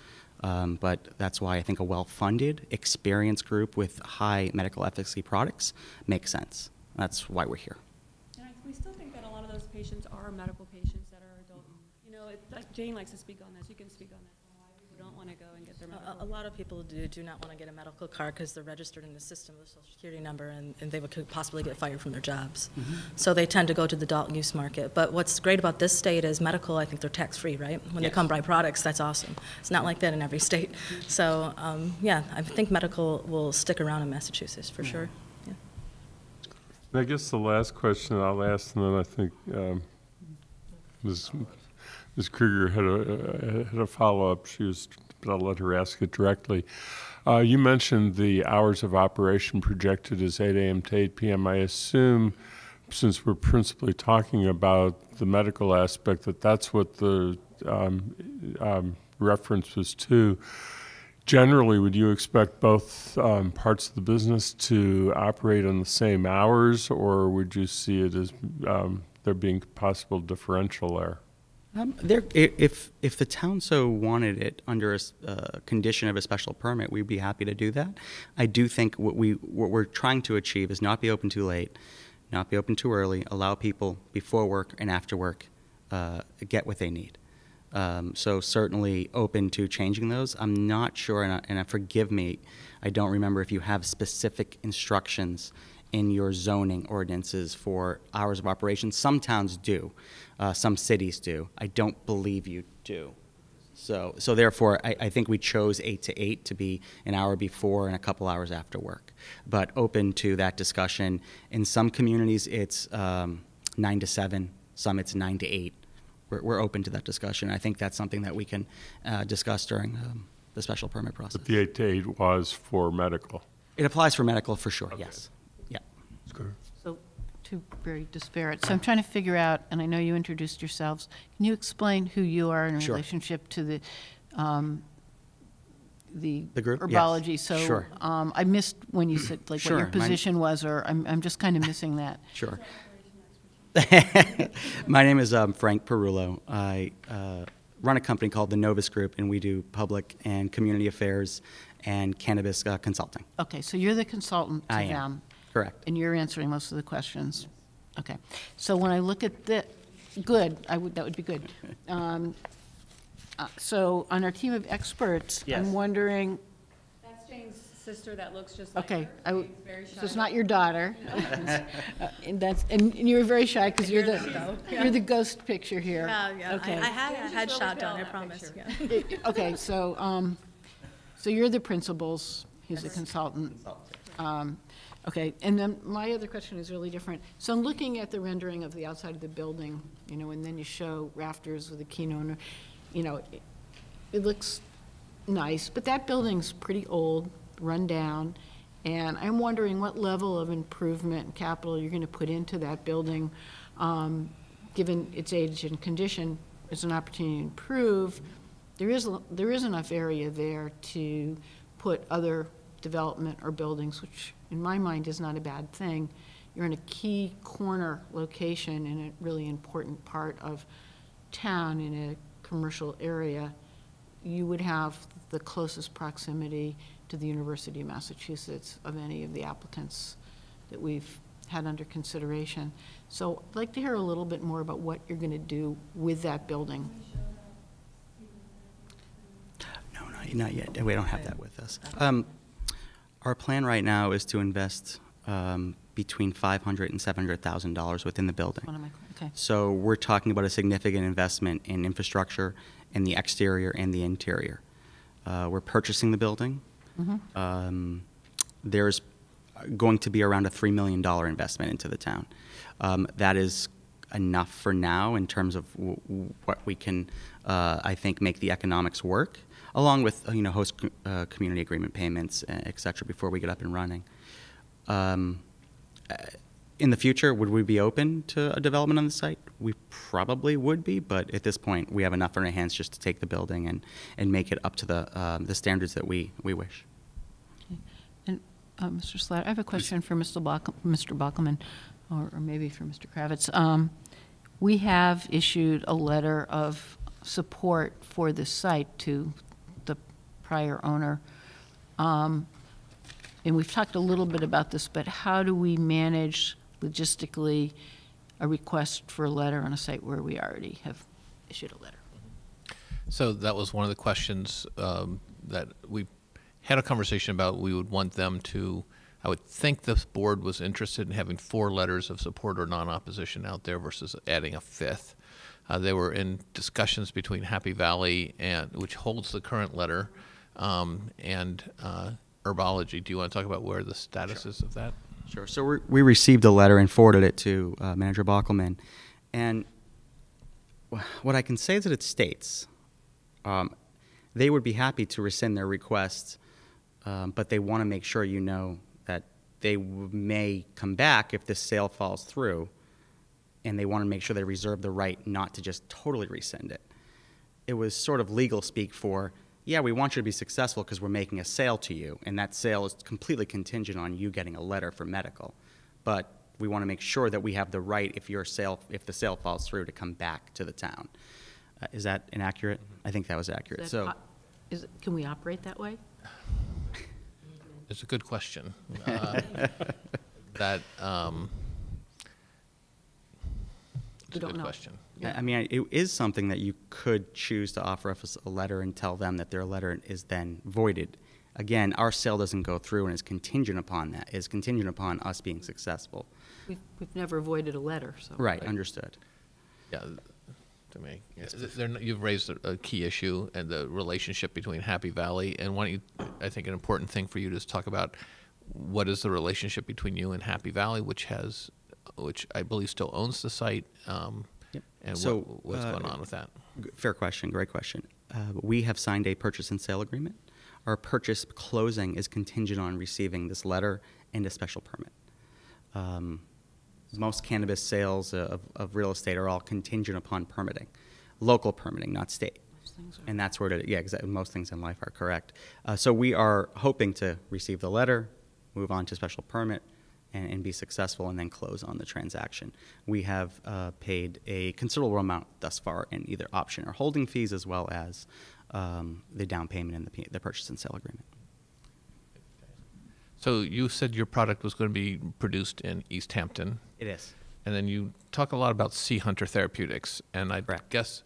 but that's why I think a well-funded, experienced group with high medical efficacy products makes sense. That's why we're here. And we still think that a lot of those patients are medical patients that are adult. You know, Jane likes to speak on this. You can speak on that. Don't want to go and get their medical. A lot of people do not want to get a medical card because they're registered in the system with a social security number, and they could possibly get fired from their jobs. Mm-hmm. So they tend to go to the adult use market. But what's great about this state is medical, I think they're tax-free, right? When they come buy products, that's awesome. It's not like that in every state. So, yeah, I think medical will stick around in Massachusetts for sure. Yeah. And I guess the last question I'll ask, and then I think Ms. Kruger had a follow-up, but I'll let her ask it directly. You mentioned the hours of operation projected as 8 a.m. to 8 p.m. I assume, since we're principally talking about the medical aspect, that that's what the reference was to. Generally, would you expect both parts of the business to operate on the same hours, or would you see it as there being possible differential there? If the town so wanted it under a condition of a special permit, we'd be happy to do that. I do think what we're trying to achieve is not be open too late, not be open too early, allow people before work and after work get what they need. So certainly open to changing those. I'm not sure, and forgive me, I don't remember if you have specific instructions in your zoning ordinances for hours of operation. Some towns do, some cities do. I don't believe you do. So therefore, I think we chose 8 to 8 to be an hour before and a couple hours after work, but open to that discussion. In some communities, it's 9 to 7, some it's 9 to 8. We're open to that discussion. I think that's something that we can discuss during the special permit process. But the 8 to 8 was for medical? It applies for medical for sure, okay. Yes. So two very disparate. So I'm trying to figure out, and I know you introduced yourselves. Can you explain who you are in relationship to the group? Herbology? Yes. So I missed when you said like what your position was, or I'm just kind of missing that. Sure. My name is Frank Perullo. I run a company called the Novus Group, and we do public and community affairs and cannabis consulting. Okay, so you're the consultant to them. Correct. And you're answering most of the questions. Yes. Okay. So when I look at the, that would be good. So on our team of experts, yes. I'm wondering. That's Jane's sister that looks just like her. Very shy. So it's not your daughter. No. And you were very shy because you're the ghost picture here. Yeah. Okay. I had a headshot done, I promise. Yeah. Okay. So, so you're the principals. He's a consultant. Okay, and then my other question is really different. So I'm looking at the rendering of the outside of the building, you know, and then you show rafters with a keynote. You know, it looks nice, but that building's pretty old, run down, and I'm wondering what level of improvement and capital you're going to put into that building, given its age and condition. It's an opportunity to improve. There is enough area there to put other development or buildings, which in my mind is not a bad thing. You're in a key corner location in a really important part of town in a commercial area. You would have the closest proximity to the University of Massachusetts of any of the applicants that we've had under consideration. So I'd like to hear a little bit more about what you're going to do with that building. No, not yet. We don't have that with us. Our plan right now is to invest between $500,000 and $700,000 within the building. Okay. So we're talking about a significant investment in infrastructure in the exterior and the interior. We're purchasing the building. Mm-hmm. There's going to be around a $3 million investment into the town. That is enough for now in terms of what we can, I think, make the economics work, along with host community agreement payments, et cetera, before we get up and running. In the future, would we be open to a development on the site? We probably would be, but at this point, we have enough in our hands just to take the building and make it up to the standards that we wish. Okay. And Mr. Slatter, I have a question for Mr. Bockelman, or maybe for Mr. Kravitz. We have issued a letter of support for this site to the prior owner. And we've talked a little bit about this, but how do we manage logistically a request for a letter on a site where we already have issued a letter? So that was one of the questions that we had a conversation about. We would want them to, I would think this board was interested in having 4 letters of support or non-opposition out there versus adding a 5th. They were in discussions between Happy Valley, and which holds the current letter, and Herbology. Do you want to talk about where the status is of that? Sure. So we received a letter and forwarded it to Manager Bockelman. And what I can say is that it states they would be happy to rescind their requests, but they want to make sure you know that they may come back if this sale falls through, and they want to make sure they reserve the right not to just totally rescind it. It was sort of legal speak for, yeah, we want you to be successful because we're making a sale to you, and that sale is completely contingent on you getting a letter for medical. But we want to make sure that we have the right, if the sale falls through, to come back to the town. Is that inaccurate? Mm-hmm. I think that was accurate. Can we operate that way? It's a good question. That's a good question. Yeah. I mean, it is something that you could choose to offer us a letter and tell them that their letter is then voided. Again, our sale doesn't go through and is contingent upon that, is contingent upon us being successful. We've never voided a letter, so. Right, understood. Yeah, to me, yes. You've raised a key issue and the relationship between Happy Valley, and why don't you, I think an important thing for you to talk about what is the relationship between you and Happy Valley, which I believe still owns the site, yep. And so, what's going on with that? Fair question, great question. We have signed a purchase and sale agreement. Our purchase closing is contingent on receiving this letter and a special permit. Most cannabis sales of real estate are all contingent upon permitting, local permitting, not state. And that's where it, yeah, exactly, most things in life are correct. So we are hoping to receive the letter, move on to special permit, and be successful, and then close on the transaction. We have paid a considerable amount thus far in either option or holding fees, as well as the down payment and the purchase and sale agreement. So you said your product was going to be produced in East Hampton. It is. And then you talk a lot about Sea Hunter Therapeutics, and I guess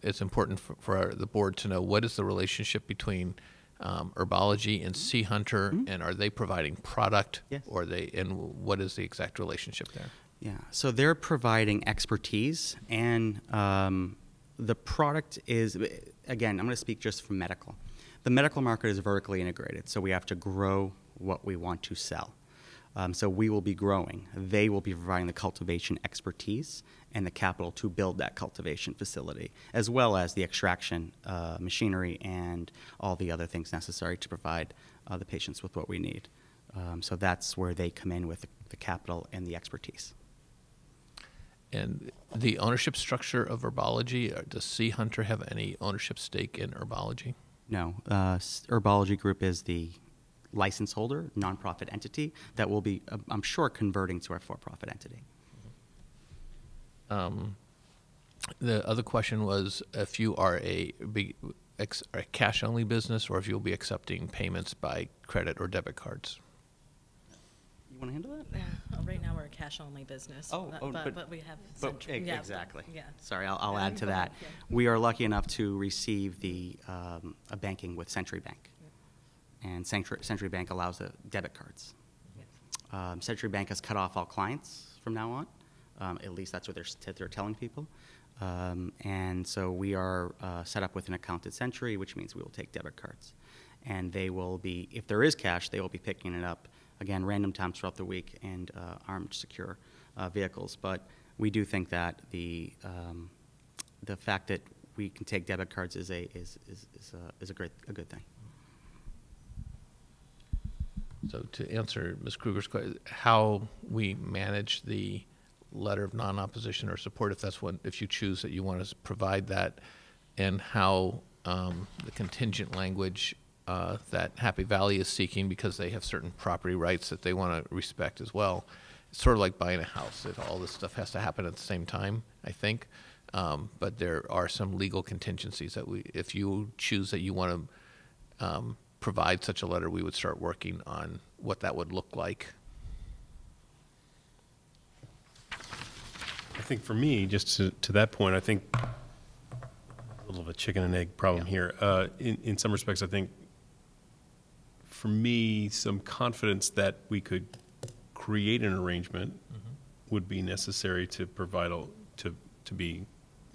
it's important for the board to know what is the relationship between Herbology and Sea Hunter, mm-hmm. and are they providing product, yes. or they, and what is the exact relationship there? Yeah, so they're providing expertise, and the product is, again, I'm going to speak just for medical. The medical market is vertically integrated, so we have to grow what we want to sell. So we will be growing. They will be providing the cultivation expertise and the capital to build that cultivation facility, as well as the extraction machinery and all the other things necessary to provide the patients with what we need. So that's where they come in with the capital and the expertise. And the ownership structure of Herbology, does Sea Hunter have any ownership stake in Herbology? No. Herbology Group is the license holder, nonprofit entity that will be, I'm sure, converting to our for-profit entity. The other question was if you are a cash-only business or if you'll be accepting payments by credit or debit cards. You want to handle that? Yeah. Well, right now we're a cash-only business. Oh, but we have. But, yeah, exactly. Yeah. Sorry, I'll add to that. Yeah. We are lucky enough to receive the a banking with Century Bank, yeah. And Century Bank allows the debit cards. Yes. Century Bank has cut off all clients from now on. At least that's what they're telling people. And so we are set up with an account at Century, which means we will take debit cards. And they will be, if there is cash, they will be picking it up, again, random times throughout the week and armed, secure vehicles. But we do think that the fact that we can take debit cards is a good thing. So to answer Ms. Kruger's question, how we manage the letter of non-opposition or support, if that's what, if you choose that you want to provide that, and how the contingent language that Happy Valley is seeking, because they have certain property rights that they want to respect as well. It's sort of like buying a house, that all this stuff has to happen at the same time, I think. But there are some legal contingencies that we, if you choose that you want to provide such a letter, we would start working on what that would look like. I think for me, just to that point, I think a little of a chicken and egg problem here. In some respects, I think for me, some confidence that we could create an arrangement would be necessary to provide to be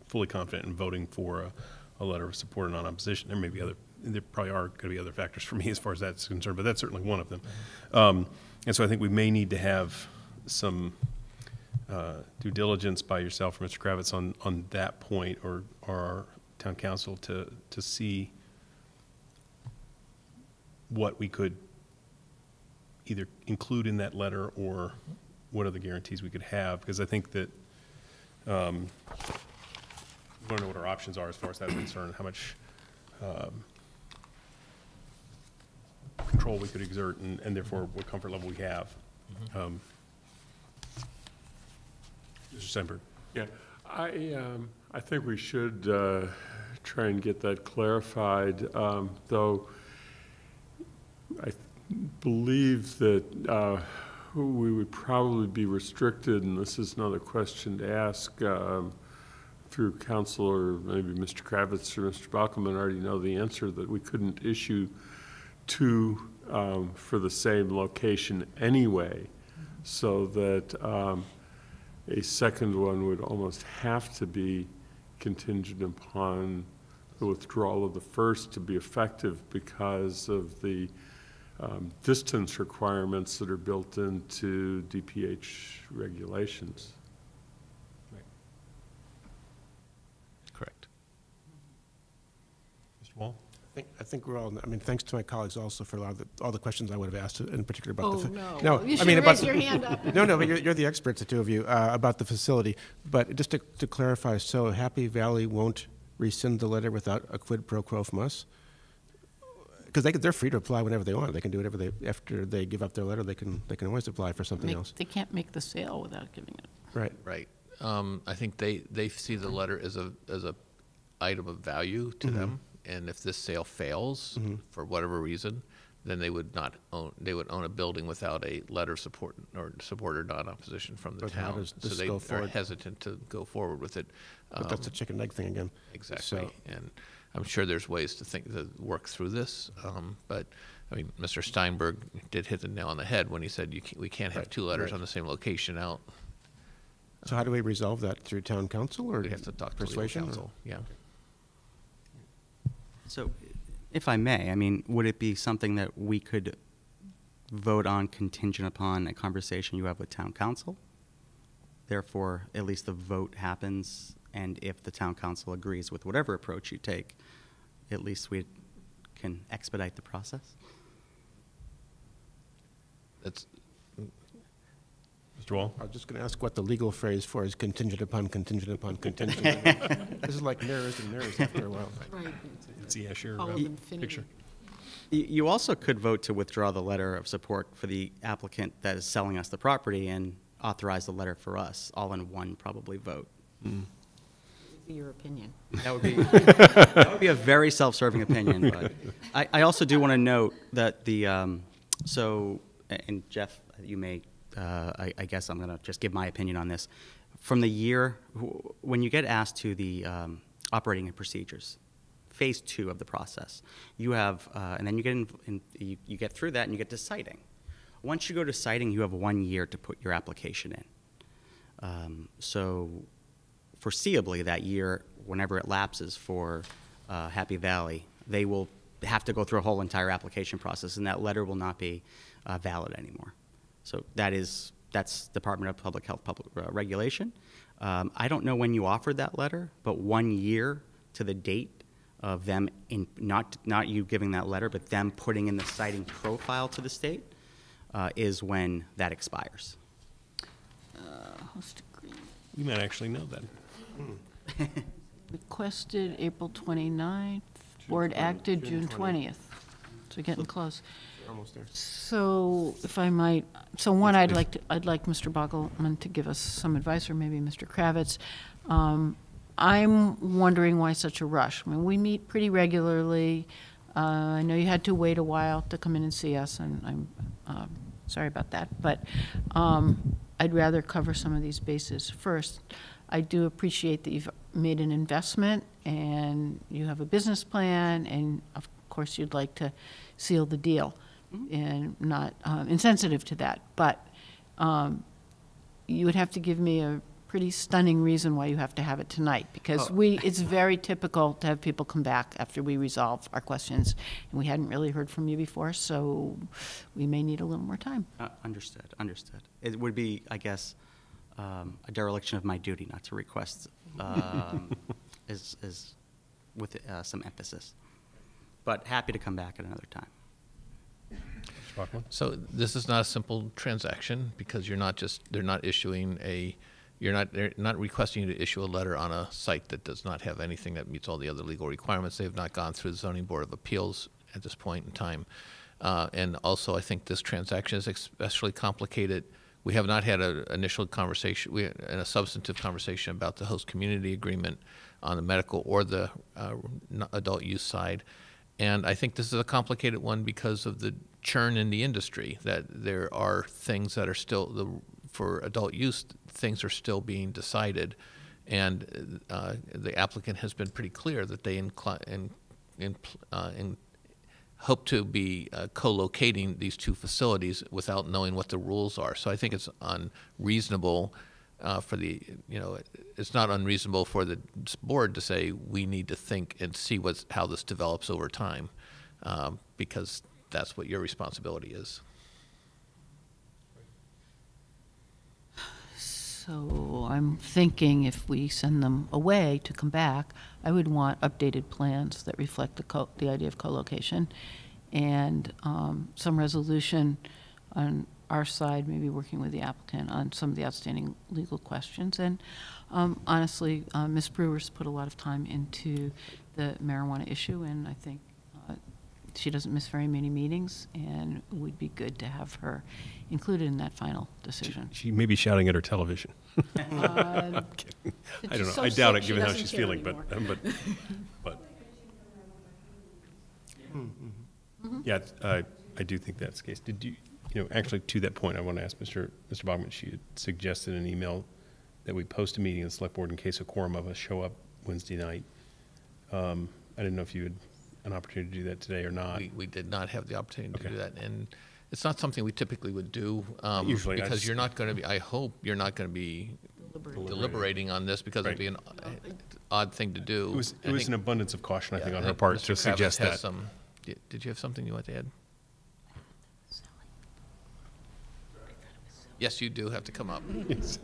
fully confident in voting for a letter of support and non-opposition. There may be other, there probably are going to be other factors for me as far as that's concerned, but that's certainly one of them. And so I think we may need to have some due diligence by yourself or Mr. Kravitz on that point, or our town council, to see what we could either include in that letter or what other guarantees we could have, because I think that we don't know what our options are as far as that's concerned, how much control we could exert, and therefore what comfort level we have. Mr. Sandberg. Yeah, I think we should try and get that clarified, though I believe that we would probably be restricted, and this is another question to ask through council, or maybe Mr. Kravitz or Mr. Bauckelman already know the answer, that we couldn't issue two for the same location anyway, so that a second one would almost have to be contingent upon the withdrawal of the first to be effective, because of the distance requirements that are built into DPH regulations. Right. Correct. Mr. Wall? I think we're all. I mean, thanks to my colleagues also for a lot of all the questions I would have asked, in particular about the. No, but you're the experts, the two of you, about the facility. But just to clarify, so Happy Valley won't rescind the letter without a quid pro quo from us, because they're free to apply whenever they want. They can do whatever they, after they give up their letter, they can always apply for something else. They can't make the sale without giving it. Right. Right. I think they see the letter as a item of value to them. And if this sale fails for whatever reason, then they would not own. They would own a building without a letter of support or non-opposition from the town. So they are hesitant to go forward with it. But that's a chicken egg thing again. Exactly. So. And I'm sure there's ways to work through this. But I mean, Mr. Steinberg did hit the nail on the head when he said we can't have two letters on the same location out. So how do we resolve that, through town council, or we have to talk persuasion? To legal council? Yeah. So, if I may, I mean, would it be something that we could vote on contingent upon a conversation you have with town council? Therefore, at least the vote happens, and if the town council agrees with whatever approach you take, at least we can expedite the process. That's. Mr. Wall? I was just going to ask what the legal phrase for is contingent upon, contingent upon, contingent upon. This is like mirrors and mirrors after a while. Right. It's the Asher picture. You also could vote to withdraw the letter of support for the applicant that is selling us the property and authorize the letter for us, all in one probably vote. Mm. Your opinion. That would be, that would be a very self-serving opinion. But I also do want to note that the, so, and Jeff, you may, I guess I'm going to just give my opinion on this. From the year, when you get asked to the operating and procedures, phase 2 of the process, you have, and then you get, you get through that and you get to siting. Once you go to siting, you have 1 year to put your application in. So foreseeably that year, whenever it lapses for Happy Valley, they will have to go through a whole entire application process, and that letter will not be valid anymore. So that's Department of Public Health regulation. I don't know when you offered that letter, but 1 year to the date of them, in, not you giving that letter, but them putting in the siting profile to the state is when that expires. Host agreement. You might actually know that. Mm. Requested April 29th, board acted June 20th. So getting close. Almost there. So if I might, so one, I'd like Mr. Bogleman to give us some advice, or maybe Mr. Kravitz. I'm wondering why such a rush. I mean, we meet pretty regularly. I know you had to wait a while to come in and see us, and I'm sorry about that, but I'd rather cover some of these bases first. I do appreciate that you've made an investment and you have a business plan, and of course you'd like to seal the deal. Mm-hmm. And not insensitive to that, but you would have to give me a pretty stunning reason why you have to have it tonight, because it's very typical to have people come back after we resolve our questions, and we hadn't really heard from you before, so we may need a little more time. Understood. It would be, I guess, a dereliction of my duty not to request is with some emphasis, but happy to come back at another time. So this is not a simple transaction, because you're not just, they're not requesting you to issue a letter on a site that does not have anything that meets all the other legal requirements. They have not gone through the Zoning Board of Appeals at this point in time. And also I think this transaction is especially complicated. We have not had an initial conversation and a substantive conversation about the host community agreement on the medical or the adult use side. And I think this is a complicated one because of the churn in the industry, that there are things that are still, for adult use, things are still being decided, and the applicant has been pretty clear that they hope to be co-locating these two facilities without knowing what the rules are. So I think it's unreasonable for the, it's not unreasonable for the board to say we need to think and see how this develops over time, because that's what your responsibility is. So I'm thinking if we send them away to come back, I would want updated plans that reflect the idea of co-location, and some resolution on our side, maybe working with the applicant on some of the outstanding legal questions. And honestly, Ms. Brewer's put a lot of time into the marijuana issue, and I think she doesn't miss very many meetings, and it would be good to have her included in that final decision. She may be shouting at her television. I'm kidding. I don't know. So I doubt it, given how she's feeling. But mm-hmm. Yeah, I do think that's the case. Did you know, actually, to that point, I want to ask Mr. Bogman. She had suggested in an email that we post a meeting in the select board in case a quorum of us show up Wednesday night. I didn't know if you had an opportunity to do that today or not. We did not have the opportunity to do that, and it's not something we typically would do, usually, because you're not going to be, I hope you're not going to be deliberating on this, because it'd be an odd thing to do. It was an abundance of caution, I think, on her part to suggest that. Did you have something you want to add? Yes, you do have to come up. Yes.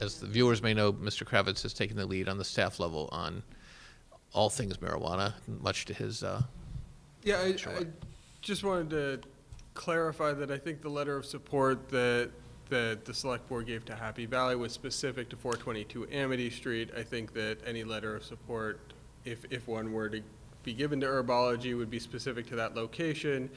As the viewers may know, Mr. Kravitz has taken the lead on the staff level on all things marijuana, much to his I just wanted to clarify that I think the letter of support that the select board gave to Happy Valley was specific to 422 Amity Street. I think that any letter of support, if one were to be given to herbology would be specific to that location.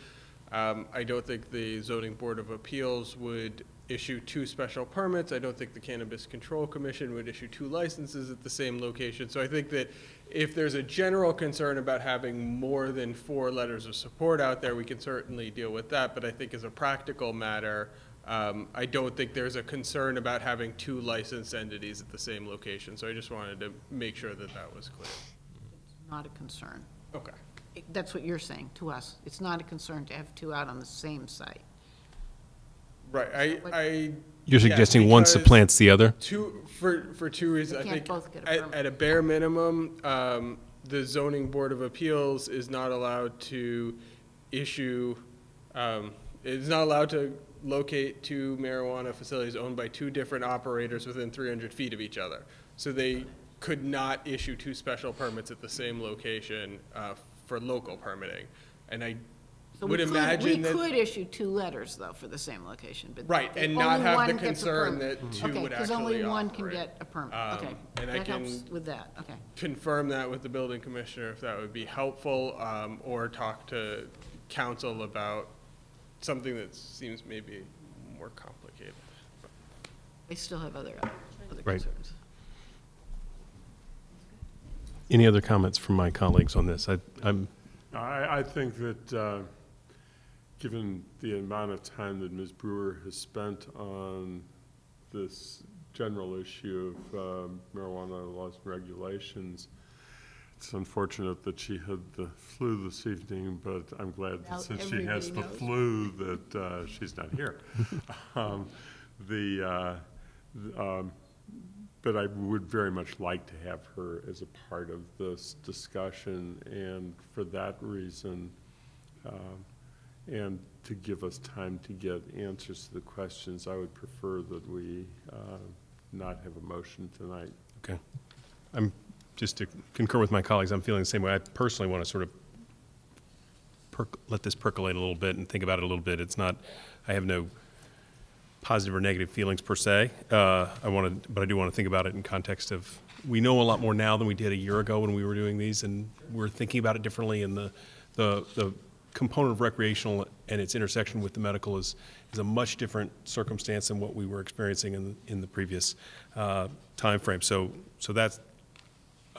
I don't think the Zoning Board of Appeals would issue two special permits. I don't think the Cannabis Control Commission would issue two licenses at the same location. So I think that if there's a general concern about having more than four letters of support out there, we can certainly deal with that. But I think as a practical matter, I don't think there's a concern about having two licensed entities at the same location. So I just wanted to make sure that that was clear. It's not a concern. Okay. That's what you're saying to us. It's not a concern to have two out on the same site. Right. You're suggesting one supplants the other? For two reasons. I think at a bare minimum, the Zoning Board of Appeals is not allowed to issue, is not allowed to locate two marijuana facilities owned by two different operators within 300 feet of each other. So they could not issue two special permits at the same location for local permitting. And I would imagine that we could issue two letters, though, for the same location. But right, and not have the concern that two would actually operate. Okay, because only one can get a permit. Okay, that helps with that. Okay. Confirm that with the building commissioner if that would be helpful, or talk to council about something that seems maybe more complicated. We still have other concerns. Any other comments from my colleagues on this? I think that given the amount of time that Ms. Brewer has spent on this general issue of marijuana laws and regulations, it's unfortunate that she had the flu this evening, but I'm glad that since she has the flu that she's not here. But I would very much like to have her as a part of this discussion, and for that reason, and to give us time to get answers to the questions, I would prefer that we not have a motion tonight. Okay. I'm just to concur with my colleagues, I'm feeling the same way. I personally want to sort of let this percolate a little bit and think about it a little bit. It's not, I have no positive or negative feelings per se. But I do want to think about it in context of, we know a lot more now than we did a year ago when we were doing these, and we're thinking about it differently, and the component of recreational and its intersection with the medical is a much different circumstance than what we were experiencing in the previous time frame. So that's,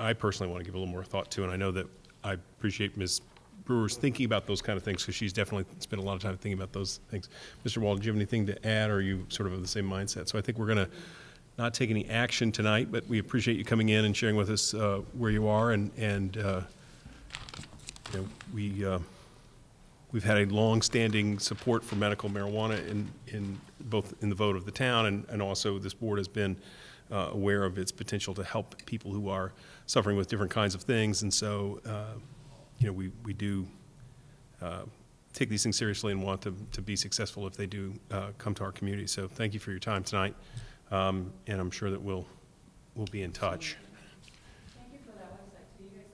I personally want to give a little more thought to, and I know that I appreciate Ms. Brewer's thinking about those kind of things, because she's definitely spent a lot of time thinking about those things. Mr. Wald, do you have anything to add, or are you sort of of the same mindset? So I think we're going to not take any action tonight, but we appreciate you coming in and sharing with us where you are, and you know, we've had a long-standing support for medical marijuana in both in the vote of the town, and also this board has been aware of its potential to help people who are suffering with different kinds of things, and so. You know, we do take these things seriously and want them to be successful if they do come to our community. So thank you for your time tonight, and I'm sure that we'll be in touch. Thank you for that website too. You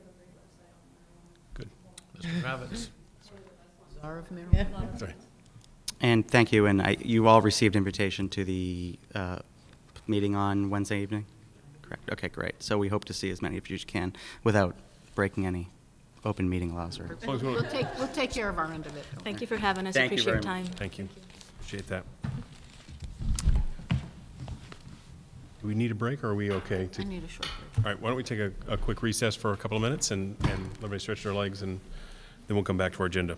guys have a great website. Good. Mr. Kravitz. Sorry. And thank you. And you all received invitation to the meeting on Wednesday evening, correct? Okay, great. So we hope to see as many of you as can without breaking any open meeting laws. We'll take care of our end of it. Thank you for having us. Appreciate your time. Thank you. Appreciate that. Do we need a break, or are we okay? I need a short break. All right, why don't we take a quick recess for a couple of minutes, and everybody stretch their legs, and then we'll come back to our agenda.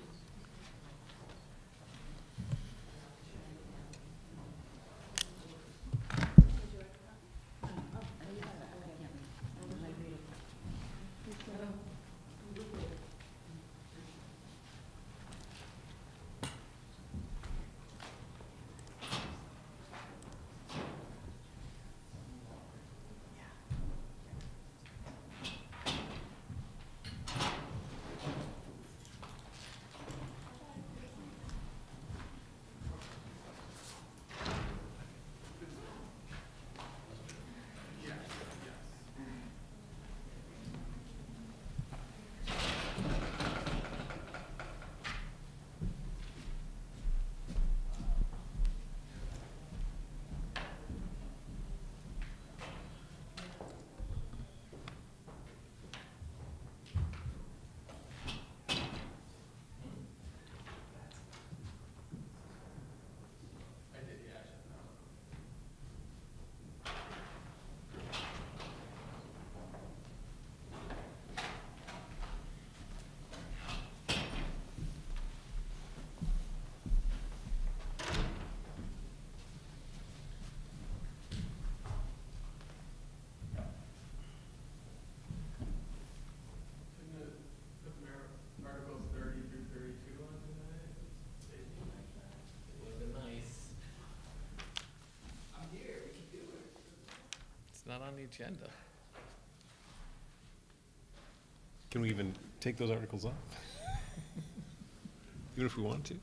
not on the agenda. Can we even take those articles off? Even if we want to?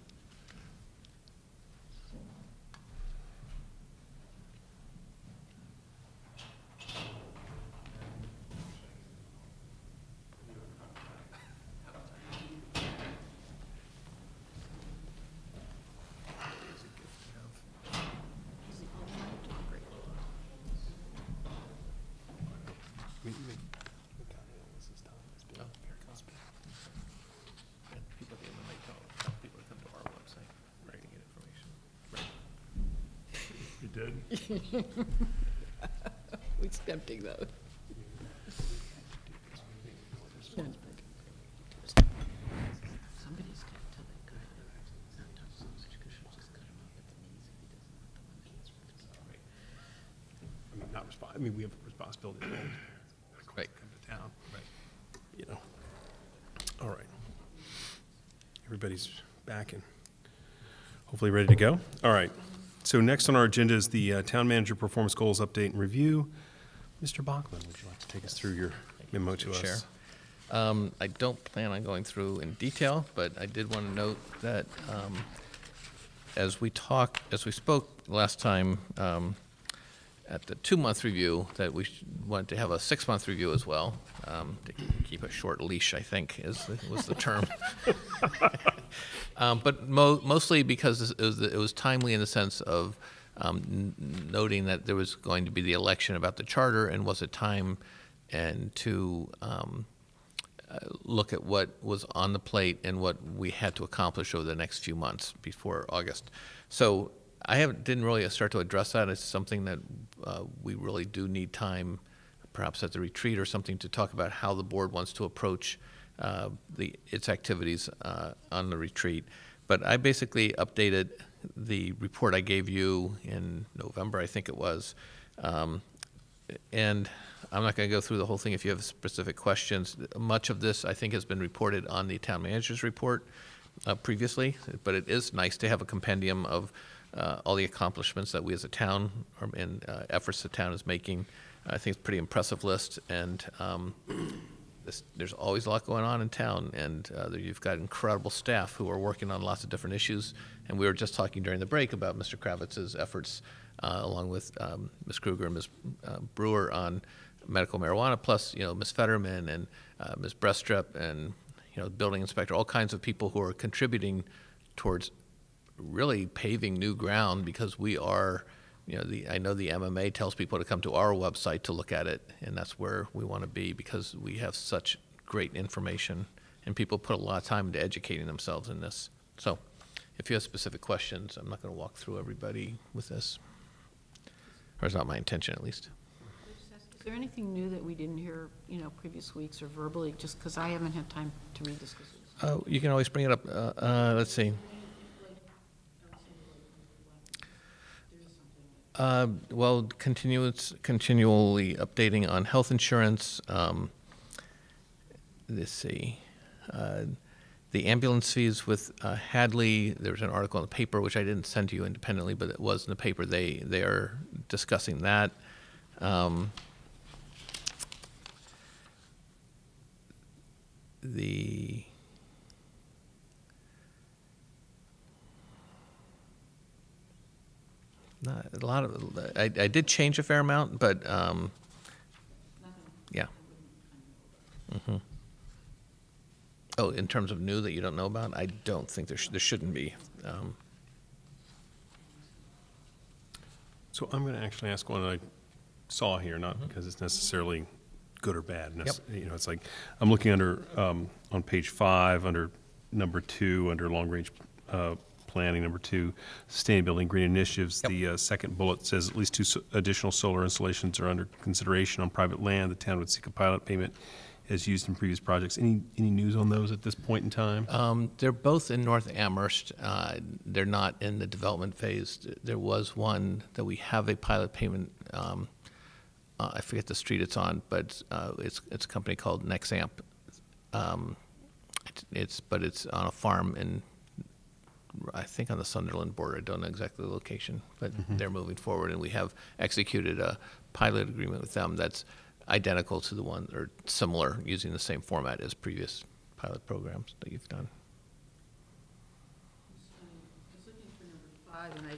We're attempting those. I mean, we have a responsibility to right. Come to town. Right. You know. All right. Everybody's back and hopefully ready to go. All right. So next on our agenda is the Town Manager Performance Goals Update and Review. Mr. Bachman, would you like to take us through your memo to us? I don't plan on going through in detail, but I did want to note that as we spoke last time at the 2-month review, that we wanted to have a 6-month review as well, to keep a short leash, I think, was the term. But mostly because it was timely in the sense of noting that there was going to be the election about the charter, and was a time and to look at what was on the plate and what we had to accomplish over the next few months before August. So I didn't really start to address that. It's something that we really do need time, perhaps at the retreat or something, to talk about how the board wants to approach its activities on the retreat. But I basically updated the report I gave you in November, I think it was. And I'm not going to go through the whole thing if you have specific questions. Much of this, I think, has been reported on the town manager's report previously, but it is nice to have a compendium of all the accomplishments that we as a town and efforts the town is making. I think it's a pretty impressive list, and there's always a lot going on in town, and you've got incredible staff who are working on lots of different issues. And we were just talking during the break about Mr. Kravitz's efforts, along with Ms. Kruger and Ms. Brewer, on medical marijuana, plus Ms. Fetterman and Ms. Brestrup and the building inspector, all kinds of people who are contributing towards really paving new ground, because we are. I know the MMA tells people to come to our website to look at it, and that's where we want to be, because we have such great information, and people put a lot of time into educating themselves in this. So if you have specific questions, I'm not going to walk through everybody with this, or it's not my intention at least. Is there anything new that we didn't hear, previous weeks or verbally, just because I haven't had time to read this? Oh, you can always bring it up. Let's see. Well, continually updating on health insurance. Let's see. The ambulance fees with Hadley, there's an article in the paper, which I didn't send to you independently, but it was in the paper. They are discussing that. Not a lot of. I did change a fair amount, but yeah. Mm-hmm. Oh, in terms of new that you don't know about, I don't think there shouldn't be. So I'm going to actually ask one I saw here, not because it's necessarily good or bad. Yep. It's like I'm looking under on page 5 under number 2 under long range. Planning number 2, sustainability and green initiatives. Yep. The second bullet says at least 2 additional solar installations are under consideration on private land. The town would seek a pilot payment as used in previous projects. Any news on those at this point in time? They're both in North Amherst. They're not in the development phase. There was one that we have a pilot payment. I forget the street it's on, but it's a company called Nexamp. It's on a farm in, I think, on the Sunderland border. I don't know exactly the location, but they're moving forward, and we have executed a pilot agreement with them that's identical to the one, or similar, using the same format as previous pilot programs that you've done. I was looking for number 5,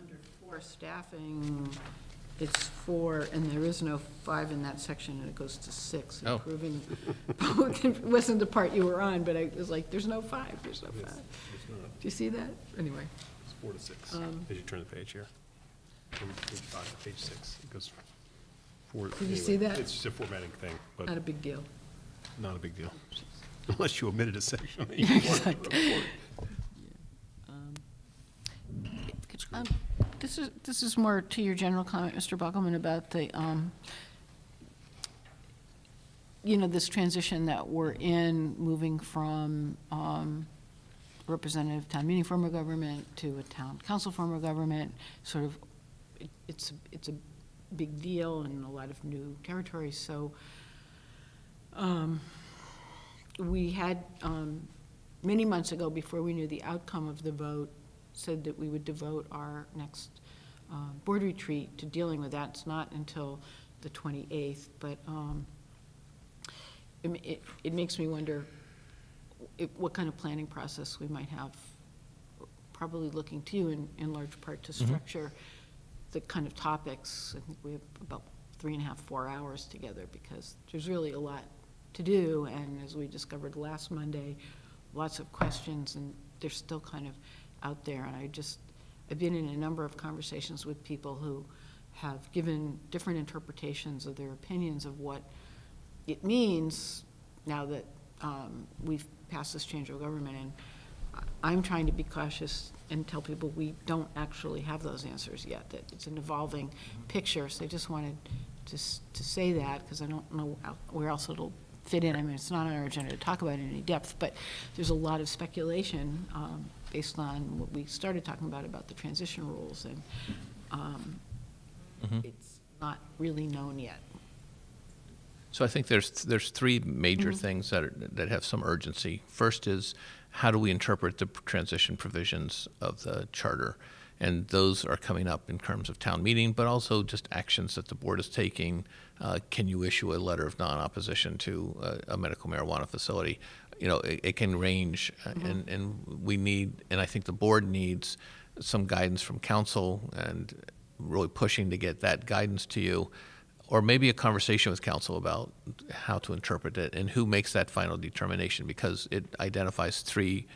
and under 4 staffing, it's 4, and there is no 5 in that section, and it goes to 6. Oh. Improving, it wasn't the part you were on, but I was like, there's no 5, there's no 5. There's not. Do you see that? Anyway. It's 4 to 6, as you turn the page here. From page 5 to page 6, it goes four. Did anyway, you see that? It's just a formatting thing. But not a big deal. Not a big deal. Unless you omitted a section that you wanted to report. This is more to your general comment, Mr. Buckelman, about the you know, this transition that we're in, moving from representative town meeting form of government to a town council form of government. Sort of, it's a big deal and a lot of new territories. So we had many months ago, before we knew the outcome of the vote, said that we would devote our next board retreat to dealing with that. It's not until the 28th, but it makes me wonder what kind of planning process we might have, probably looking to you in large part to structure the kind of topics. I think we have about 3.5 to 4 hours together, because there's really a lot to do, and as we discovered last Monday, lots of questions, and they're still kind of out there. And I've been in a number of conversations with people who have given different interpretations of their opinions of what it means now that we've passed this change of government. And I'm trying to be cautious and tell people we don't actually have those answers yet, that it's an evolving picture. So I just wanted to say that, because I don't know where else it'll fit in. I mean, it's not on our agenda to talk about it in any depth, but there's a lot of speculation based on what we started talking about the transition rules, and it's not really known yet. So I think there's 3 major things that have some urgency. First is, how do we interpret the transition provisions of the charter? And those are coming up in terms of town meeting, but also just actions that the board is taking. Can you issue a letter of non-opposition to a medical marijuana facility? You know, it can range, and we need, and I think the board needs some guidance from council, and really pushing to get that guidance to you, or maybe a conversation with council about how to interpret it and who makes that final determination, because it identifies 3.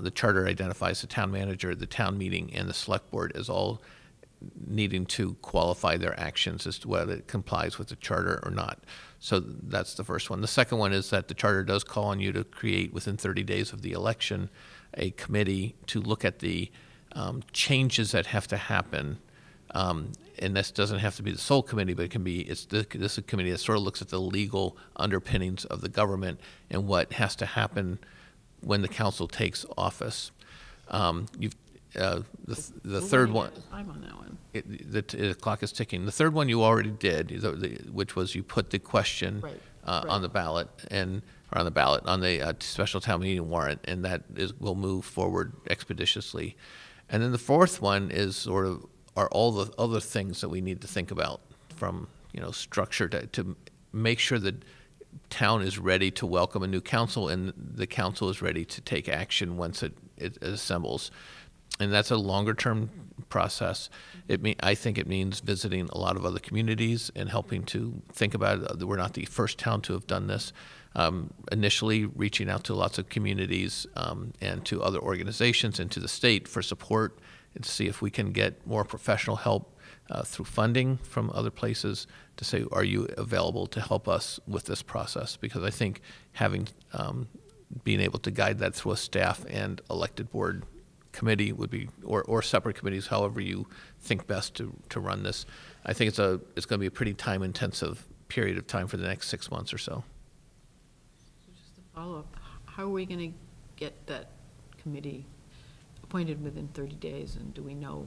The charter identifies the town manager, the town meeting, and the select board as all needing to qualify their actions as to whether it complies with the charter or not. So that's the first one. The second one is that the charter does call on you to create, within 30 days of the election, a committee to look at the changes that have to happen. And this doesn't have to be the sole committee, but it can be, this is a committee that sort of looks at the legal underpinnings of the government and what has to happen when the council takes office. The third one. I'm on that one. The clock is ticking. The third one you already did, which was you put the question on the ballot, and on the special town meeting warrant, and that will move forward expeditiously. And then the fourth one is sort of are all the other things that we need to think about, from structure to make sure that town is ready to welcome a new council, and the council is ready to take action once it assembles. And that's a longer term process. I think it means visiting a lot of other communities and helping to think about it. We're not the first town to have done this. Initially reaching out to lots of communities and to other organizations and to the state for support, and to see if we can get more professional help through funding from other places, to say, are you available to help us with this process? Because I think having being able to guide that through a staff and elected board committee would be, or separate committees, however you think best to run this. I think it's going to be a pretty time intensive period of time for the next 6 months or so. So just to follow up, how are we going to get that committee appointed within 30 days, and do we know?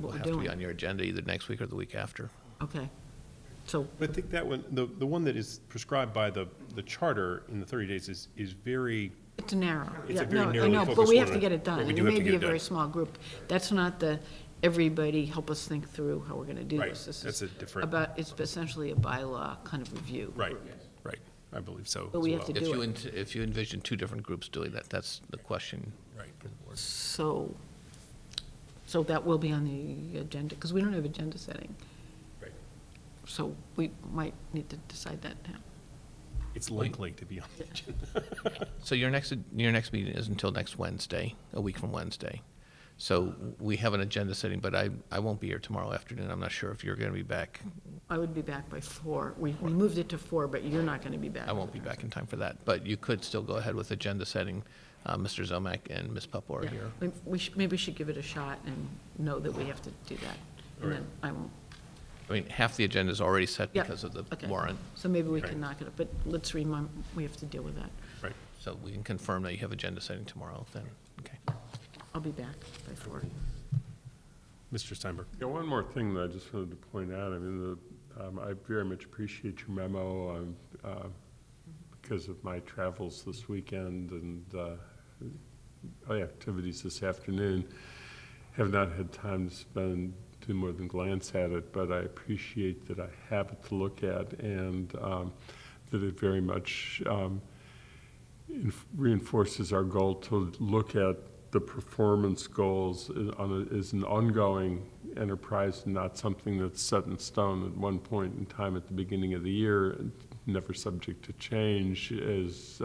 We'll have to be on your agenda either next week or the week after. Okay. So I think that one, the one that is prescribed by the charter in the 30 days is very... It's narrow. It's a very narrow focus. But we have to get it done. We do have to get it done. It may be a very small group. That's not the everybody help us think through how we're going to do this. That's a different. It's essentially a bylaw kind of review. Right. Right. I believe so. But we have to do it. If you envision two different groups doing that, that's the question. Right. So that will be on the agenda because we don't have agenda setting. Right. So we might need to decide that now. It's likely to be on the agenda. So your next meeting is until next Wednesday, a week from Wednesday. So we have an agenda setting, but I won't be here tomorrow afternoon. I'm not sure if you're going to be back. I would be back by 4. We moved it to 4, but you're not going to be back. I won't be back in time for that. But you could still go ahead with agenda setting. Mr. Zomack and Ms. Pupo are here. Maybe we should give it a shot and know that we have to do that. And then I won't. I mean, half the agenda is already set because of the warrant. So maybe we can knock it up. But let's remind, we have to deal with that. Right. So we can confirm that you have agenda setting tomorrow then. Okay. I'll be back by 4. Mr. Steinberg. Yeah, one more thing that I just wanted to point out. I mean, I very much appreciate your memo because of my travels this weekend and activities this afternoon. Have not had time to spend do more than glance at it, but I appreciate that I have it to look at and that it very much reinforces our goal to look at the performance goals is an ongoing enterprise, not something that's set in stone at one point in time at the beginning of the year, never subject to change, is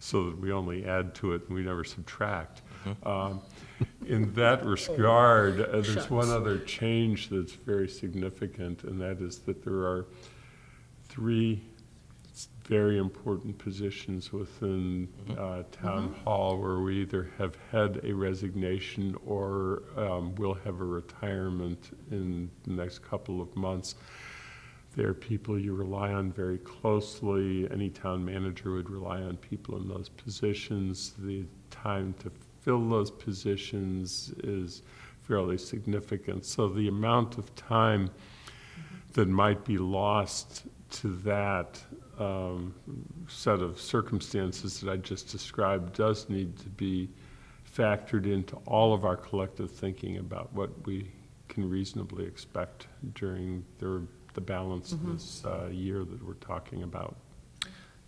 so that we only add to it and we never subtract. Mm-hmm. In that regard, there's one other change that's very significant, and that is that there are 3 very important positions within Town Hall where we either have had a resignation or will have a retirement in the next couple of months. They're people you rely on very closely. Any town manager would rely on people in those positions. The time to fill those positions is fairly significant. So the amount of time that might be lost to that set of circumstances that I just described does need to be factored into all of our collective thinking about what we can reasonably expect during the balance of this year that we're talking about.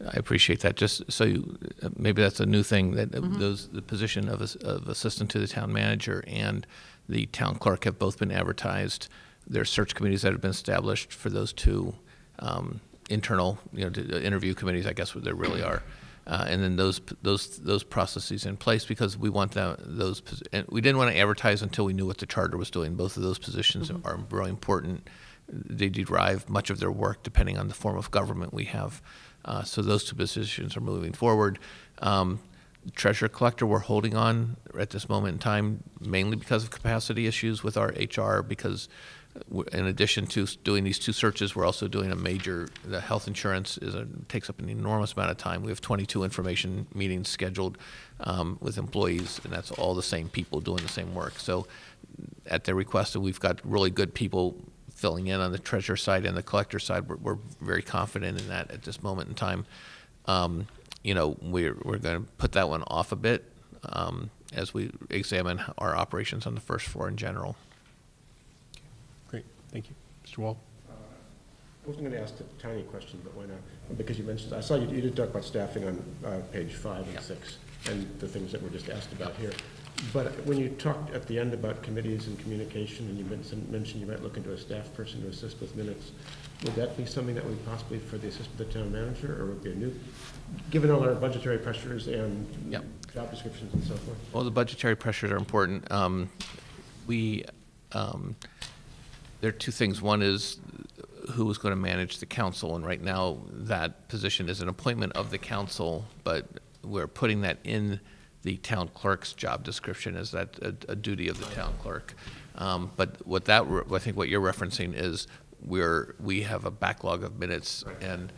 I appreciate that. Just so you, maybe that's a new thing that the position of assistant to the town manager and the town clerk have both been advertised. There are search committees that have been established for those two. Internal, interview committees, I guess what they really are, and then those processes in place because we want those. And we didn't want to advertise until we knew what the charter was doing. Both of those positions are really important. They derive much of their work depending on the form of government we have. So those two positions are moving forward. Treasurer collector, we're holding on at this moment in time mainly because of capacity issues with our HR because. In addition to doing these two searches, we're also doing the health insurance takes up an enormous amount of time. We have 22 information meetings scheduled with employees, and that's all the same people doing the same work. So at their request, we've got really good people filling in on the treasurer side and the collector side. We're very confident in that at this moment in time. We're going to put that one off a bit as we examine our operations on the first floor in general. Thank you. Mr. Wall. I wasn't going to ask a tiny question, but why not? Because you mentioned, I saw you did talk about staffing on page 5 and 6 and the things that were just asked about here. But when you talked at the end about committees and communication and you mentioned you might look into a staff person to assist with minutes, would that be something that would possibly for the assistant to the town manager or would be a new, given all our budgetary pressures and job descriptions and so forth? Well, the budgetary pressures are important. There are two things. One is who is going to manage the council, and right now that position is an appointment of the council, but we're putting that in the town clerk's job description as that a duty of the town clerk. But I think what you're referencing is we have a backlog of minutes, and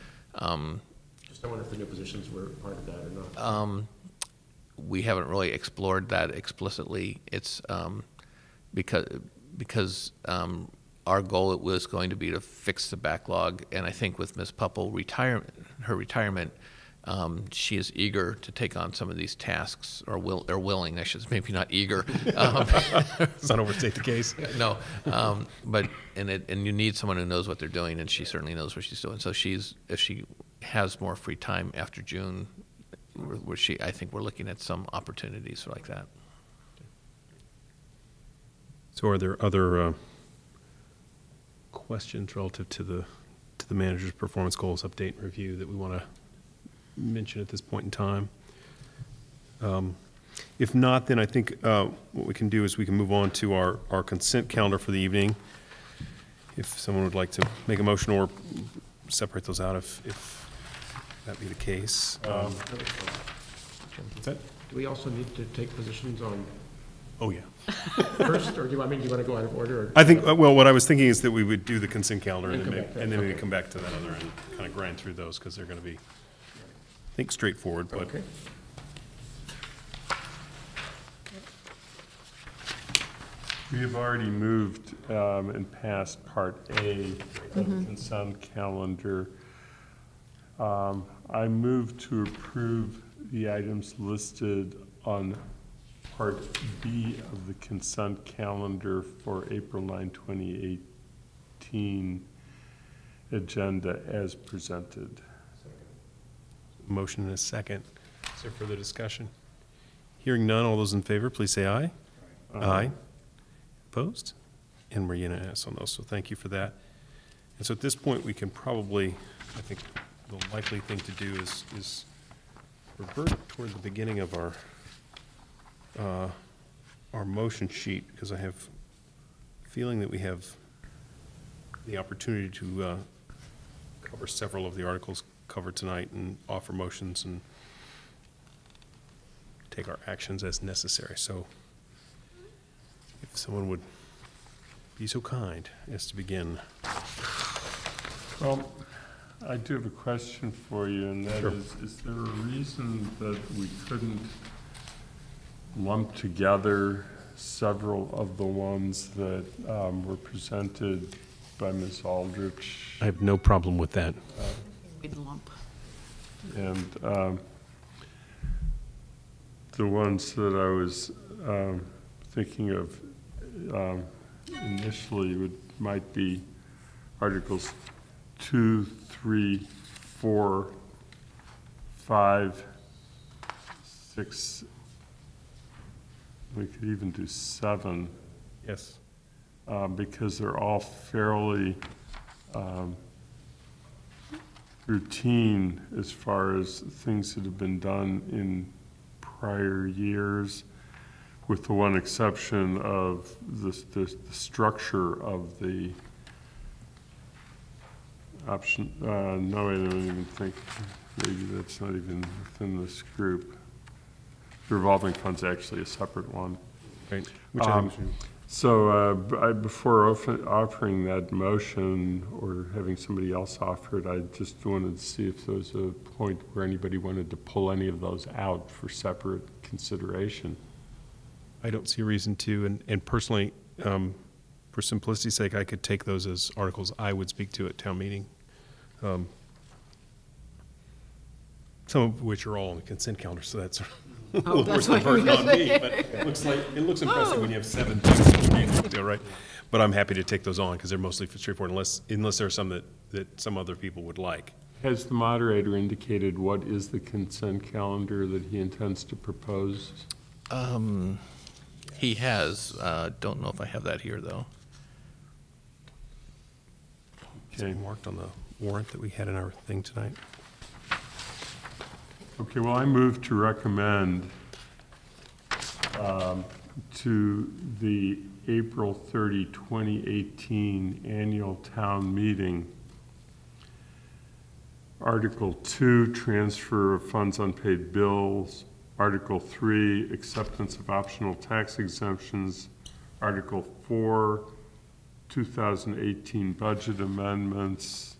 just I wonder if the new positions were part of that or not. We haven't really explored that explicitly. It's because our goal was going to be to fix the backlog, and I think with Ms. Puppel, her retirement, She is eager to take on some of these tasks, or willing, I should say, maybe not eager. Let's not overstate the case. No, and you need someone who knows what they're doing, and she certainly knows what she's doing. So if she has more free time after June, I think we're looking at some opportunities like that. So, are there other questions relative to the manager's performance goals update and review that we want to mention at this point in time? If not, then I think what we can do is we can move on to our consent calendar for the evening. If someone would like to make a motion or separate those out, if that be the case. That? Do we also need to take positions on? Oh yeah. First, or do you want to go out of order? Or? I think well, what I was thinking is that we would do the consent calendar and then we come back to that other and kind of grind through those because they're going to be, I think, straightforward. But okay. We have already moved and passed Part A of the consent calendar. I move to approve the items listed on Part B of the consent calendar for April 9, 2018 agenda as presented. Motion and a second. Is there further discussion? Hearing none, all those in favor, please say aye. Aye. Opposed? And we're unanimous on those, so thank you for that. And so at this point, we can probably, I think the likely thing to do is revert toward the beginning of our motion sheet, because I have a feeling that we have the opportunity to cover several of the articles covered tonight and offer motions and take our actions as necessary. So if someone would be so kind as to begin. Well, I do have a question for you, and that is there a reason that we couldn't lump together several of the ones that were presented by Ms. Aldrich? I have no problem with that. And the ones that I was thinking of initially might be articles 2, 3, 4, 5, 6. We could even do 7. Yes. Because they're all fairly routine as far as things that have been done in prior years, with the one exception of the structure of the option. No, I don't even think, maybe that's not even within this group. The revolving fund's actually a separate one. Right. Which so before offering that motion or having somebody else offer it, I just wanted to see if there was a point where anybody wanted to pull any of those out for separate consideration. I don't see a reason to, and personally, for simplicity's sake, I could take those as articles I would speak to at town meeting. Some of which are all on the consent calendar, so that's oh, that's the burden on me, but it looks impressive when you have 7 things to do, right? But I'm happy to take those on because they're mostly straightforward, unless there are some that some other people would like. Has the moderator indicated what is the consent calendar that he intends to propose? He has. Don't know if I have that here though. Okay, it's marked on the warrant that we had in our thing tonight. Okay, well, I move to recommend to the April 30, 2018 annual town meeting, Article 2, transfer of funds unpaid bills, Article 3, acceptance of optional tax exemptions, Article 4, 2018 budget amendments,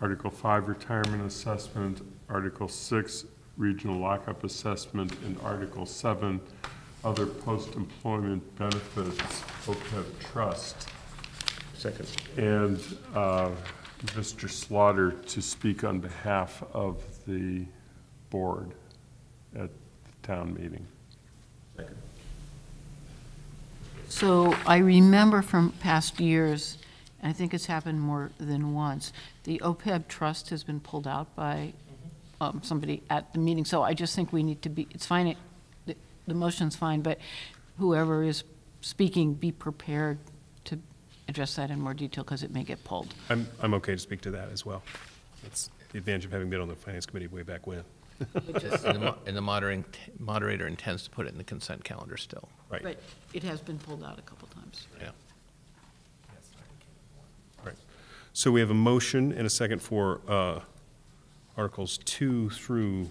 Article 5, retirement assessment, Article 6, regional lockup assessment, and Article 7, other post-employment benefits, OPEB trust. Second. And Mr. Slaughter to speak on behalf of the board at the town meeting. Second. So I remember from past years, and I think it's happened more than once, the OPEB trust has been pulled out by somebody at the meeting. So I just think we need to be, it's fine, the motion's fine, but whoever is speaking, be prepared to address that in more detail because it may get pulled. I'm okay to speak to that as well. That's the advantage of having been on the Finance Committee way back when. Just, and the moderator intends to put it in the consent calendar still. Right. But it has been pulled out a couple times. Yeah. All right. So we have a motion and a second for Articles 2 through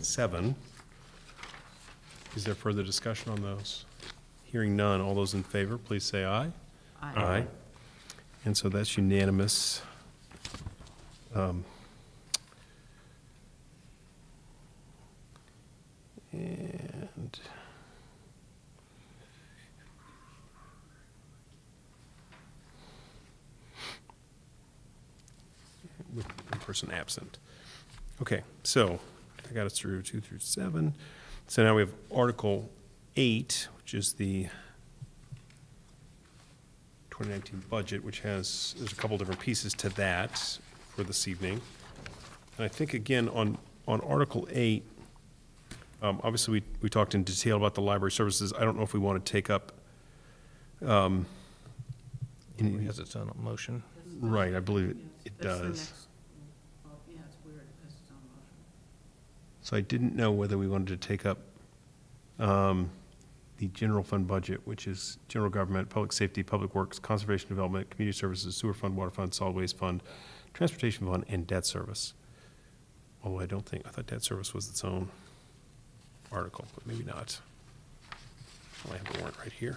7. Is there further discussion on those? Hearing none, all those in favor, please say aye. Aye. Aye. And so that's unanimous. And with one person absent. Okay, so I got us through 2 through 7. So now we have Article 8, which is the 2019 budget, which has, there's a couple different pieces to that for this evening. And I think, again, on Article 8, obviously we talked in detail about the library services. I don't know if we want to take up it has its own motion. Right, I believe it does. Yeah, it's weird. It has its own motion. So I didn't know whether we wanted to take up the general fund budget, which is general government, public safety, public works, conservation development, community services, sewer fund, water fund, solid waste fund, transportation fund, and debt service. Oh, I thought debt service was its own article, but maybe not. Well, I have the warrant right here.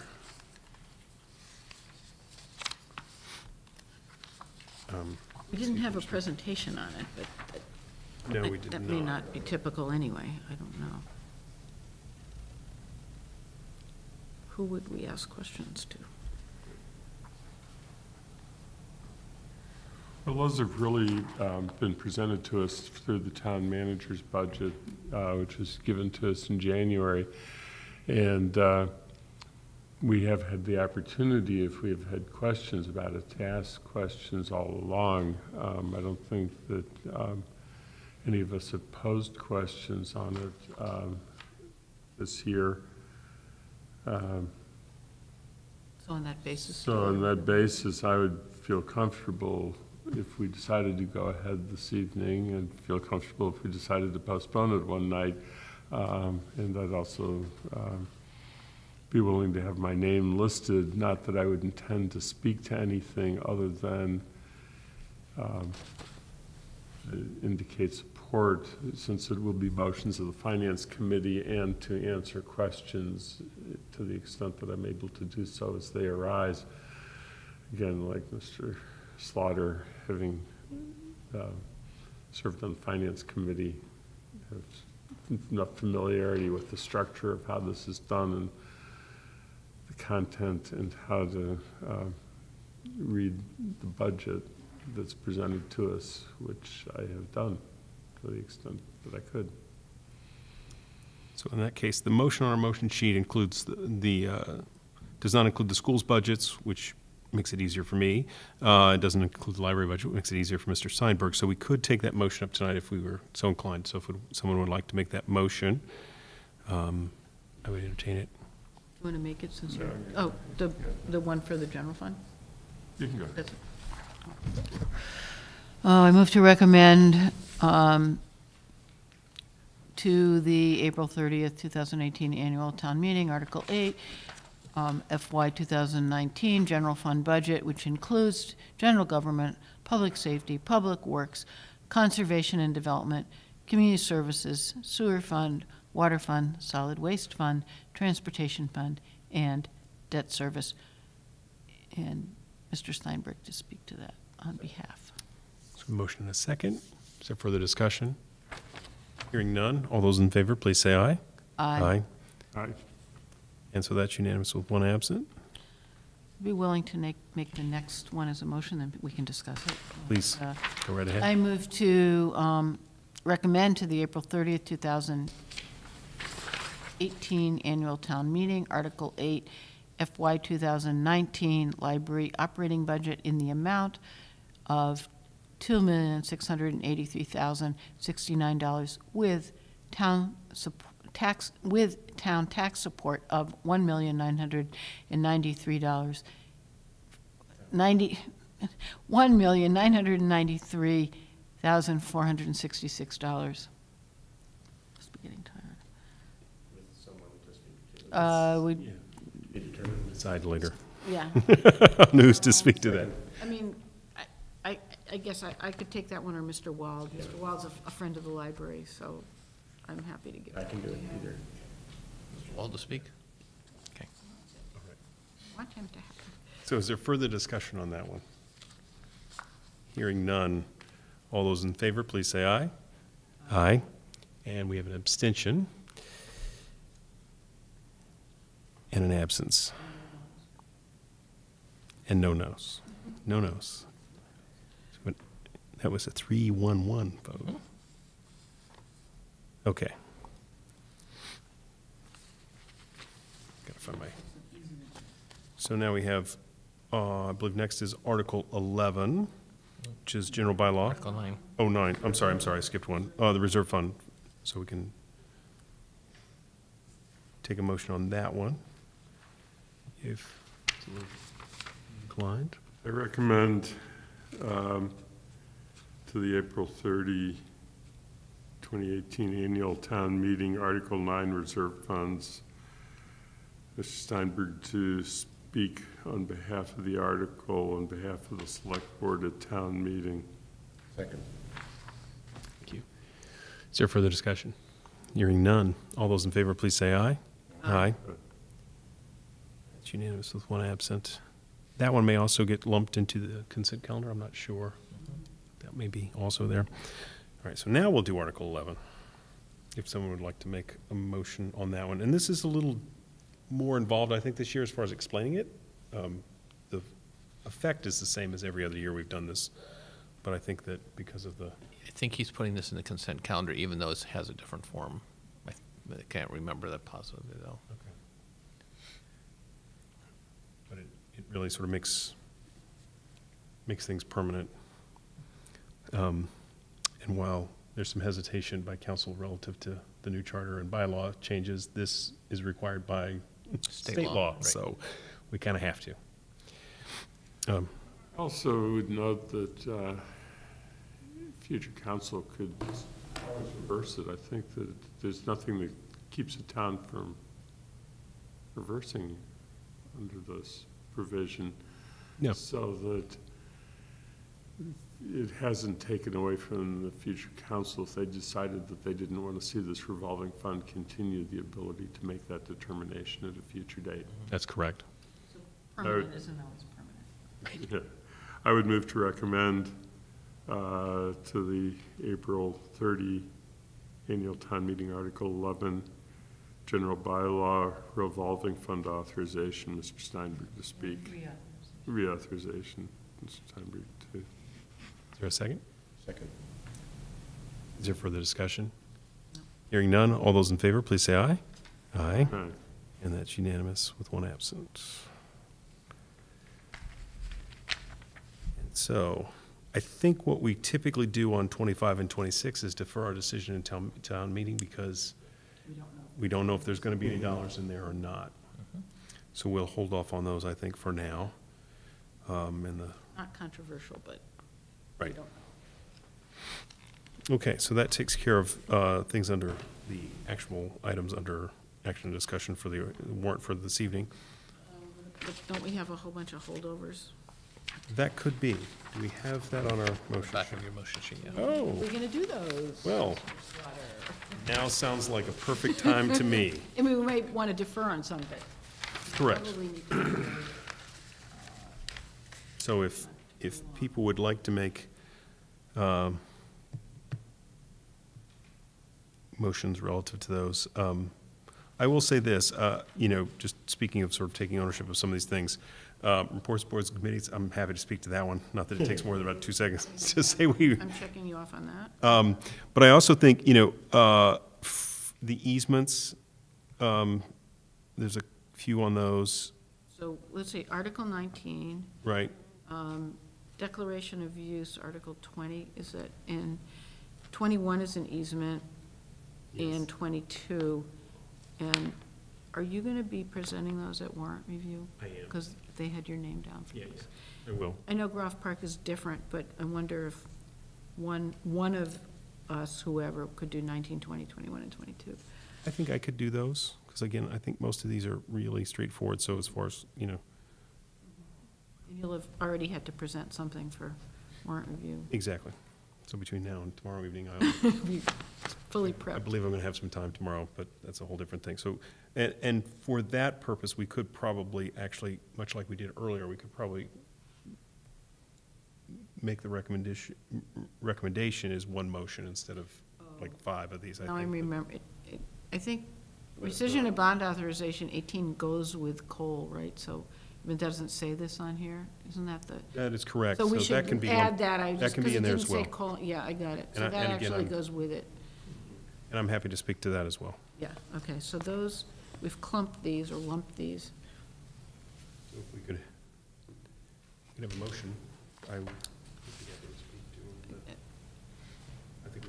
We didn't have a presentation on it, but no, we did not. That may not be typical anyway. I don't know. Who would we ask questions to? Well, those have really been presented to us through the town manager's budget, which was given to us in January. And we have had the opportunity, if we've had questions about it, to ask questions all along. I don't think that any of us have posed questions on it this year. So on that basis? So on that basis, I would feel comfortable if we decided to go ahead this evening, and feel comfortable if we decided to postpone it one night. And I'd also be willing to have my name listed, not that I would intend to speak to anything other than indicate support, since it will be motions of the Finance Committee, and to answer questions to the extent that I'm able to do so as they arise. Again, like Mr. Slaughter, having served on the Finance Committee, have enough familiarity with the structure of how this is done and the content and how to read the budget that's presented to us, which I have done to the extent that I could. So in that case, the motion on our motion sheet includes does not include the school's budgets, which makes it easier for me. It doesn't include the library budget, which makes it easier for Mr. Seinberg. So we could take that motion up tonight if we were so inclined. So if someone would like to make that motion, I would entertain it. You want to make it since you're, oh, the one for the general fund? You can go ahead. I move to recommend to the April 30th, 2018 annual town meeting, Article 8, FY 2019 general fund budget, which includes general government, public safety, public works, conservation and development, community services, sewer fund, water fund, solid waste fund, transportation fund, and debt service. And Mr. Steinberg to speak to that on behalf. So motion and a second. Is there further discussion? Hearing none, all those in favor, please say aye. Aye. Aye. Aye. And so that's unanimous with one absent. be willing to make the next one as a motion, then we can discuss it. Please, go right ahead. I move to recommend to the April 30th, 2018 annual town meeting, Article 8, FY 2019 library operating budget in the amount of $2,683,069 with town tax support of $1,993,466. Must be getting tired. With someone just in we determine and decide later. Yeah. Who's to speak to that? I mean, I guess I could take that one, or Mr. Wald. Yeah. Mr. Wald's a friend of the library, so I'm happy to give that. I can do it either. Mr. Wald to speak? Okay. All right. I want him to have it. So is there further discussion on that one? Hearing none. All those in favor, please say aye. Aye. And we have an abstention and an absence. And no no's. No no's. That was a 3-1-1 vote. Mm-hmm. Okay. Gotta find my. So now we have, I believe next is Article 11, which is general bylaw. Article 9. Oh, 9. I'm sorry. I skipped one. The reserve fund. So we can take a motion on that one. If inclined. I recommend. To the April 30, 2018 annual town meeting, Article 9 reserve funds. Mr. Steinberg to speak on behalf of the article, on behalf of the select board at town meeting. Second. Thank you. Is there further discussion? Hearing none. All those in favor, please say aye. Aye. It's unanimous with one absent. That one may also get lumped into the consent calendar. I'm not sure. Maybe also there. All right, so now we'll do Article 11. If someone would like to make a motion on that one. And this is a little more involved, I think, this year as far as explaining it. The effect is the same as every other year we've done this, but I think that because of the... I think he's putting this in the consent calendar, even though it has a different form. I can't remember that positively, though. Okay. But it really sort of makes things permanent. And while there's some hesitation by council relative to the new charter and bylaw changes, this is required by state law, right. So we kind of have to. Also would note that future council could reverse it. I think that there's nothing that keeps a town from reversing under this provision. No. So that it hasn't taken away from the future council, if they decided that they didn't want to see this revolving fund continue, the ability to make that determination at a future date. That's correct. So permanent isn't always permanent. Yeah. I would move to recommend to the April 30 annual town meeting, Article 11, general bylaw, revolving fund authorization. Mr. Steinberg to speak. Reauthorization. Mr. Steinberg to. Is there a second? Second. Is there further discussion? No. Hearing none, all those in favor, please say aye. Aye. Aye. And that's unanimous with one absent. And so I think what we typically do on 25 and 26 is defer our decision in town meeting because we don't know if there's going to be any dollars in there or not. Uh-huh. So we'll hold off on those, I think, for now. Not controversial, but... Right. Okay, so that takes care of things under the actual items under action and discussion for the warrant for this evening. But don't we have a whole bunch of holdovers? That could be. Do we have that on our motion back sheet? Of your motion sheet, yeah. Oh. We're going to do those. Well, now sounds like a perfect time to me. And we might want to defer on some of it. Correct. So if people would like to make motions relative to those. I will say this, just speaking of sort of taking ownership of some of these things, Reports, boards, committees. I'm happy to speak to that one. Not that it takes more than about 2 seconds to say we. I'm checking you off on that. But I also think, you know, the easements. There's a few on those. So let's see, Article 19. Right. Declaration of use, Article 20 is that in 21 is an easement, yes. And 22. And are you going to be presenting those at warrant review? I am. Because they had your name down for those. Yeah, I will. I know Groff Park is different, but I wonder if one of us, whoever, could do 19, 20, 21, and 22. I think I could do those, because again, I think most of these are really straightforward. So as far as, you know. And you'll have already had to present something for warrant review. Exactly. So between now and tomorrow evening, I'll be fully prepped. I believe I'm going to have some time tomorrow, but that's a whole different thing. So, and for that purpose, we could probably actually, much like we did earlier, we could probably make the recommendation as one motion instead of like 5 of these. I now think. I remember. I think rescission of bond authorization 18 goes with coal, right? So. It doesn't say this on here, isn't that the? That is correct. So we so should that can be add one, that. I just, that can be in there as well. Coal, yeah, I got it. So that actually goes with it. And I'm happy to speak to that as well. Yeah. Okay. So those we've clumped these or lumped these. So if we could have a motion. I think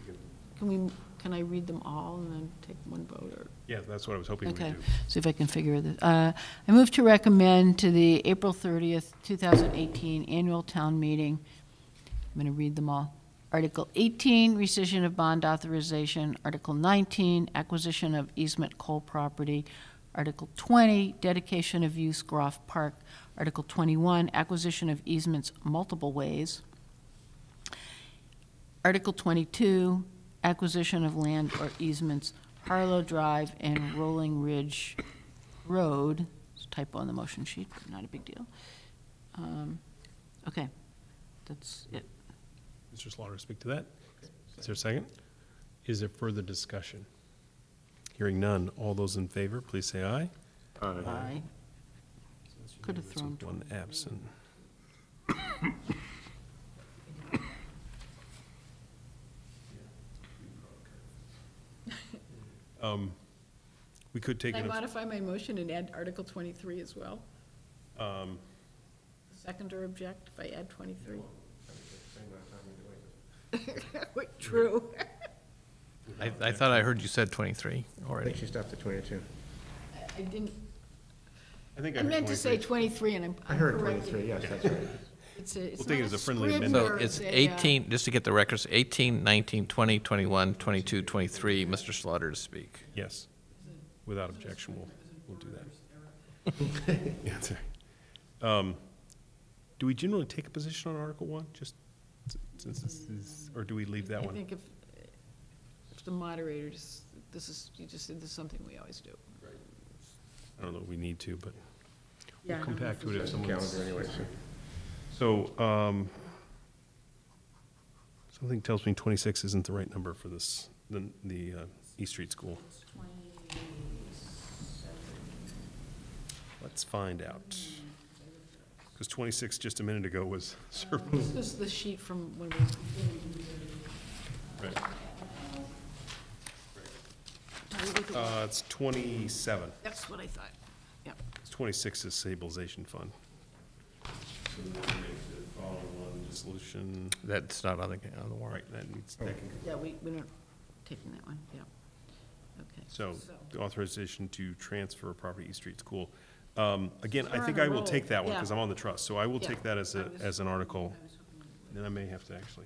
we could. Can I read them all and then take one vote? Or? Yeah, that's what I was hoping we do. See if I can figure this. I move to recommend to the April 30th, 2018 annual town meeting. I'm going to read them all. Article 18, rescission of bond authorization. Article 19, acquisition of easement coal property. Article 20, dedication of use Groff Park. Article 21, acquisition of easements multiple ways. Article 22, acquisition of land or easements, Harlow Drive and Rolling Ridge Road. It's a typo on the motion sheet, but not a big deal. Okay, that's it. Mr. Slaughter, speak to that. Is there a second? Is there further discussion? Hearing none, all those in favor, please say aye. Aye. Aye. Could have thrown one absent. We could take. Can I modify my motion and add Article 23 as well? Second or object if I add 23? True. I thought I heard you said 23 already. I think she stopped at 22. I didn't. I meant to say 23, and I heard 23. Yes, that's right. We'll take it as a friendly amendment. So it's 18, just to get the records, 18, 19, 20, 21, 22, 23, Mr. Slaughter to speak. Yes. Without objection, we'll do that. Yeah, that's right. Do we generally take a position on Article 1, just since this is, or do we leave that one? I think if the moderator just, this is something we always do. Right. I don't know if we need to, but we'll come back to it if someone's. Anyway, so. So something tells me 26 isn't the right number for this, the East Street School. Let's find out. Because 26 just a minute ago was surplus. This is the sheet from when we... Right. It's 27. That's what I thought. Yep. It's 26 is stabilization fund. Solution. That's not on the warrant. Right. That needs. That yeah, we're not taking that one. Yeah. Okay. So the authorization to transfer a property East Street School. Again, I think I will take that one because I'm on the trust. So I will take that as an article. Then I may have to actually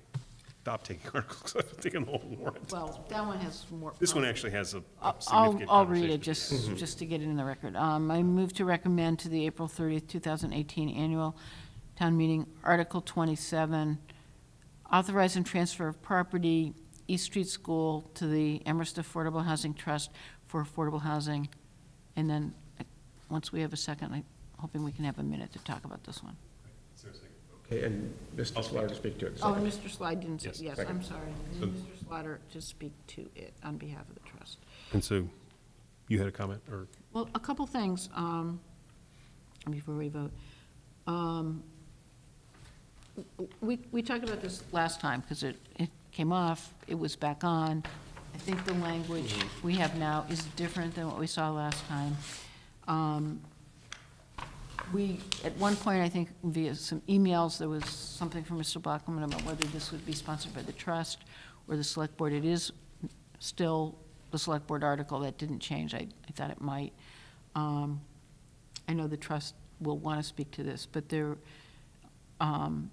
stop taking articles. I've taken the whole warrant. Well, that one has more. This one actually has a significant. I'll read it just to get it in the record. I move to recommend to the April 30th, 2018 annual town meeting, Article 27, authorize and transfer of property, East Street School, to the Amherst Affordable Housing Trust for affordable housing. And then once we have a second, I'm hoping we can have a minute to talk about this one. Okay, and Mr. Slaughter to speak to it. Oh, and Mr. Slaughter didn't say, yes, I'm sorry. So Mr. Slaughter to speak to it on behalf of the trust. And so you had a comment or? Well, a couple things before we vote. We talked about this last time because it came off, it was back on. I think the language we have now is different than what we saw last time. We, at one point, I think via some emails, there was something from Mr. Blackman about whether this would be sponsored by the trust or the select board. It is still the select board article that didn't change. I thought it might. I know the trust will want to speak to this, but there, the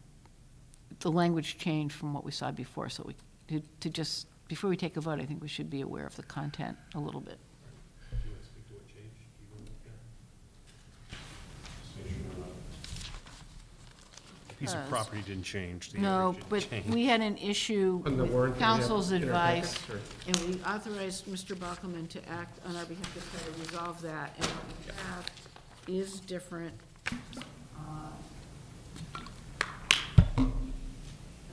language changed from what we saw before. So we, to just, before we take a vote, I think we should be aware of the content a little bit. Piece of property didn't change. No, but we had an issue with council's advice, and we authorized Mr. Bachelman to act on our behalf to try to resolve that, and what we have is different.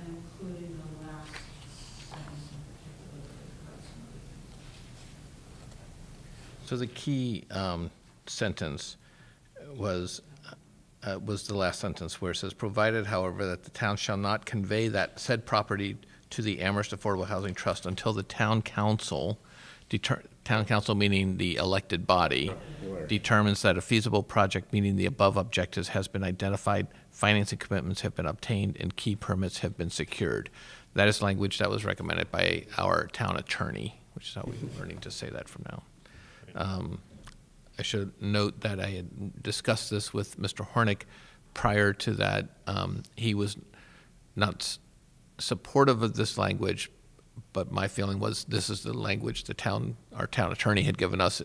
Including the last sentence in particular. So the key sentence was the last sentence where it says, provided, however, that the town shall not convey that said property to the Amherst Affordable Housing Trust until the town council, meaning the elected body, determines that a feasible project meeting the above objectives has been identified, financing commitments have been obtained, and key permits have been secured. That is language that was recommended by our town attorney, which is how we're learning to say that from now. I should note that I had discussed this with Mr. Hornick prior to that. He was not supportive of this language, but my feeling was this is the language the town, our town attorney had given us,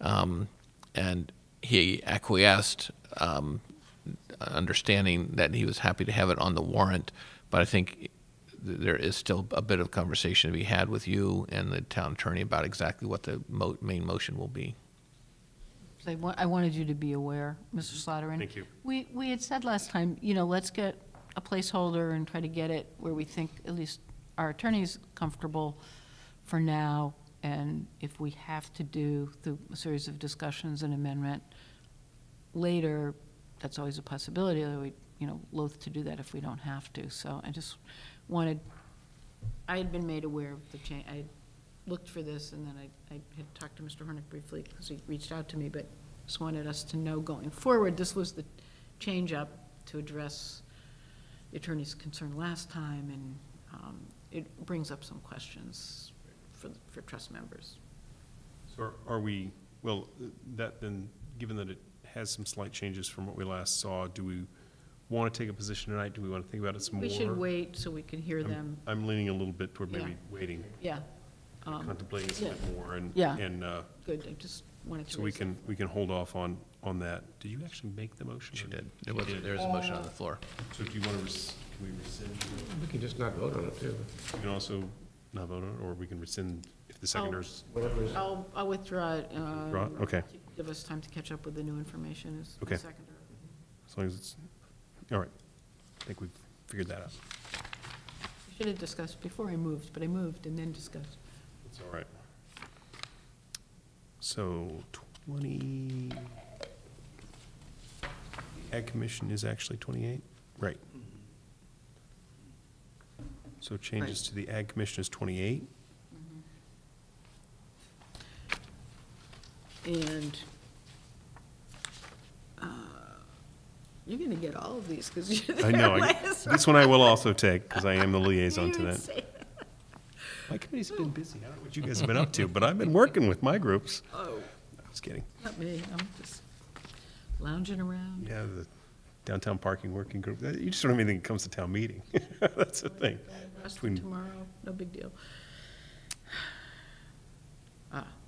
and he acquiesced, understanding that he was happy to have it on the warrant. But I think there is still a bit of conversation to be had with you and the town attorney about exactly what the main motion will be. I wanted you to be aware, Mr. Slatterin. Thank you. We had said last time, you know, let's get a placeholder and try to get it where we think at least our attorney's comfortable for now. And if we have to do through a series of discussions and amendment later, that's always a possibility. We, you know, loath to do that if we don't have to. So I just wanted, I had been made aware of the change. I looked for this, and then I had talked to Mr. Hornick briefly because he reached out to me, but just wanted us to know going forward this was the change up to address the attorney's concern last time, and it brings up some questions for trust members. So are we, well, that then, given that it has some slight changes from what we last saw, do we want to take a position tonight? Do we want to think about it some more? We should wait so we can hear them. I'm leaning a little bit toward maybe waiting. Yeah. Contemplating this a bit more, and good. I just wanted to. So we can hold off on that. Did you actually make the motion? She did. There was a motion on the floor. So do you want to rescind? We can just not vote on it too. We can also not vote on it, or we can rescind if the seconders. I'll withdraw it. Okay. Give us time to catch up with the new information. The seconder. As long as it's all right. I think we've figured that out. I should have discussed before I moved, but I moved and then discussed. All right. So 20. Ag Commission is actually 28, right? So changes to the Ag Commission is 28. And you're going to get all of these because you're there. I know. This one I will also take because I am the liaison to that. My committee's been busy. I don't know what you guys have been up to, but I've been working with my groups. Oh. No, just kidding. Not me. I'm just lounging around. Yeah, the downtown parking working group. You just don't have anything that comes to town meeting. That's the thing. Tomorrow, no big deal.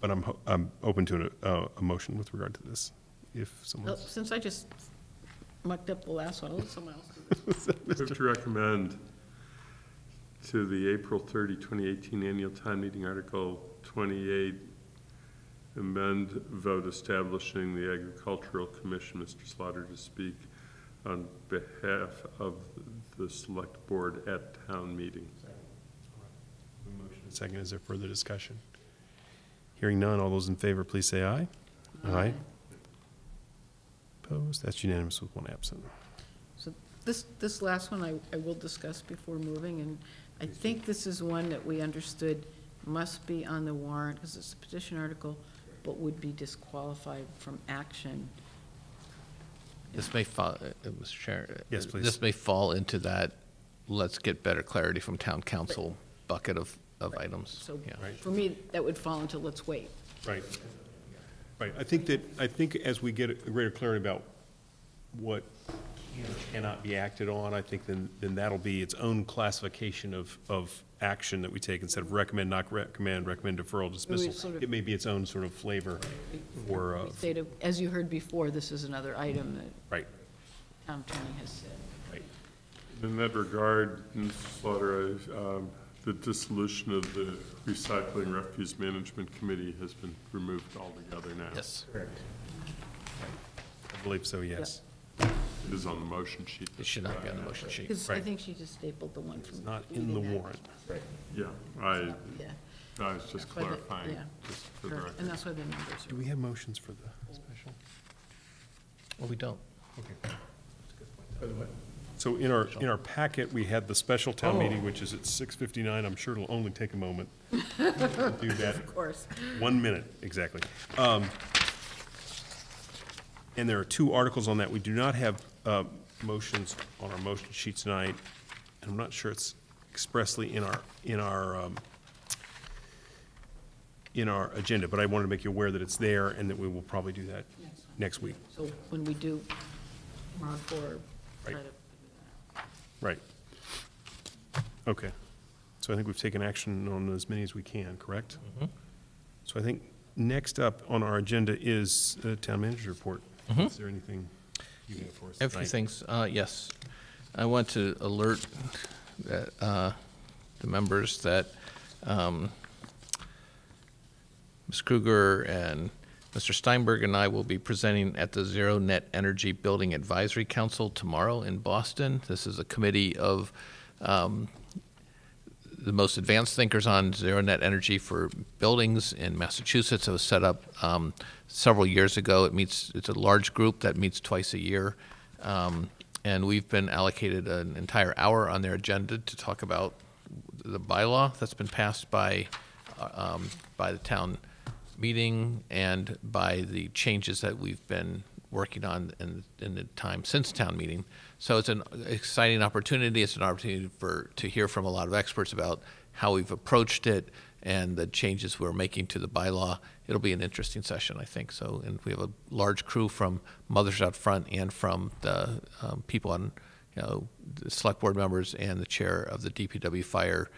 But I'm open to a motion with regard to this. If someone since I just mucked up the last one, I'll let someone else do this. I have to recommend to the April 30, 2018 annual town meeting article 28, amend vote establishing the Agricultural Commission, Mr. Slaughter, to speak on behalf of the select board at town meeting. Second, is there further discussion? Hearing none, all those in favor, please say aye. Aye. Opposed? That's unanimous with one absent. This last one I will discuss before moving, and I think this is one that we understood must be on the warrant because it's a petition article, but would be disqualified from action. This may fall, Mr. Chair. Yes, please. This may fall into that let's get better clarity from town council bucket of items. So yeah. For me, that would fall into let's wait. Right. Right. I think as we get a greater clarity about what cannot be acted on, I think then that'll be its own classification of action that we take instead of recommend, not recommend, recommend deferral, dismissal. Sort of, it may be its own sort of flavor. Or as you heard before, this is another item that Tom Tony has said. Right. In that regard, Mr. Slaughter, the dissolution of the Recycling Refuse Management Committee has been removed altogether now. Yes, correct. I believe so. Yes. Yep. It is on the motion sheet. It should not be on the motion sheet. Because I think she just stapled the one from. It's not in the warrant. Right. Yeah. I was just clarifying. Just for the record. And that's why the numbers are. Do we have motions for the special? Well, we don't. Okay. That's a good point. By the way. So in our packet, we had the special town meeting, which is at 6:59. I'm sure it'll only take a moment to do that. Of course. 1 minute exactly. And there are two articles on that. We do not have motions on our motion sheet tonight. I'm not sure it's expressly in our agenda, but I wanted to make you aware that it's there and that we will probably do that next week. So when we do, round four, try to figure that out. Right. Okay. So I think we've taken action on as many as we can, correct? Mm-hmm. So I think next up on our agenda is town manager's report. Mm-hmm. Is there anything you have for us tonight? Everything's, yes. I want to alert that, the members that Ms. Kruger and Mr. Steinberg and I will be presenting at the Zero Net Energy Building Advisory Council tomorrow in Boston. This is a committee of the most advanced thinkers on zero net energy for buildings in Massachusetts. It was set up several years ago. It meets, it's a large group that meets twice a year. And we've been allocated an entire hour on their agenda to talk about the bylaw that's been passed by the town meeting and by the changes that we've been working on in the time since town meeting. So it's an exciting opportunity. It's an opportunity to hear from a lot of experts about how we've approached it and the changes we're making to the bylaw. It'll be an interesting session, I think. So, and we have a large crew from Mothers Out Front and from the people on, the select board members and the chair of the DPW Fire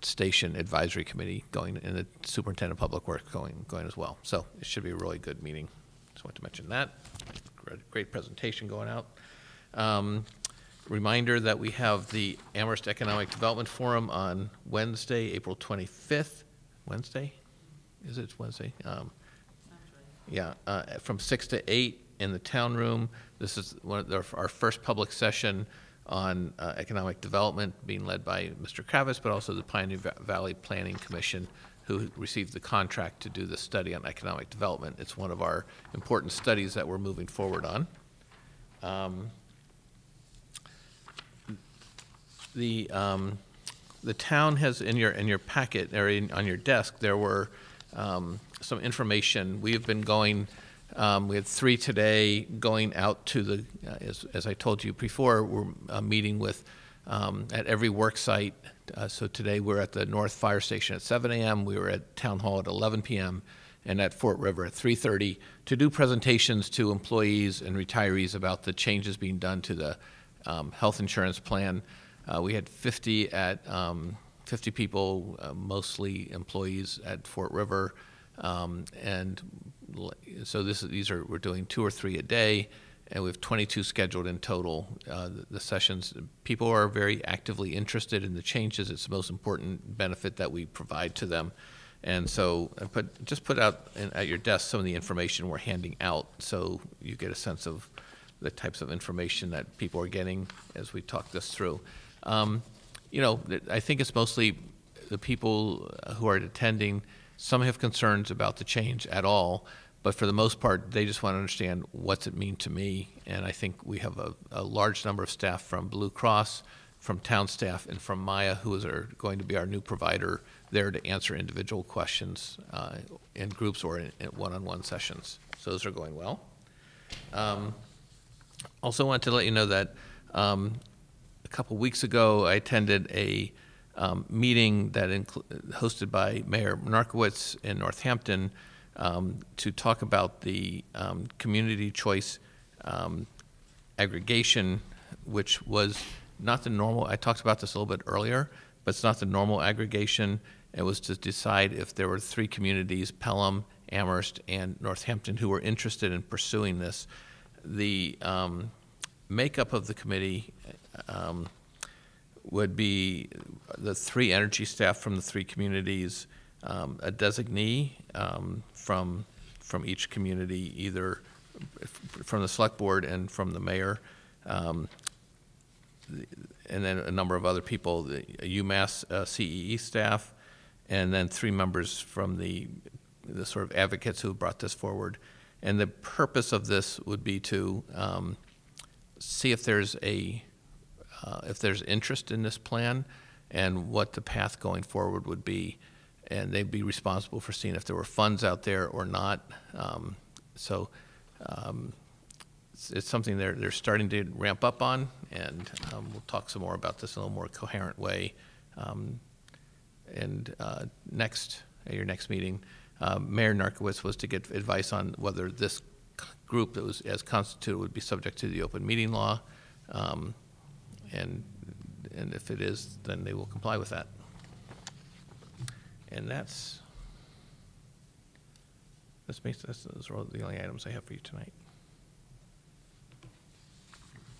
Station Advisory Committee going, and the Superintendent of Public Works going as well. So it should be a really good meeting. Just want to mention that. Great presentation going out. Reminder that we have the Amherst Economic Development Forum on Wednesday, April 25th. Wednesday? Is it Wednesday? Yeah, from 6 to 8 in the town room. This is one of our first public session on economic development being led by Mr. Kravis, but also the Pioneer Valley Planning Commission, who received the contract to do the study on economic development. It's one of our important studies that we're moving forward on. The town has in your packet or on your desk there were some information. We have been going. We had three today going out to the as I told you before. We're meeting with at every work site. So today we're at the North Fire Station at 7 a.m. We were at Town Hall at 11 p.m. and at Fort River at 3:30 to do presentations to employees and retirees about the changes being done to the health insurance plan. We had 50 people, mostly employees at Fort River, and so these are we're doing 2 or 3 a day, and we have 22 scheduled in total. The sessions, people are very actively interested in the changes. It's the most important benefit that we provide to them. And so I just put out at your desk some of the information we're handing out so you get a sense of the types of information that people are getting as we talk this through. I think it's mostly the people who are attending. Some have concerns about the change at all, But for the most part, they just want to understand what's it mean to me. And I think we have a large number of staff from Blue Cross, from town staff, and from Maya, who is going to be our new provider, there to answer individual questions in groups or in one-on-one sessions. So those are going well. Also want to let you know that a couple weeks ago, I attended a meeting that hosted by Mayor Narkiewicz in Northampton to talk about the community choice aggregation, which was not the normal. I talked about this a little bit earlier, but it's not the normal aggregation. It was to decide if there were three communities, Pelham, Amherst, and Northampton, who were interested in pursuing this. The makeup of the committee would be the three energy staff from the three communities, a designee from each community, either from the select board and from the mayor, and then a number of other people, the UMass CEE staff, and then three members from the sort of advocates who brought this forward. And the purpose of this would be to see if there's interest in this plan and what the path going forward would be. And they'd be responsible for seeing if there were funds out there or not. It's something they're starting to ramp up on, and we'll talk some more about this in a little more coherent way. At your next meeting, Mayor Narkiewicz was to get advice on whether this group that was as constituted would be subject to the open meeting law, and if it is, then they will comply with that. And those are the only items I have for you tonight.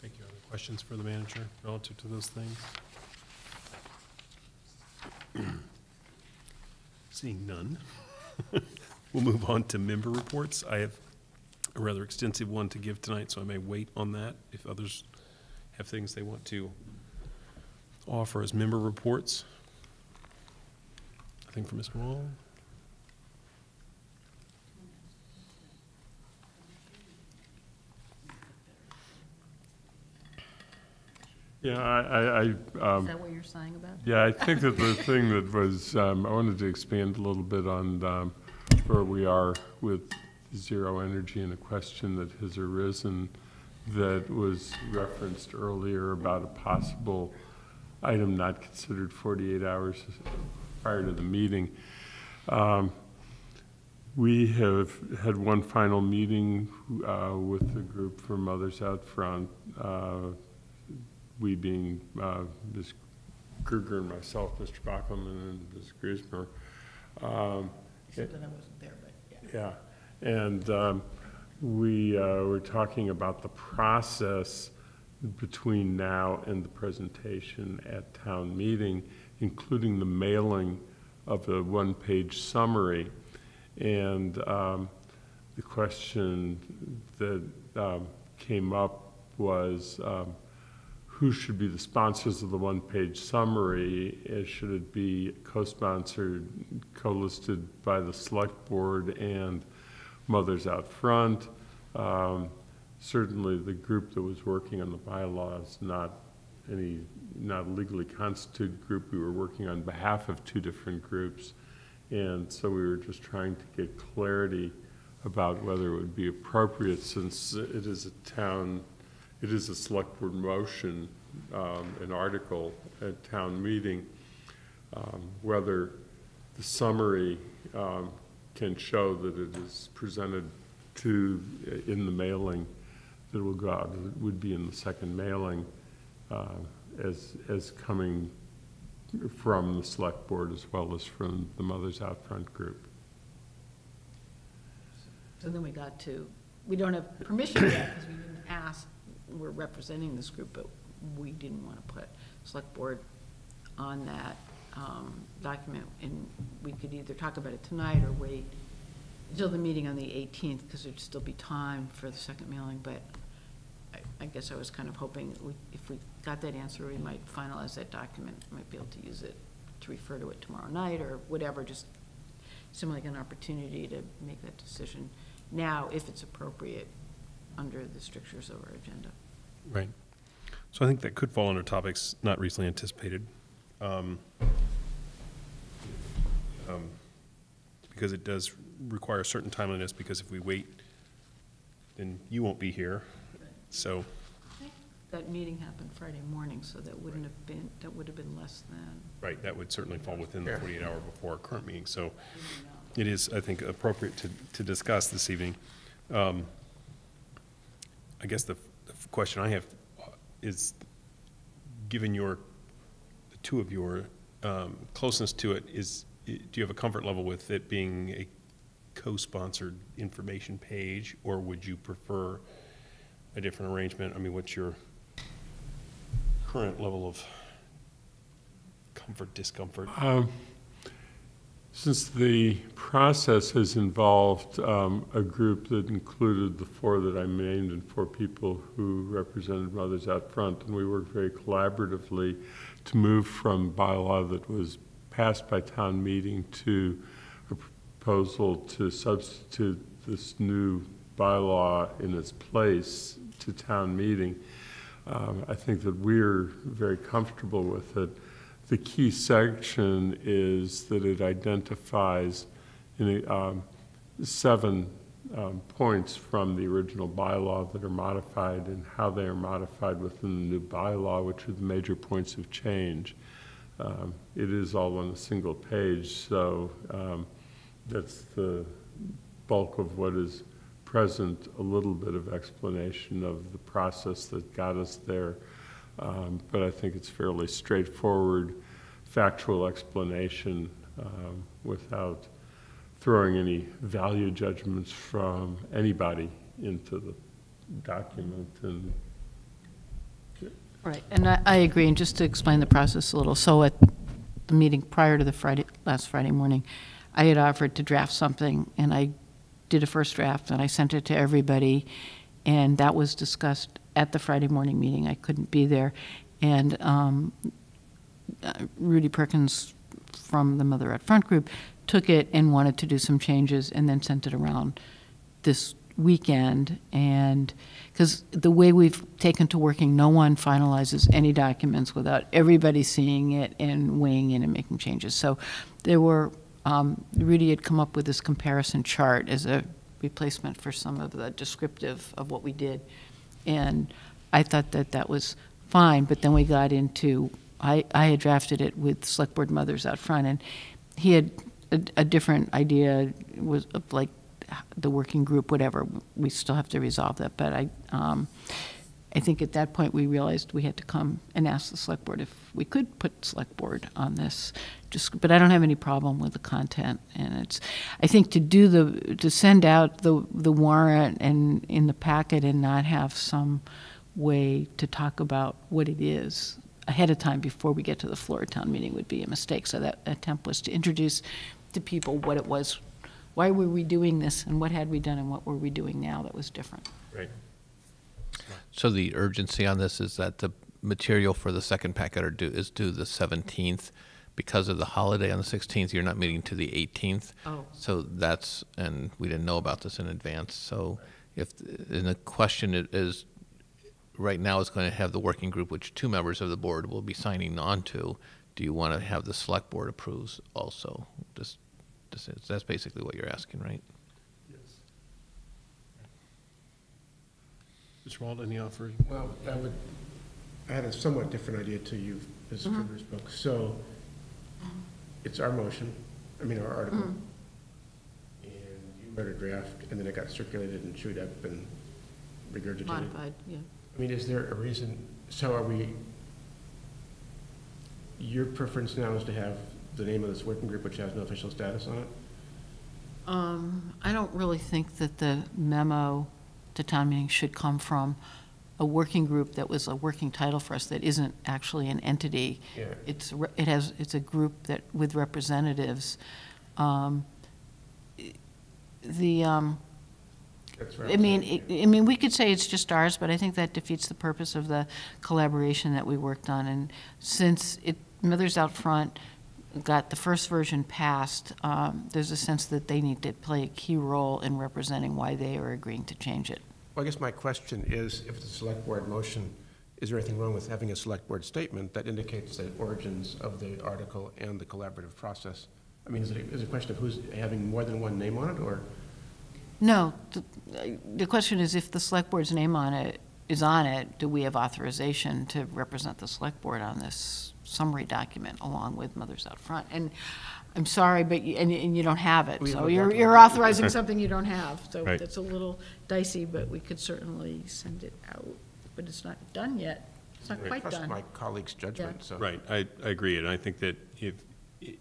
Thank you. Other questions for the manager relative to those things? Seeing none, we'll move on to member reports. I have a rather extensive one to give tonight, so I may wait on that if others have things they want to offer as member reports. Nothing from Mr. Wall. Yeah, is that what you're saying about that? Yeah, I think that the thing that was, I wanted to expand a little bit on where we are with zero energy and a question that has arisen that was referenced earlier about a possible item not considered 48 hours prior to the meeting. We have had one final meeting with the group from Mothers Out Front, we being Ms. Kruger and myself, Mr. Bachelman and Ms. Griesmer. Except that I wasn't there, but yeah. Yeah, and we were talking about the process between now and the presentation at town meeting, including the mailing of a one-page summary. And the question that came up was, who should be the sponsors of the one-page summary? Should it be co-sponsored, co-listed by the select board and Mothers Out Front? Certainly the group that was working on the bylaws, not a legally constituted group. We were working on behalf of two different groups. And so we were just trying to get clarity about whether it would be appropriate, since it is a town, it is a select board motion, an article at town meeting, whether the summary can show that it is presented to in the mailing that will go out, it would be in the second mailing as coming from the select board as well as from the Mothers Out Front group. So then we got to, we don't have permission yet because we didn't ask. We're representing this group, but we didn't want to put select board on that document, and we could either talk about it tonight or wait until the meeting on the 18th because there'd still be time for the second mailing. But I guess I was kind of hoping if we got that answer, we might finalize that document, might be able to use it to refer to it tomorrow night or whatever, just seem like an opportunity to make that decision now if it's appropriate under the strictures of our agenda. Right. So I think that could fall under topics not recently anticipated because it does require certain timeliness, because if we wait, then you won't be here. So that meeting happened Friday morning, so that wouldn't have been, that would have been less than. Right, that would certainly fall within the 48 hour before our current meeting. So it is, I think, appropriate to discuss this evening. I guess the question I have is, given your, the two of your closeness to it, is, do you have a comfort level with it being a co-sponsored information page, or would you prefer a different arrangement? I mean, what's your current level of comfort, discomfort? Since the process has involved a group that included the four that I named and four people who represented Mothers Out Front, and we worked very collaboratively to move from bylaw that was passed by town meeting to a proposal to substitute this new bylaw in its place to town meeting. I think that we're very comfortable with it. The key section is that it identifies in a, 7 points from the original bylaw that are modified and how they are modified within the new bylaw, which are the major points of change. It is all on a single page, so that's the bulk of what is present, a little bit of explanation of the process that got us there, but I think it's fairly straightforward, factual explanation without throwing any value judgments from anybody into the document. And right, and I agree, and just to explain the process a little, so at the meeting prior to the last Friday morning, I had offered to draft something, and I did a first draft and I sent it to everybody, and that was discussed at the Friday morning meeting. I couldn't be there, and Rudy Perkins from the Mother at Front group took it and wanted to do some changes and then sent it around this weekend. And because the way we've taken to working, no one finalizes any documents without everybody seeing it and weighing in and making changes. So there were Rudy had come up with this comparison chart as a replacement for some of the descriptive of what we did, and I thought that that was fine. But then we got into, I had drafted it with Select Board Mothers Out Front, and he had a different idea was of like the working group, whatever. We still have to resolve that, but I think at that point we realized we had to come and ask the select board if we could put select board on this. Just, but I don't have any problem with the content, and it's, I think to do the, to send out the warrant and in the packet and not have some way to talk about what it is ahead of time before we get to the floor of town meeting would be a mistake. So that attempt was to introduce to people what it was, why were we doing this, and what had we done, and what were we doing now that was different. Right. So the urgency on this is that the material for the second packet are due the 17th. Because of the holiday on the 16th, you're not meeting to the 18th. Oh. So that's, and we didn't know about this in advance. So if, and the question is, right now it's going to have the working group, which 2 members of the board will be signing on to. Do you want to have the select board approves also? Just that's basically what you're asking, right? Mr. Wald, any offer? Well, I had a somewhat different idea to you, Ms. Kruger's book. So it's our motion, I mean our article, and you wrote a draft, and then it got circulated and chewed up and regurgitated. Modified, yeah. I mean, is there a reason, so are we, your preference now is to have the name of this working group, which has no official status on it? I don't really think that the memo to town meeting should come from a working group that was a working title for us that isn't actually an entity. Yeah. It's a group that with representatives. That's right. I mean, I mean, we could say it's just ours, but I think that defeats the purpose of the collaboration that we worked on. And since Mothers Out Front got the first version passed, there's a sense that they need to play a key role in representing why they are agreeing to change it. Well, I guess my question is, if it's a select board motion, is there anything wrong with having a select board statement that indicates the origins of the article and the collaborative process? I mean, is it a question of who's having more than one name on it, or? No, the question is, if the select board's name on it is on it, do we have authorization to represent the select board on this summary document along with Mothers Out Front? And I'm sorry, but and you don't have it, so you're authorizing something you don't have. So right. That's a little dicey, but we could certainly send it out. But it's not done yet. It's not quite done. I trust my colleagues' judgment. Yeah. So. Right, I agree, and I think that if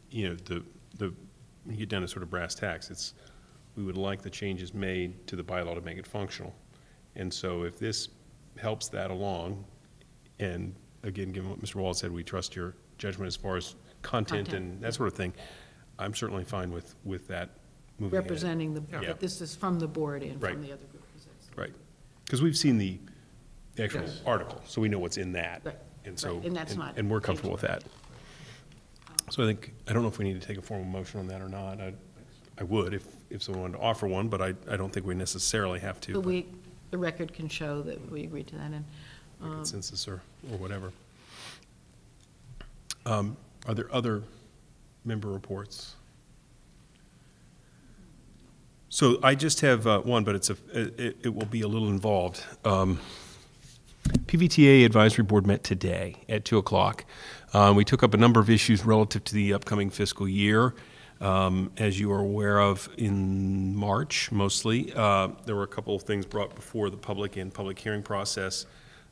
you know you get down to sort of brass tacks, it's we would like the changes made to the bylaw to make it functional, and so if this helps that along, and again, given what Mr. Wall said, we trust your judgment as far as content and that sort of thing. I'm certainly fine with that moving representing ahead. Yeah. But this is from the board and right. from the other group. Right, because we've seen the actual yes. article, so we know what's in that, right. and so right. and that's not and we're comfortable with that. So I think I don't know if we need to take a formal motion on that or not. I would if someone wanted to offer one, but I don't think we necessarily have to. But the record can show that we agreed to that and. Consensus or whatever. Are there other member reports? So I just have one, but it will be a little involved. PVTA Advisory Board met today at 2 o'clock. We took up a number of issues relative to the upcoming fiscal year. As you are aware of, in March mostly, there were a couple of things brought before the public in public hearing process.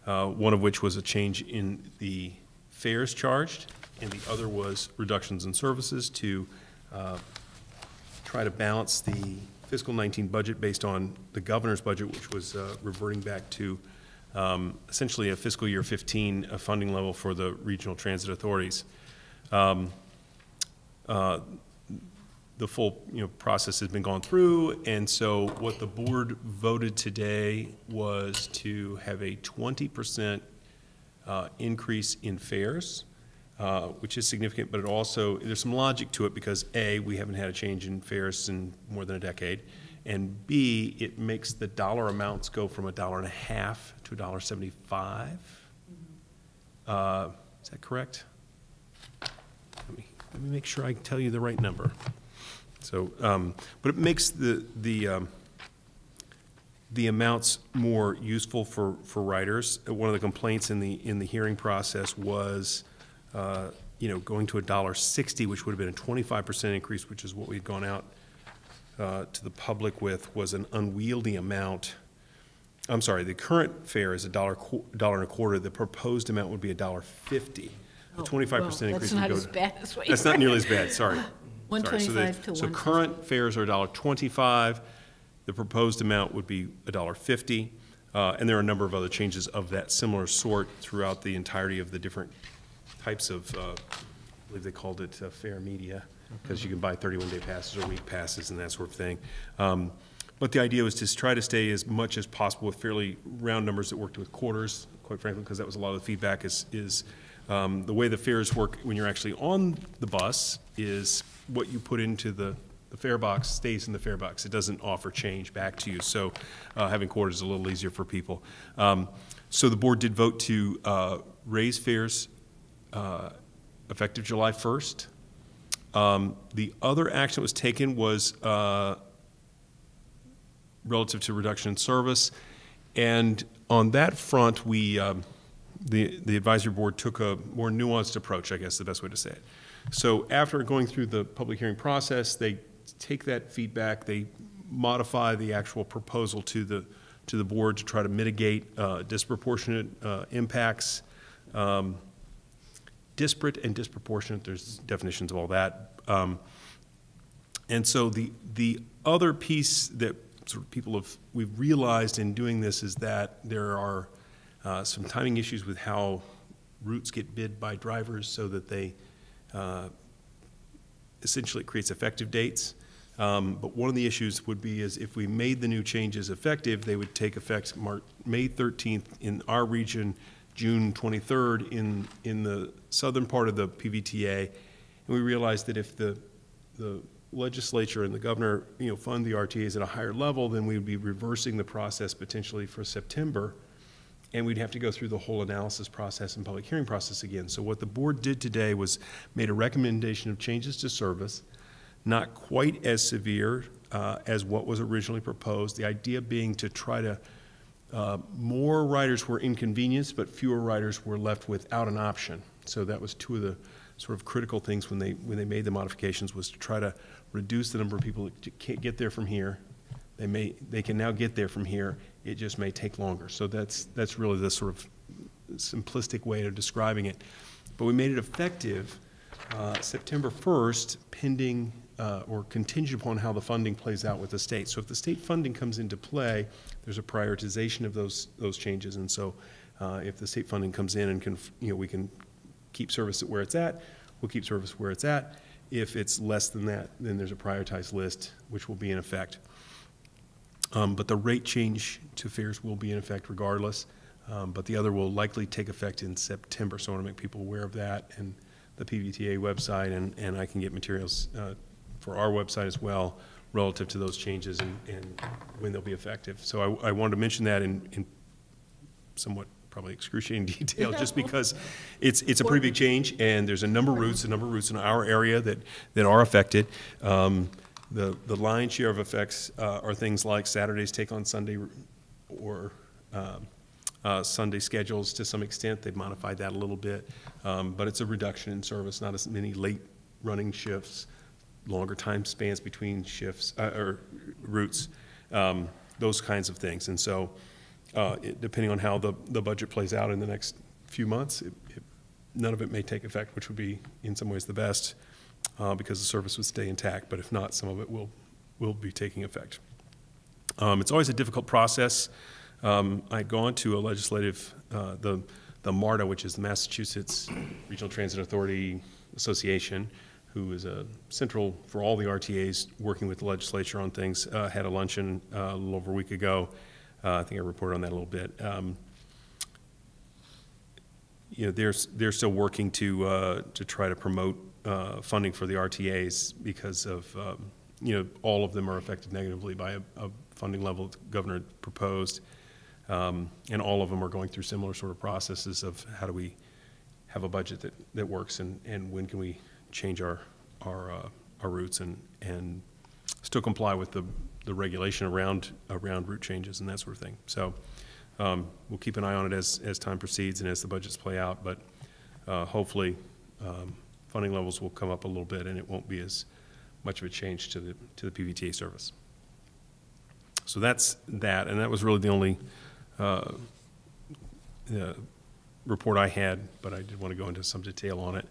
One of which was a change in the fares charged, and the other was reductions in services to try to balance the fiscal 19 budget based on the governor's budget, which was reverting back to essentially a fiscal year 15 funding level for the regional transit authorities. The full process has been gone through, and so what the board voted today was to have a 20% increase in fares, which is significant, but it also, there's some logic to it because A, we haven't had a change in fares in more than a decade, and B, it makes the dollar amounts go from $1.50 to $1.75. Is that correct? Let me make sure I can tell you the right number. So, but it makes the amounts more useful for riders. One of the complaints in the hearing process was, going to $1.60, which would have been a 25% increase, which is what we'd gone out to the public with, was an unwieldy amount. I'm sorry, the current fare is $1.25. The proposed amount would be $1.50. A 25% increase. That's not as bad as what you said. That's not nearly as bad. Sorry. 125 to 150. So current fares are $1.25. The proposed amount would be $1.50, and there are a number of other changes of that similar sort throughout the entirety of the different types of. I believe they called it fare media, because you can buy 31-day passes or week passes and that sort of thing. But the idea was to try to stay as much as possible with fairly round numbers that worked with quarters. Quite frankly, because that was a lot of the feedback is. The way the fares work when you're actually on the bus is what you put into the fare box stays in the fare box. It doesn't offer change back to you, so having quarters is a little easier for people. So the board did vote to raise fares effective July 1st. The other action that was taken was relative to reduction in service, and on that front we the advisory board took a more nuanced approach, I guess the best way to say it. So after going through the public hearing process, they take that feedback, they modify the actual proposal to the board to try to mitigate disproportionate impacts. Disparate and disproportionate, there's definitions of all that. And so the other piece that sort of we've realized in doing this is that there are some timing issues with how routes get bid by drivers, so that they essentially creates effective dates. But one of the issues would be is if we made the new changes effective, they would take effect May 13th in our region, June 23rd in the southern part of the PVTA, And we realized that if the legislature and the governor, you know, fund the RTAs at a higher level, then we would be reversing the process potentially for September, and we'd have to go through the whole analysis process and public hearing process again. So what the board did today was made a recommendation of changes to service, not quite as severe as what was originally proposed, the idea being to try to, more riders were inconvenienced, but fewer riders were left without an option. So that was two of the sort of critical things when they made the modifications, was to try to reduce the number of people that can't get there from here. They can now get there from here. It just may take longer. So that's really the sort of simplistic way of describing it. But we made it effective September 1st, pending or contingent upon how the funding plays out with the state. So if the state funding comes into play, there's a prioritization of those changes. And so if the state funding comes in and can, you know, we can keep service where it's at, we'll keep service where it's at. If it's less than that, then there's a prioritized list, which will be in effect. But the rate change to fares will be in effect regardless, but the other will likely take effect in September. So I want to make people aware of that, and the PVTA website, and I can get materials for our website as well relative to those changes and when they'll be effective. So I wanted to mention that in somewhat probably excruciating detail, just because it's a pretty big change, and there's a number of routes in our area that are affected. The lion's share of effects are things like Saturdays take on Sunday, or Sunday schedules to some extent. They've modified that a little bit, but it's a reduction in service, not as many late running shifts, longer time spans between shifts or routes, those kinds of things. And so depending on how the budget plays out in the next few months, none of it may take effect, which would be in some ways the best. Because the service would stay intact, but if not, some of it will be taking effect. It's always a difficult process. I'd gone to a legislative, the MARTA, which is the Massachusetts Regional Transit Authority Association, who is a central for all the RTAs working with the legislature on things, had a luncheon a little over a week ago. I think I reported on that a little bit. You know, they're still working to try to promote funding for the RTAs, because of, you know, all of them are affected negatively by a funding level the governor proposed, and all of them are going through similar sort of processes of how do we have a budget that works, and when can we change our routes and still comply with the regulation around route changes and that sort of thing. So we'll keep an eye on it as time proceeds and as the budgets play out, but hopefully funding levels will come up a little bit, and it won't be as much of a change to the PVTA service. So that's that, and that was really the only report I had, but I did want to go into some detail on it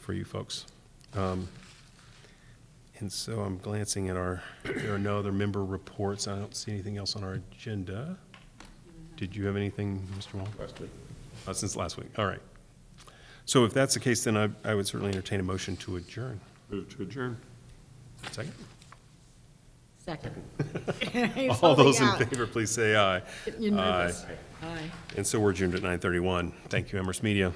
for you folks. And so I'm glancing at there are no other member reports. I don't see anything else on our agenda. Did you have anything, Mr. Wall? Last week. Since last week, all right. So if that's the case, then I would certainly entertain a motion to adjourn. Move to adjourn. Second? Second. All those in favor, please say aye. Aye. Aye. And so we're adjourned at 9:31. Thank you, Amherst Media.